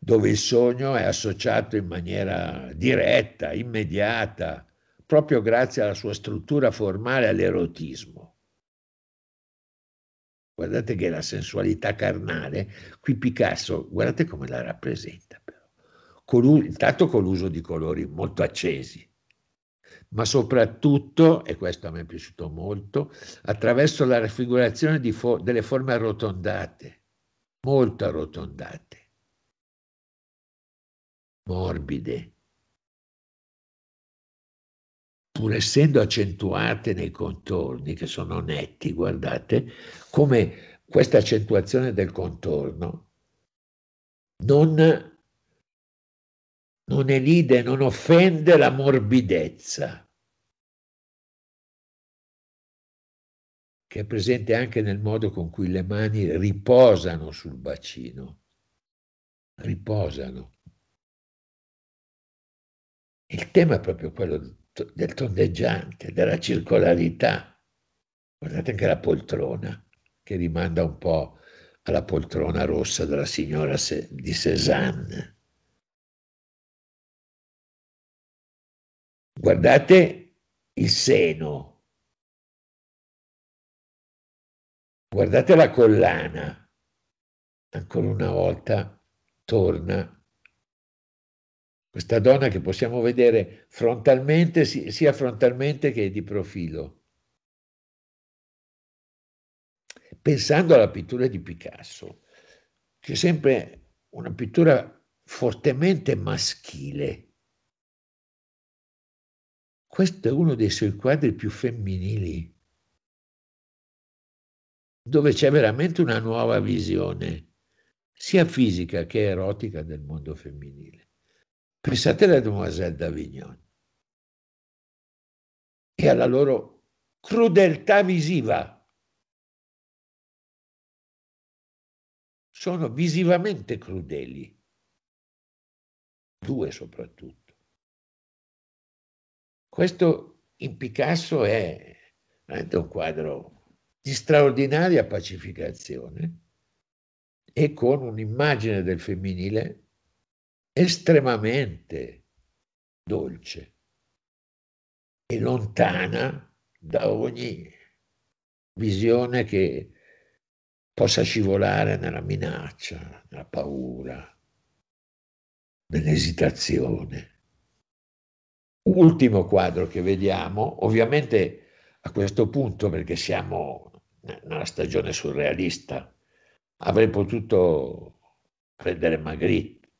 dove il sogno è associato in maniera diretta, immediata, proprio grazie alla sua struttura formale all'erotismo. Guardate che la sensualità carnale, qui Picasso, guardate come la rappresenta però, Colu- intanto con l'uso di colori molto accesi, ma soprattutto, e questo a me è piaciuto molto, attraverso la raffigurazione di fo- delle forme arrotondate, molto arrotondate, morbide, pur essendo accentuate nei contorni, che sono netti, guardate, come questa accentuazione del contorno non, non elide, non offende la morbidezza, che è presente anche nel modo con cui le mani riposano sul bacino, riposano. Il tema è proprio quello del tondeggiante, della circolarità. Guardate anche la poltrona, che rimanda un po' alla poltrona rossa della signora di Cézanne. Guardate il seno. Guardate la collana. Ancora una volta torna questa donna che possiamo vedere frontalmente, sia frontalmente che di profilo. Pensando alla pittura di Picasso, che è sempre una pittura fortemente maschile, questo è uno dei suoi quadri più femminili, dove c'è veramente una nuova visione, sia fisica che erotica, del mondo femminile. Pensate alla Demoiselle d'Avignon e alla loro crudeltà visiva. Sono visivamente crudeli, due soprattutto. Questo in Picasso è anche un quadro di straordinaria pacificazione e con un'immagine del femminile estremamente dolce e lontana da ogni visione che possa scivolare nella minaccia, nella paura, nell'esitazione. Ultimo quadro che vediamo, ovviamente a questo punto, perché siamo nella stagione surrealista, avrei potuto prendere Magritte,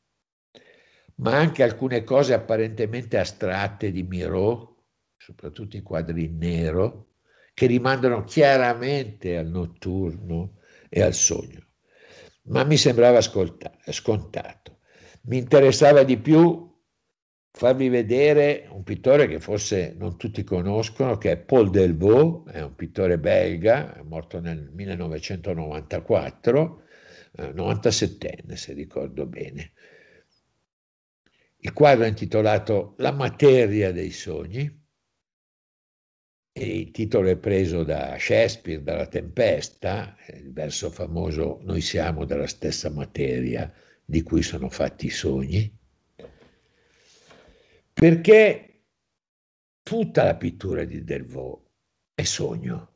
ma anche alcune cose apparentemente astratte di Miro, soprattutto i quadri in nero, che rimandano chiaramente al notturno e al sogno. Ma mi sembrava scontato. Mi interessava di più farvi vedere un pittore che forse non tutti conoscono, che è Paul Delvaux, è un pittore belga, è morto nel millenovecentonovantaquattro, novantasettenne se ricordo bene. Il quadro è intitolato La materia dei sogni e il titolo è preso da Shakespeare, dalla Tempesta, il verso famoso Noi siamo della stessa materia di cui sono fatti i sogni. Perché tutta la pittura di Delvaux è sogno.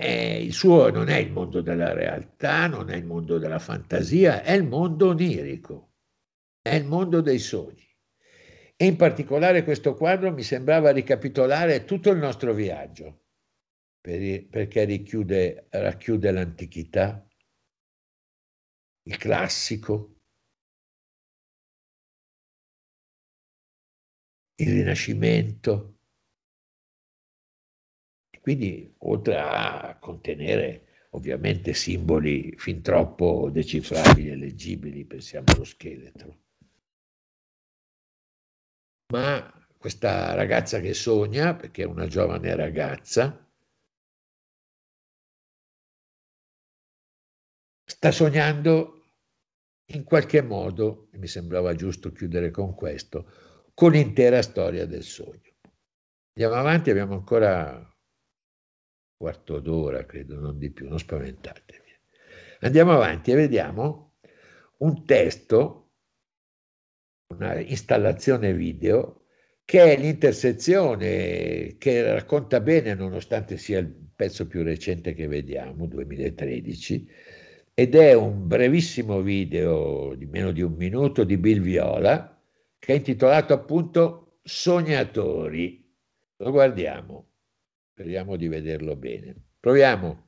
E il suo non è il mondo della realtà, non è il mondo della fantasia, è il mondo onirico, è il mondo dei sogni. E in particolare questo quadro mi sembrava ricapitolare tutto il nostro viaggio, perché richiude, racchiude l'antichità, il classico, il Rinascimento. Quindi, oltre a contenere ovviamente simboli fin troppo decifrabili e leggibili, pensiamo allo scheletro, ma questa ragazza che sogna, perché è una giovane ragazza, sta sognando in qualche modo, e mi sembrava giusto chiudere con questo, con l'intera storia del sogno. Andiamo avanti, abbiamo ancora un quarto d'ora, credo, non di più, non spaventatevi. Andiamo avanti e vediamo un testo, una installazione video, che è l'intersezione, che racconta bene, nonostante sia il pezzo più recente che vediamo, duemilatredici, ed è un brevissimo video di meno di un minuto di Bill Viola, che è intitolato appunto Sognatori. Lo guardiamo, speriamo di vederlo bene. Proviamo.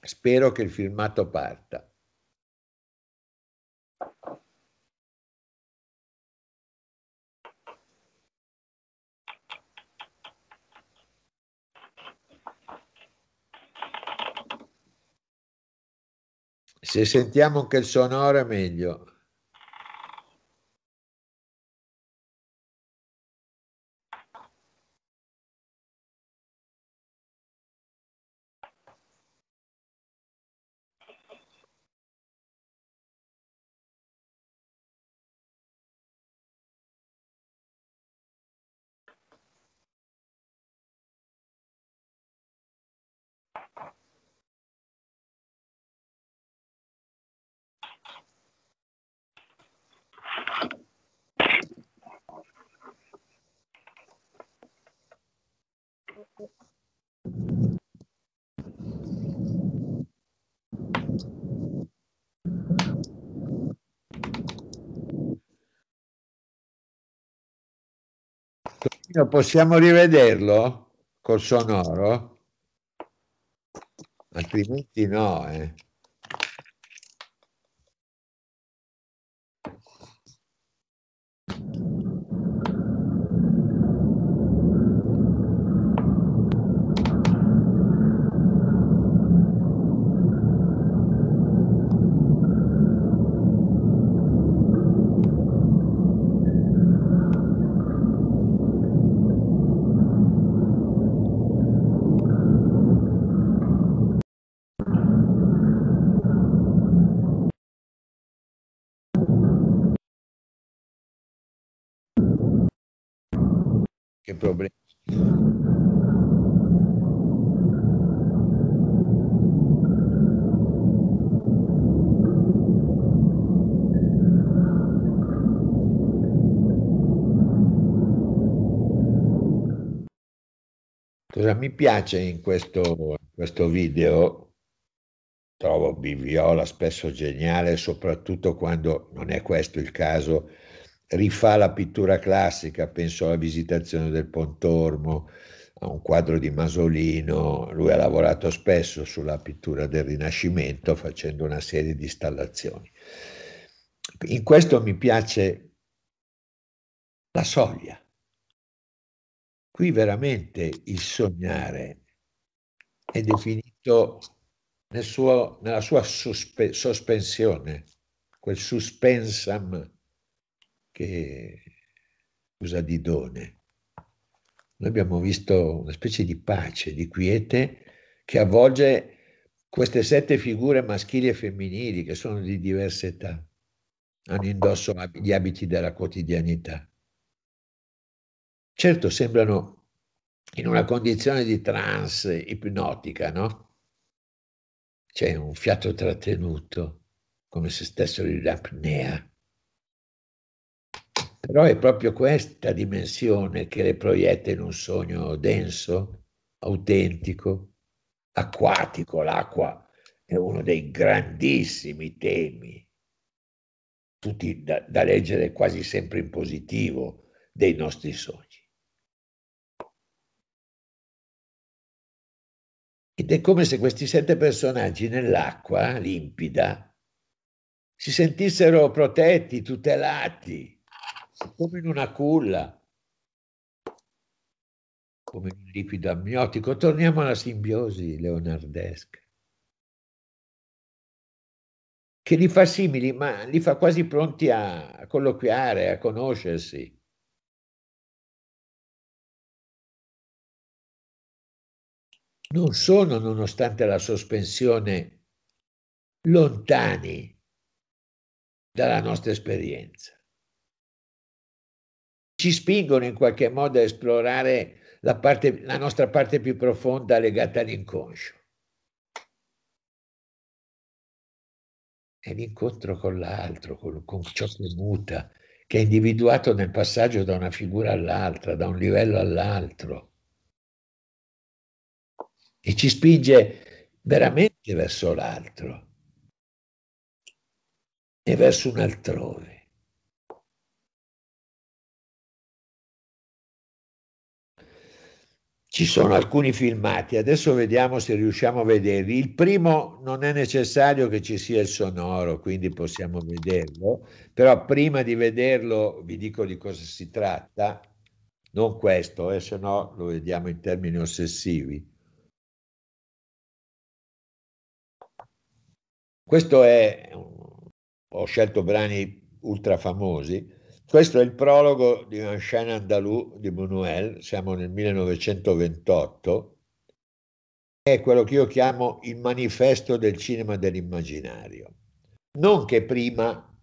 Spero che il filmato parta. Se sentiamo anche il sonoro è meglio. Possiamo rivederlo col sonoro? Altrimenti no, eh. Che problemi. Cosa mi piace in questo, in questo video? Trovo Biviola spesso geniale, soprattutto quando, non è questo il caso, rifà la pittura classica, penso alla Visitazione del Pontormo, a un quadro di Masolino. Lui ha lavorato spesso sulla pittura del Rinascimento facendo una serie di installazioni. In questo mi piace la soglia. Qui veramente il sognare è definito nel suo, nella sua sospe, sospensione, quel suspensam che usa Didone. Noi abbiamo visto una specie di pace, di quiete che avvolge queste sette figure maschili e femminili che sono di diverse età, hanno indosso gli abiti della quotidianità. Certo, sembrano in una condizione di trance ipnotica, no? C'è un fiato trattenuto, come se stessero in apnea. Però è proprio questa dimensione che le proietta in un sogno denso, autentico, acquatico. L'acqua è uno dei grandissimi temi, tutti da, da leggere quasi sempre in positivo, dei nostri sogni. Ed è come se questi sette personaggi nell'acqua limpida si sentissero protetti, tutelati, come in una culla, come in un liquido amniotico. Torniamo alla simbiosi leonardesca, che li fa simili, ma li fa quasi pronti a colloquiare, a conoscersi. Non sono, nonostante la sospensione, lontani dalla nostra esperienza. Ci spingono in qualche modo a esplorare la, parte, la nostra parte più profonda legata all'inconscio. È l'incontro con l'altro, con, con ciò che muta, che è individuato nel passaggio da una figura all'altra, da un livello all'altro. E ci spinge veramente verso l'altro e verso un altrove. Ci sono alcuni filmati, adesso vediamo se riusciamo a vederli. Il primo non è necessario che ci sia il sonoro, quindi possiamo vederlo, però prima di vederlo vi dico di cosa si tratta, non questo, eh, se no lo vediamo in termini ossessivi. Questo è, ho scelto brani ultra famosi, questo è il prologo di Un chant andalou di Buñuel, siamo nel millenovecentoventotto, è quello che io chiamo il manifesto del cinema dell'immaginario. Non che prima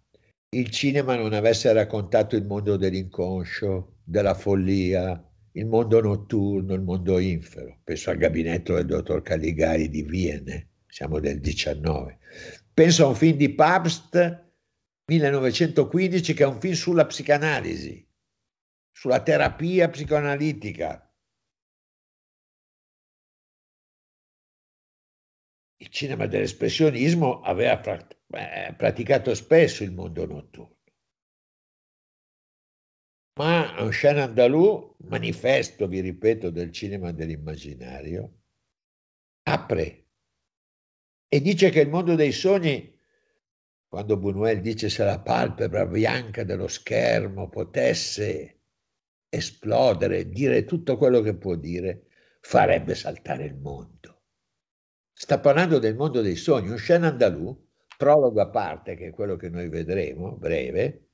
il cinema non avesse raccontato il mondo dell'inconscio, della follia, il mondo notturno, il mondo infero, penso al Gabinetto del dottor Caligari di Vienne. Siamo del diciannove. Penso a un film di Pabst, millenovecentoquindici, che è un film sulla psicanalisi, sulla terapia psicoanalitica. Il cinema dell'espressionismo aveva praticato spesso il mondo notturno. Ma Un chant andalou, manifesto, vi ripeto, del cinema dell'immaginario, apre e dice che il mondo dei sogni, quando Buñuel dice se la palpebra bianca dello schermo potesse esplodere, dire tutto quello che può dire, farebbe saltare il mondo. Sta parlando del mondo dei sogni. Un chant andalou, prologo a parte, che è quello che noi vedremo, breve,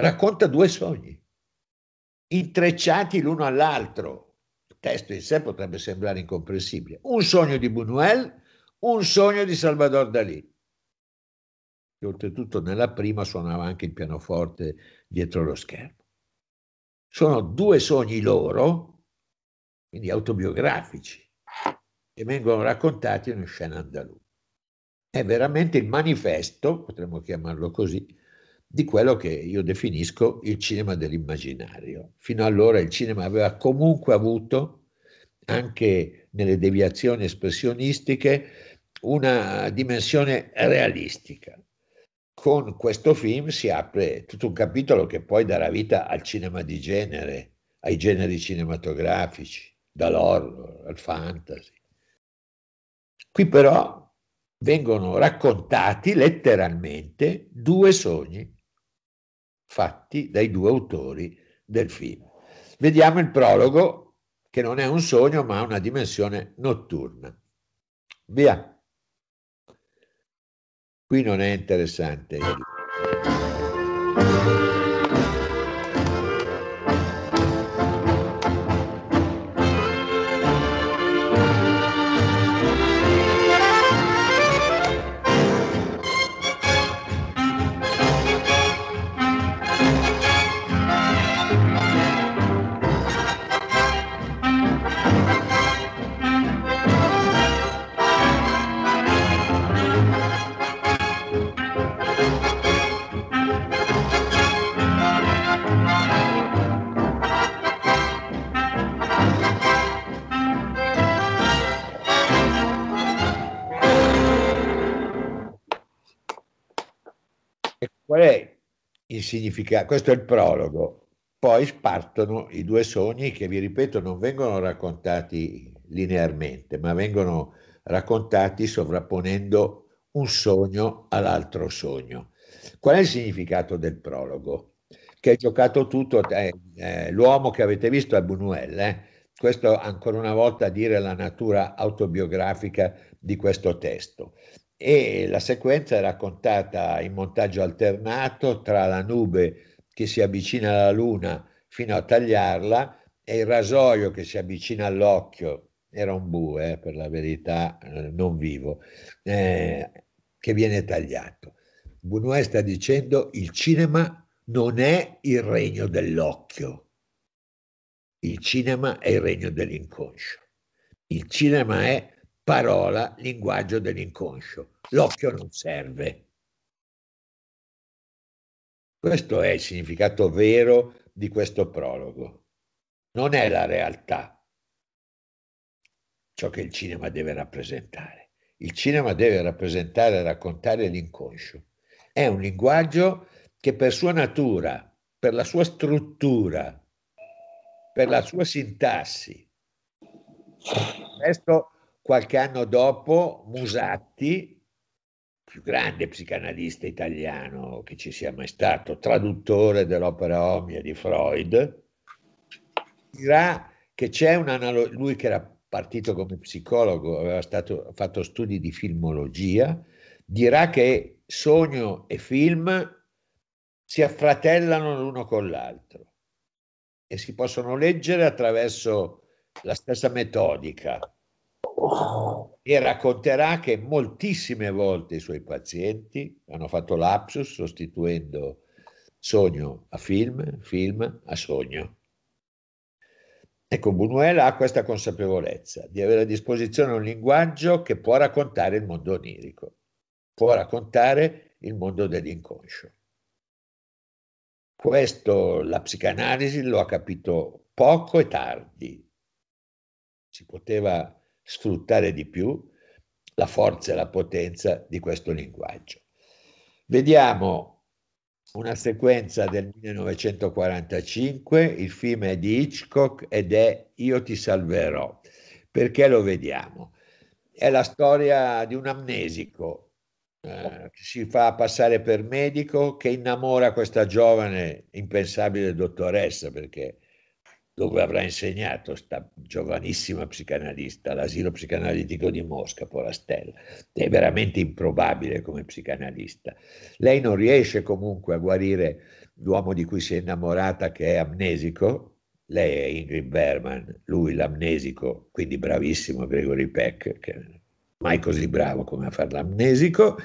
racconta due sogni, intrecciati l'uno all'altro. Il testo in sé potrebbe sembrare incomprensibile. Un sogno di Buñuel, un sogno di Salvador Dalí, che oltretutto nella prima suonava anche il pianoforte dietro lo schermo. Sono due sogni loro, quindi autobiografici, che vengono raccontati in scena andalù. È veramente il manifesto, potremmo chiamarlo così, di quello che io definisco il cinema dell'immaginario. Fino allora il cinema aveva comunque avuto, anche nelle deviazioni espressionistiche, una dimensione realistica. Con questo film si apre tutto un capitolo che poi darà vita al cinema di genere, ai generi cinematografici, dall'horror al fantasy. Qui però vengono raccontati letteralmente due sogni fatti dai due autori del film. Vediamo il prologo, che non è un sogno ma ha una dimensione notturna. Via. Qui non è interessante il... Significa, questo è il prologo, poi partono i due sogni che, vi ripeto, non vengono raccontati linearmente, ma vengono raccontati sovrapponendo un sogno all'altro sogno. Qual è il significato del prologo? Che è giocato tutto, eh, eh, l'uomo che avete visto è Buñuel, eh? Questo ancora una volta a dire la natura autobiografica di questo testo. E la sequenza è raccontata in montaggio alternato tra la nube che si avvicina alla luna fino a tagliarla e il rasoio che si avvicina all'occhio, era un bue eh, per la verità eh, non vivo, eh, che viene tagliato. Buñuel sta dicendo: il cinema non è il regno dell'occhio, il cinema è il regno dell'inconscio, il cinema è parola, linguaggio dell'inconscio. L'occhio non serve. Questo è il significato vero di questo prologo. Non è la realtà ciò che il cinema deve rappresentare. Il cinema deve rappresentare e raccontare l'inconscio. È un linguaggio che per sua natura, per la sua struttura, per la sua sintassi, questo qualche anno dopo Musatti, più grande psicanalista italiano che ci sia mai stato, traduttore dell'opera omnia di Freud, dirà che c'è un'analogia. Lui, che era partito come psicologo, aveva stato, fatto studi di filmologia, dirà che sogno e film si affratellano l'uno con l'altro e si possono leggere attraverso la stessa metodica. E racconterà che moltissime volte i suoi pazienti hanno fatto lapsus sostituendo sogno a film, film a sogno. Ecco, Buñuel ha questa consapevolezza di avere a disposizione un linguaggio che può raccontare il mondo onirico, può raccontare il mondo dell'inconscio. Questo la psicanalisi lo ha capito poco e tardi. Si poteva sfruttare di più la forza e la potenza di questo linguaggio. Vediamo una sequenza del millenovecentoquarantacinque, il film è di Hitchcock ed è Io ti salverò. Perché lo vediamo? È la storia di un amnesico eh, che si fa passare per medico, che innamora questa giovane impensabile dottoressa, perché dove avrà insegnato sta giovanissima psicanalista all'asilo psicanalitico di Mosca, Porastella. È veramente improbabile come psicanalista. Lei non riesce comunque a guarire l'uomo di cui si è innamorata, che è amnesico. Lei è Ingrid Bergman, lui l'amnesico, quindi bravissimo Gregory Peck, che è mai così bravo come a far l'amnesico,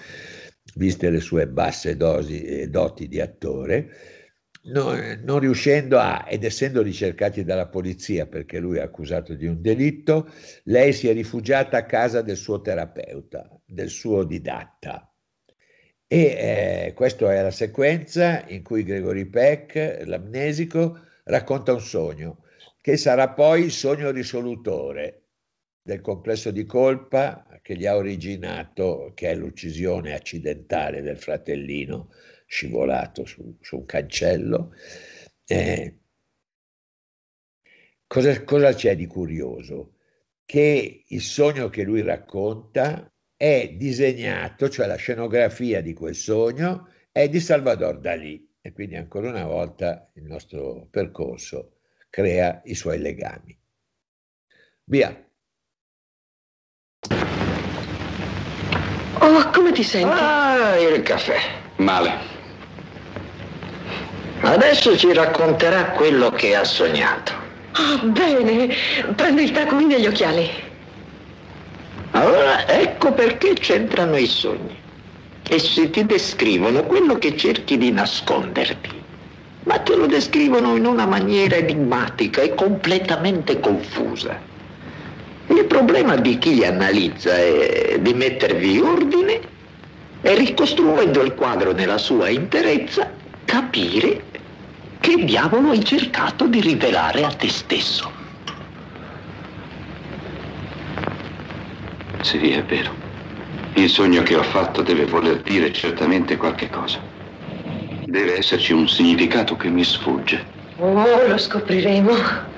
viste le sue basse dosi e doti di attore. non, non riuscendo a, ed essendo ricercati dalla polizia perché lui è accusato di un delitto, lei si è rifugiata a casa del suo terapeuta, del suo didatta. E eh, questa è la sequenza in cui Gregory Peck, l'amnesico, racconta un sogno, che sarà poi il sogno risolutore del complesso di colpa che gli ha originato, che è l'uccisione accidentale del fratellino scivolato su, su un cancello. Eh, cosa, cosa c'è di curioso? Che il sogno che lui racconta è disegnato, cioè la scenografia di quel sogno è di Salvador Dalí, e quindi ancora una volta il nostro percorso crea i suoi legami. Via. Oh, come ti senti? Ah, il caffè. Male. Adesso ci racconterà quello che ha sognato. Oh, bene. Prendo il taccuino e gli occhiali. Allora, ecco perché c'entrano i sogni. Essi ti descrivono quello che cerchi di nasconderti, ma te lo descrivono in una maniera enigmatica e completamente confusa. Il problema di chi li analizza è di mettervi ordine e, ricostruendo il quadro nella sua interezza, capire che diavolo hai cercato di rivelare a te stesso. Sì, è vero. Il sogno che ho fatto deve voler dire certamente qualche cosa. Deve esserci un significato che mi sfugge. Oh, lo scopriremo.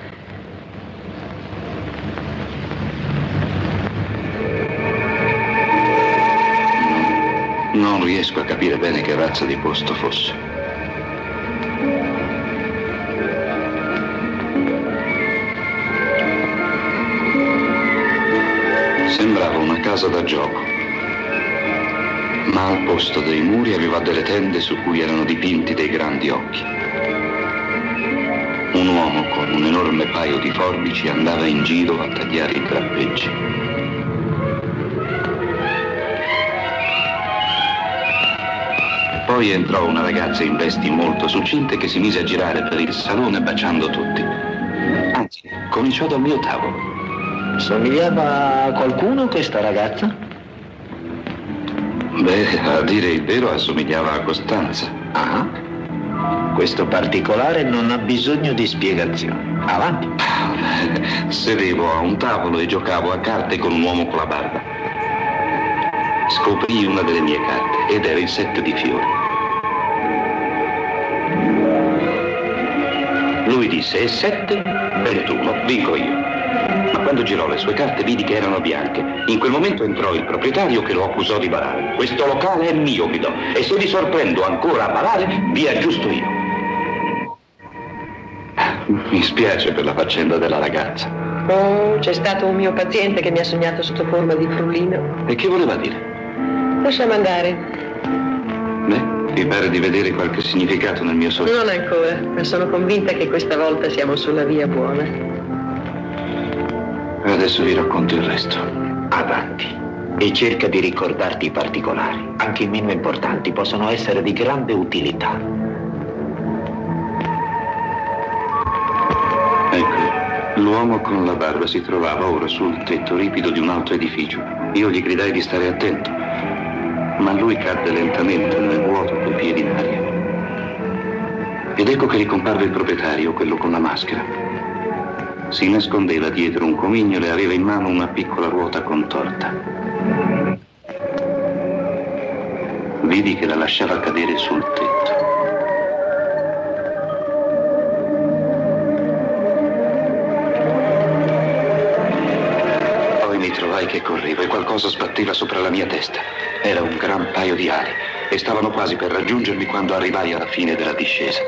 Non riesco a capire bene che razza di posto fosse. Sembrava una casa da gioco, ma al posto dei muri aveva delle tende su cui erano dipinti dei grandi occhi. Un uomo con un enorme paio di forbici andava in giro a tagliare i trappeggi. Poi entrò una ragazza in vesti molto succinte che si mise a girare per il salone baciando tutti. Anzi, cominciò dal mio tavolo. Somigliava a qualcuno questa ragazza? Beh, a dire il vero, assomigliava a Costanza. Ah? Questo particolare non ha bisogno di spiegazioni. Avanti. Sedevo a un tavolo e giocavo a carte con un uomo con la barba. Scoprì una delle mie carte ed era il sette di fiori. Lui disse, e sette, ventuno, vinco io. Ma quando girò le sue carte vidi che erano bianche. In quel momento entrò il proprietario che lo accusò di barare. Questo locale è mio, gridò, e se vi sorprendo ancora a barare, vi aggiusto io. Mi spiace per la faccenda della ragazza. Oh, c'è stato un mio paziente che mi ha sognato sotto forma di frullino. E che voleva dire? Lasciamo andare. Beh. Mi pare di vedere qualche significato nel mio sogno. Non ancora, ma sono convinta che questa volta siamo sulla via buona. Adesso vi racconto il resto. Avanti. E cerca di ricordarti i particolari. Anche i meno importanti possono essere di grande utilità. Ecco, l'uomo con la barba si trovava ora sul tetto ripido di un altro edificio. Io gli gridai di stare attento. Ma lui cadde lentamente nel vuoto coi piedi in aria. Ed ecco che ricomparve il proprietario, quello con la maschera. Si nascondeva dietro un comignolo e aveva in mano una piccola ruota contorta. Vidi che la lasciava cadere sul tetto. Poi mi trovai che correvo e qualcosa sbatteva sopra la mia testa. Era un gran paio di ali e stavano quasi per raggiungermi quando arrivai alla fine della discesa.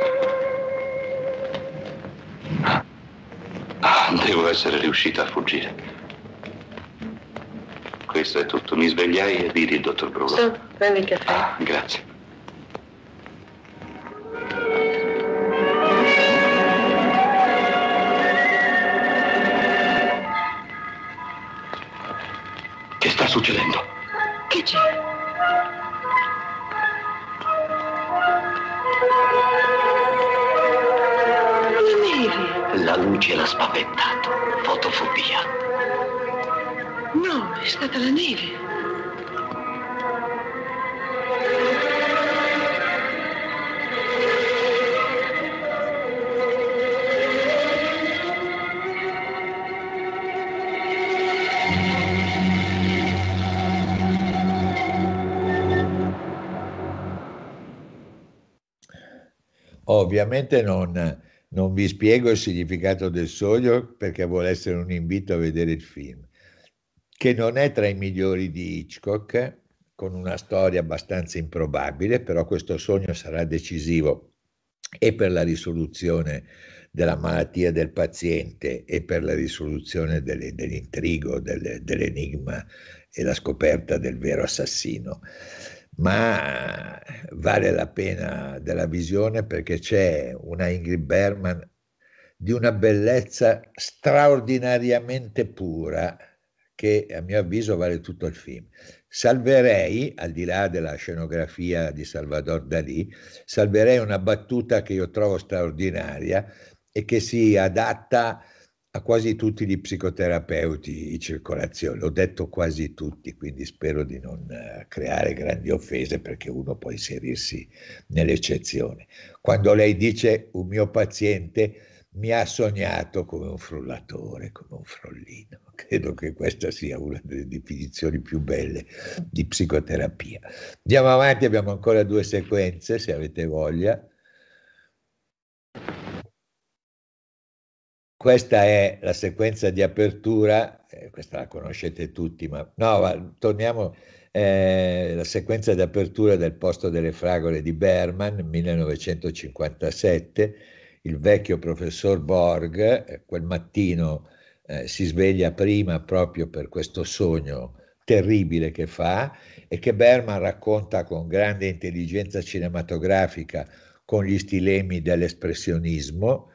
Ah, devo essere riuscita a fuggire. Questo è tutto. Mi svegliai e vidi il dottor Bruno. Sì, prendi il caffè. Ah, grazie. Che sta succedendo? Che c'è? luce l'ha spaventato. Fotofobia. No, è stata la neve. Ovviamente non, non vi spiego il significato del sogno perché vuole essere un invito a vedere il film, che non è tra i migliori di Hitchcock, con una storia abbastanza improbabile, però questo sogno sarà decisivo e per la risoluzione della malattia del paziente e per la risoluzione delle, dell'intrigo, delle, dell'enigma e la scoperta del vero assassino. Ma vale la pena della visione perché c'è una Ingrid Bergman di una bellezza straordinariamente pura che a mio avviso vale tutto il film. Salverei, al di là della scenografia di Salvador Dalí, salverei una battuta che io trovo straordinaria e che si adatta a quasi tutti gli psicoterapeuti in circolazione, l'ho detto quasi tutti, quindi spero di non creare grandi offese perché uno può inserirsi nell'eccezione. Quando lei dice un mio paziente mi ha sognato come un frullatore, come un frollino, credo che questa sia una delle definizioni più belle di psicoterapia. Andiamo avanti, abbiamo ancora due sequenze se avete voglia. Questa è la sequenza di apertura, eh, questa la conoscete tutti, ma no, ma torniamo eh, alla sequenza di apertura del Posto delle fragole di Bergman, millenovecentocinquantasette, il vecchio professor Borg, eh, quel mattino eh, si sveglia prima proprio per questo sogno terribile che fa e che Bergman racconta con grande intelligenza cinematografica, con gli stilemi dell'espressionismo,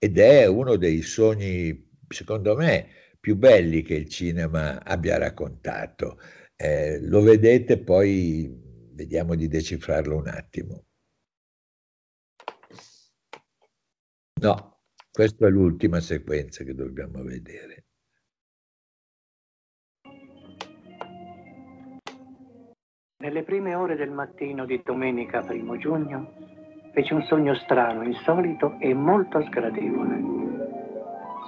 ed è uno dei sogni, secondo me, più belli che il cinema abbia raccontato. Eh, lo vedete, poi vediamo di decifrarlo un attimo. No, questa è l'ultima sequenza che dobbiamo vedere. Nelle prime ore del mattino di domenica primo giugno, feci un sogno strano, insolito e molto sgradevole.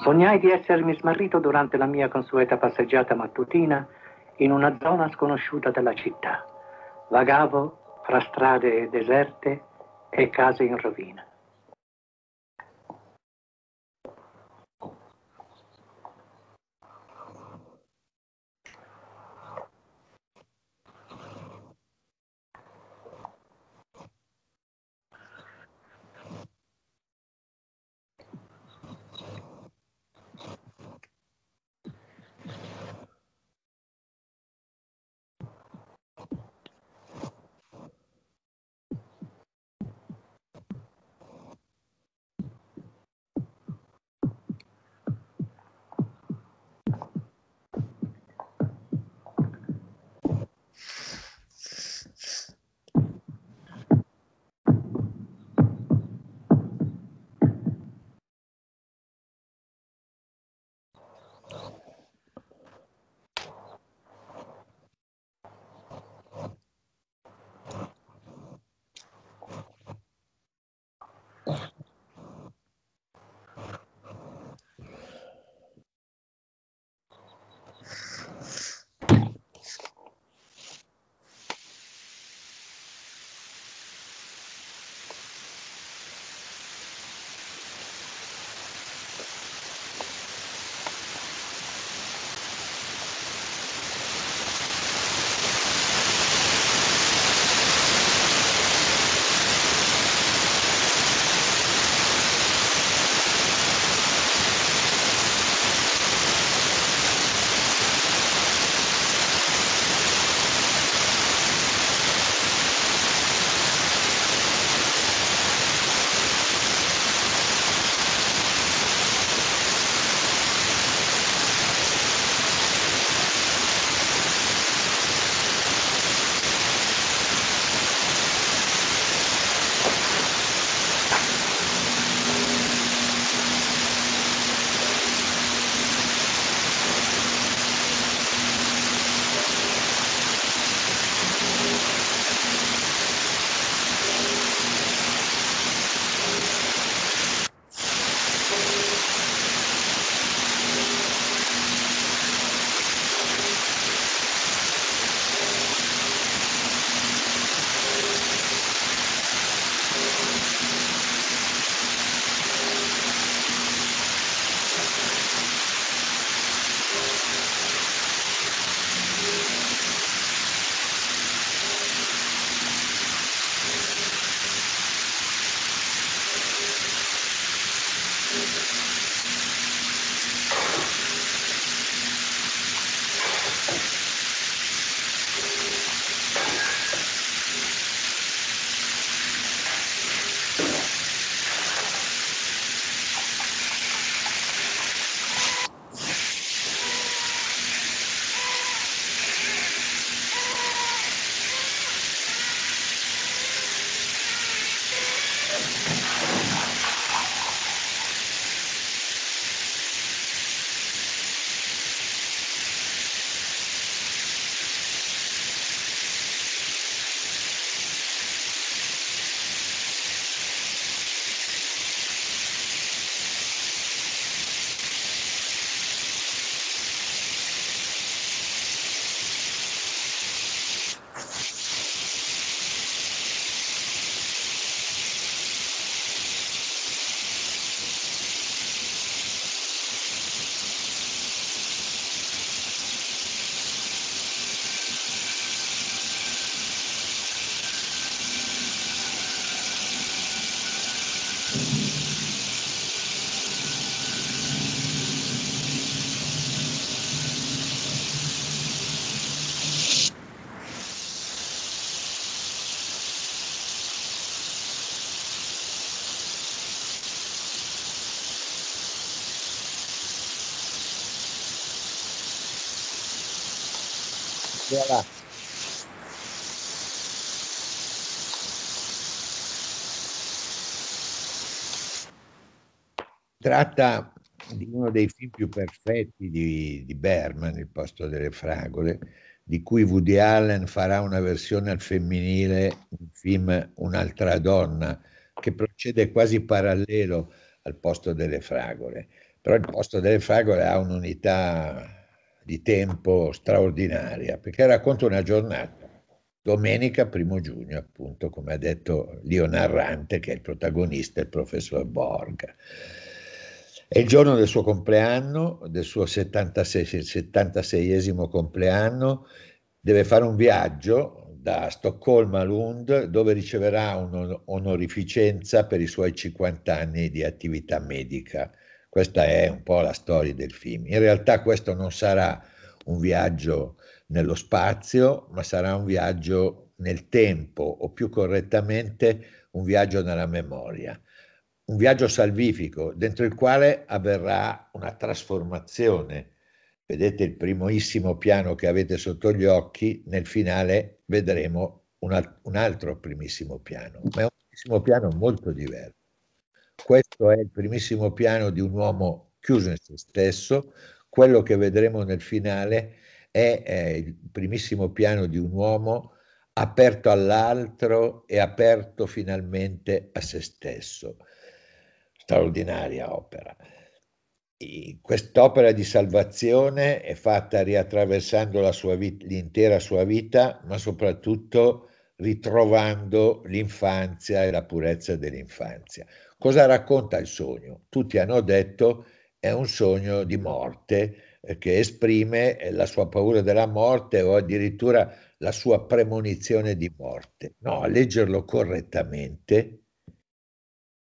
Sognai di essermi smarrito durante la mia consueta passeggiata mattutina in una zona sconosciuta della città. Vagavo fra strade deserte e case in rovina. Voilà. Tratta di uno dei film più perfetti di, di Berman, Il posto delle fragole, di cui Woody Allen farà una versione al femminile, un film Un'altra donna, che procede quasi parallelo al posto delle fragole. Però il posto delle fragole ha un'unità di tempo straordinaria, perché racconta una giornata, domenica primo giugno, appunto, come ha detto Lio Narrante, che è il protagonista, il professor Borga. È il giorno del suo compleanno, del suo settantaseiesimo compleanno, deve fare un viaggio da Stoccolma a Lund, dove riceverà un'onorificenza per i suoi cinquanta anni di attività medica. Questa è un po' la storia del film. In realtà questo non sarà un viaggio nello spazio, ma sarà un viaggio nel tempo, o più correttamente un viaggio nella memoria. Un viaggio salvifico dentro il quale avverrà una trasformazione. Vedete il primissimo piano che avete sotto gli occhi, nel finale vedremo un, alt- un altro primissimo piano, ma è un primissimo piano molto diverso. Questo è il primissimo piano di un uomo chiuso in se stesso, quello che vedremo nel finale è, è il primissimo piano di un uomo aperto all'altro e aperto finalmente a se stesso. Straordinaria opera. Quest'opera di salvazione è fatta riattraversando la sua vita, l'intera sua vita, ma soprattutto ritrovando l'infanzia e la purezza dell'infanzia. Cosa racconta il sogno? Tutti hanno detto è un sogno di morte eh, che esprime la sua paura della morte o addirittura la sua premonizione di morte. No, a leggerlo correttamente,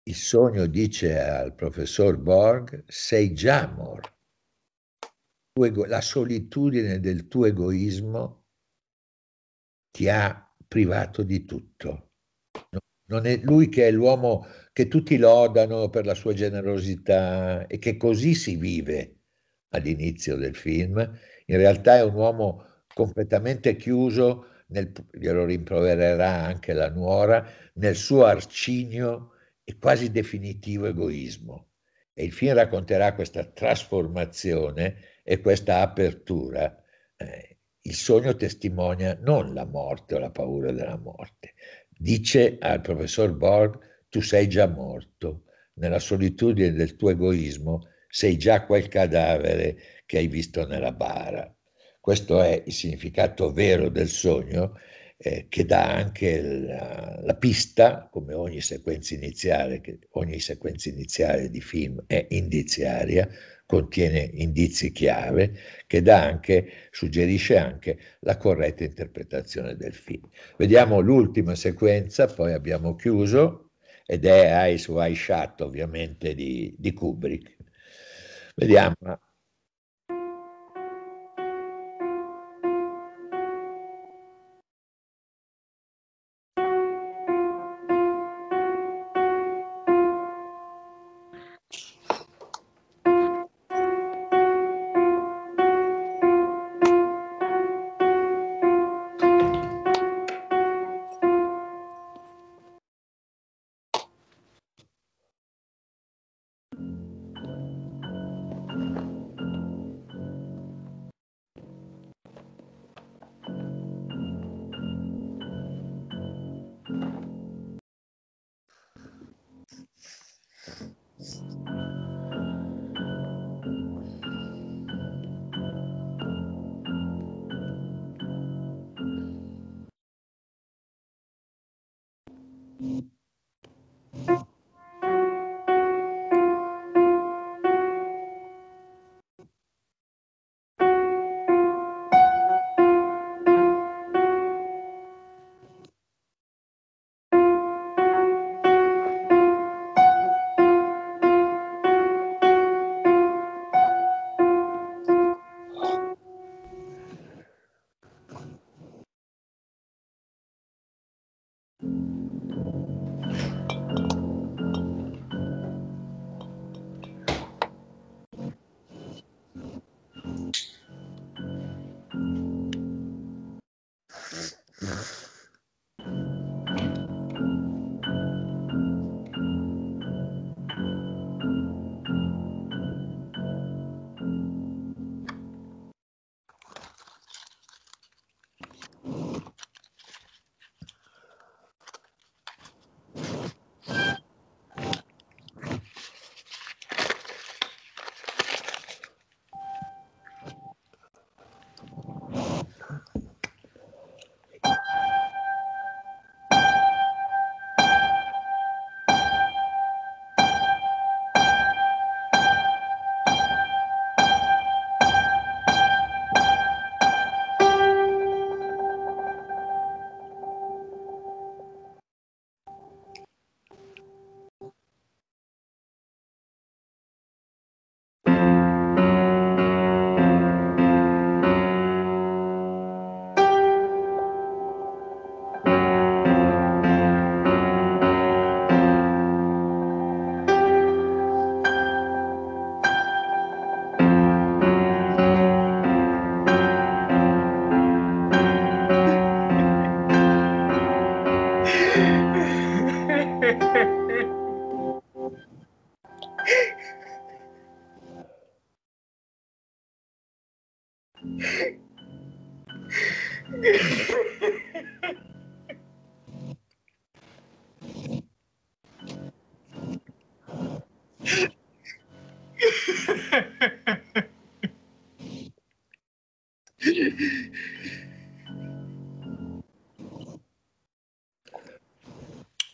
il sogno dice al professor Borg, sei già morto, la solitudine del tuo egoismo ti ha privato di tutto. Non è lui che è l'uomo che tutti lodano per la sua generosità e che così si vive all'inizio del film, in realtà è un uomo completamente chiuso, nel, glielo rimprovererà anche la nuora, nel suo arcigno e quasi definitivo egoismo. E il film racconterà questa trasformazione e questa apertura. Eh, il sogno testimonia non la morte o la paura della morte. Dice al professor Borg, tu sei già morto, nella solitudine del tuo egoismo sei già quel cadavere che hai visto nella bara. Questo è il significato vero del sogno, Eh, che dà anche la, la pista, come ogni sequenza iniziale, che ogni sequenza iniziale di film è indiziaria, contiene indizi chiave, che dà anche, suggerisce anche la corretta interpretazione del film. Vediamo l'ultima sequenza, poi abbiamo chiuso, ed è Eyes Wide Shut, ovviamente, di, di Kubrick. Vediamo.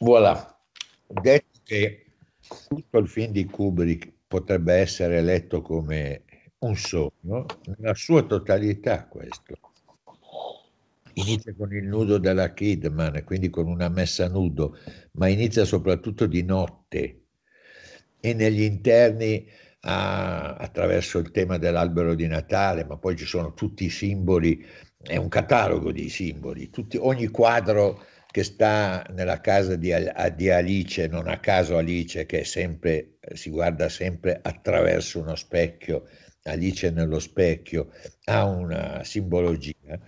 Voilà, ho detto che tutto il film di Kubrick potrebbe essere letto come un sogno, nella sua totalità questo. Inizia con il nudo della Kidman, quindi con una messa a nudo, ma inizia soprattutto di notte e negli interni a, attraverso il tema dell'albero di Natale, ma poi ci sono tutti i simboli, è un catalogo di simboli, tutti, ogni quadro che sta nella casa di, di Alice, non a caso Alice che è sempre, si guarda sempre attraverso uno specchio, Alice nello specchio, ha una simbologia,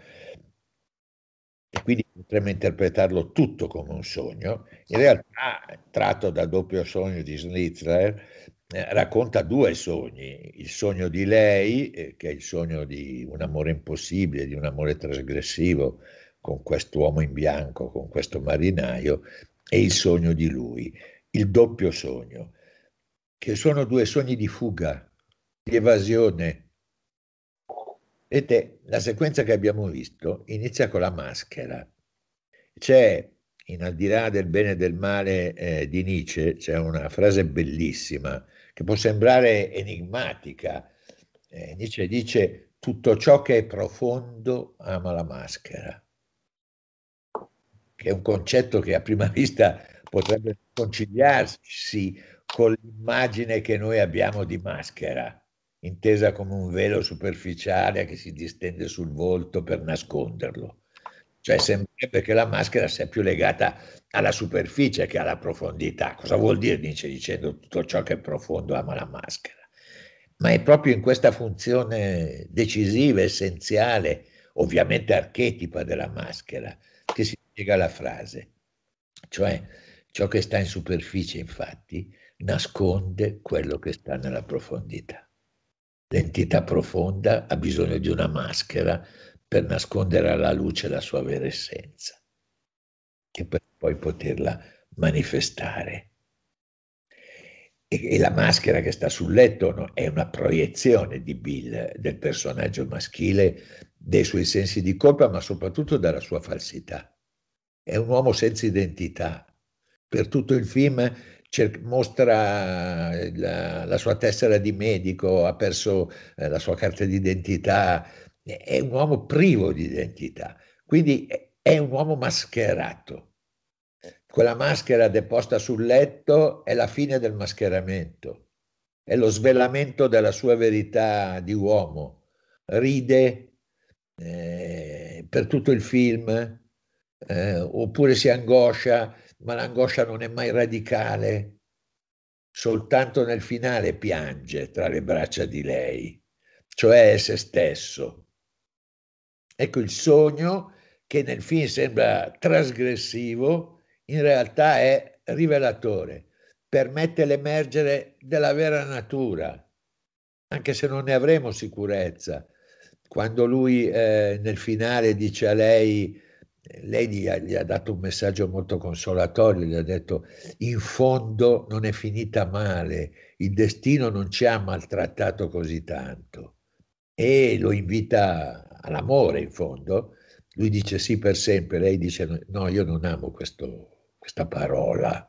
e quindi potremmo interpretarlo tutto come un sogno. In realtà, tratto da Doppio sogno di Schnitzler, eh, racconta due sogni, il sogno di lei, eh, che è il sogno di un amore impossibile, di un amore trasgressivo, con quest'uomo in bianco, con questo marinaio, e il sogno di lui, il doppio sogno, che sono due sogni di fuga, di evasione. Ed è la sequenza che abbiamo visto, inizia con la maschera. C'è, in Al di là del bene e del male eh, di Nietzsche, c'è una frase bellissima, che può sembrare enigmatica. Eh, Nietzsche dice, tutto ciò che è profondo ama la maschera. Che è un concetto che a prima vista potrebbe conciliarsi con l'immagine che noi abbiamo di maschera, intesa come un velo superficiale che si distende sul volto per nasconderlo. Cioè sembrerebbe che la maschera sia più legata alla superficie che alla profondità. Cosa vuol dire Nietzsche dicendo tutto ciò che è profondo ama la maschera? Ma è proprio in questa funzione decisiva, essenziale, ovviamente archetipa della maschera, che si spiega la frase, cioè ciò che sta in superficie infatti nasconde quello che sta nella profondità. L'entità profonda ha bisogno di una maschera per nascondere alla luce la sua vera essenza e per poi poterla manifestare. E, e la maschera che sta sul letto, no, è una proiezione di Bill, del personaggio maschile, dei suoi sensi di colpa, ma soprattutto dalla sua falsità. È un uomo senza identità. Per tutto il film mostra la, la sua tessera di medico, ha perso eh, la sua carta d'identità, è un uomo privo di identità, quindi è un uomo mascherato. Quella maschera deposta sul letto è la fine del mascheramento, è lo svelamento della sua verità di uomo. Ride eh, per tutto il film, Eh, oppure si angoscia, ma l'angoscia non è mai radicale, soltanto nel finale piange tra le braccia di lei, cioè è se stesso. Ecco, il sogno che nel film sembra trasgressivo in realtà è rivelatore, permette l'emergere della vera natura, anche se non ne avremo sicurezza. Quando lui eh, nel finale dice a lei, lei gli ha, gli ha dato un messaggio molto consolatorio, gli ha detto in fondo non è finita male, il destino non ci ha maltrattato così tanto, e lo invita all'amore in fondo, lui dice sì per sempre, lei dice no, io non amo questo, questa parola,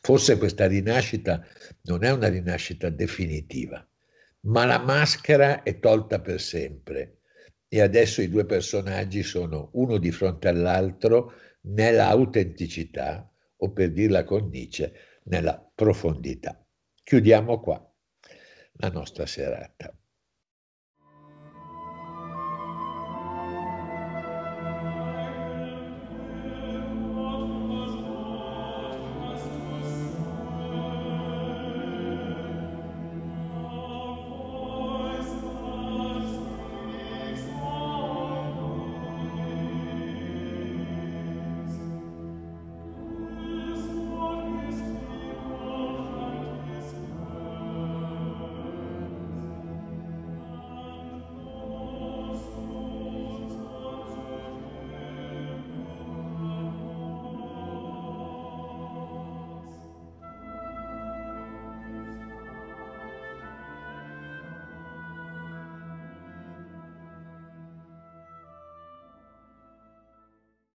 forse questa rinascita non è una rinascita definitiva, ma la maschera è tolta per sempre. E adesso i due personaggi sono uno di fronte all'altro nella autenticità, o per dirla con Nietzsche, nella profondità. Chiudiamo qua la nostra serata.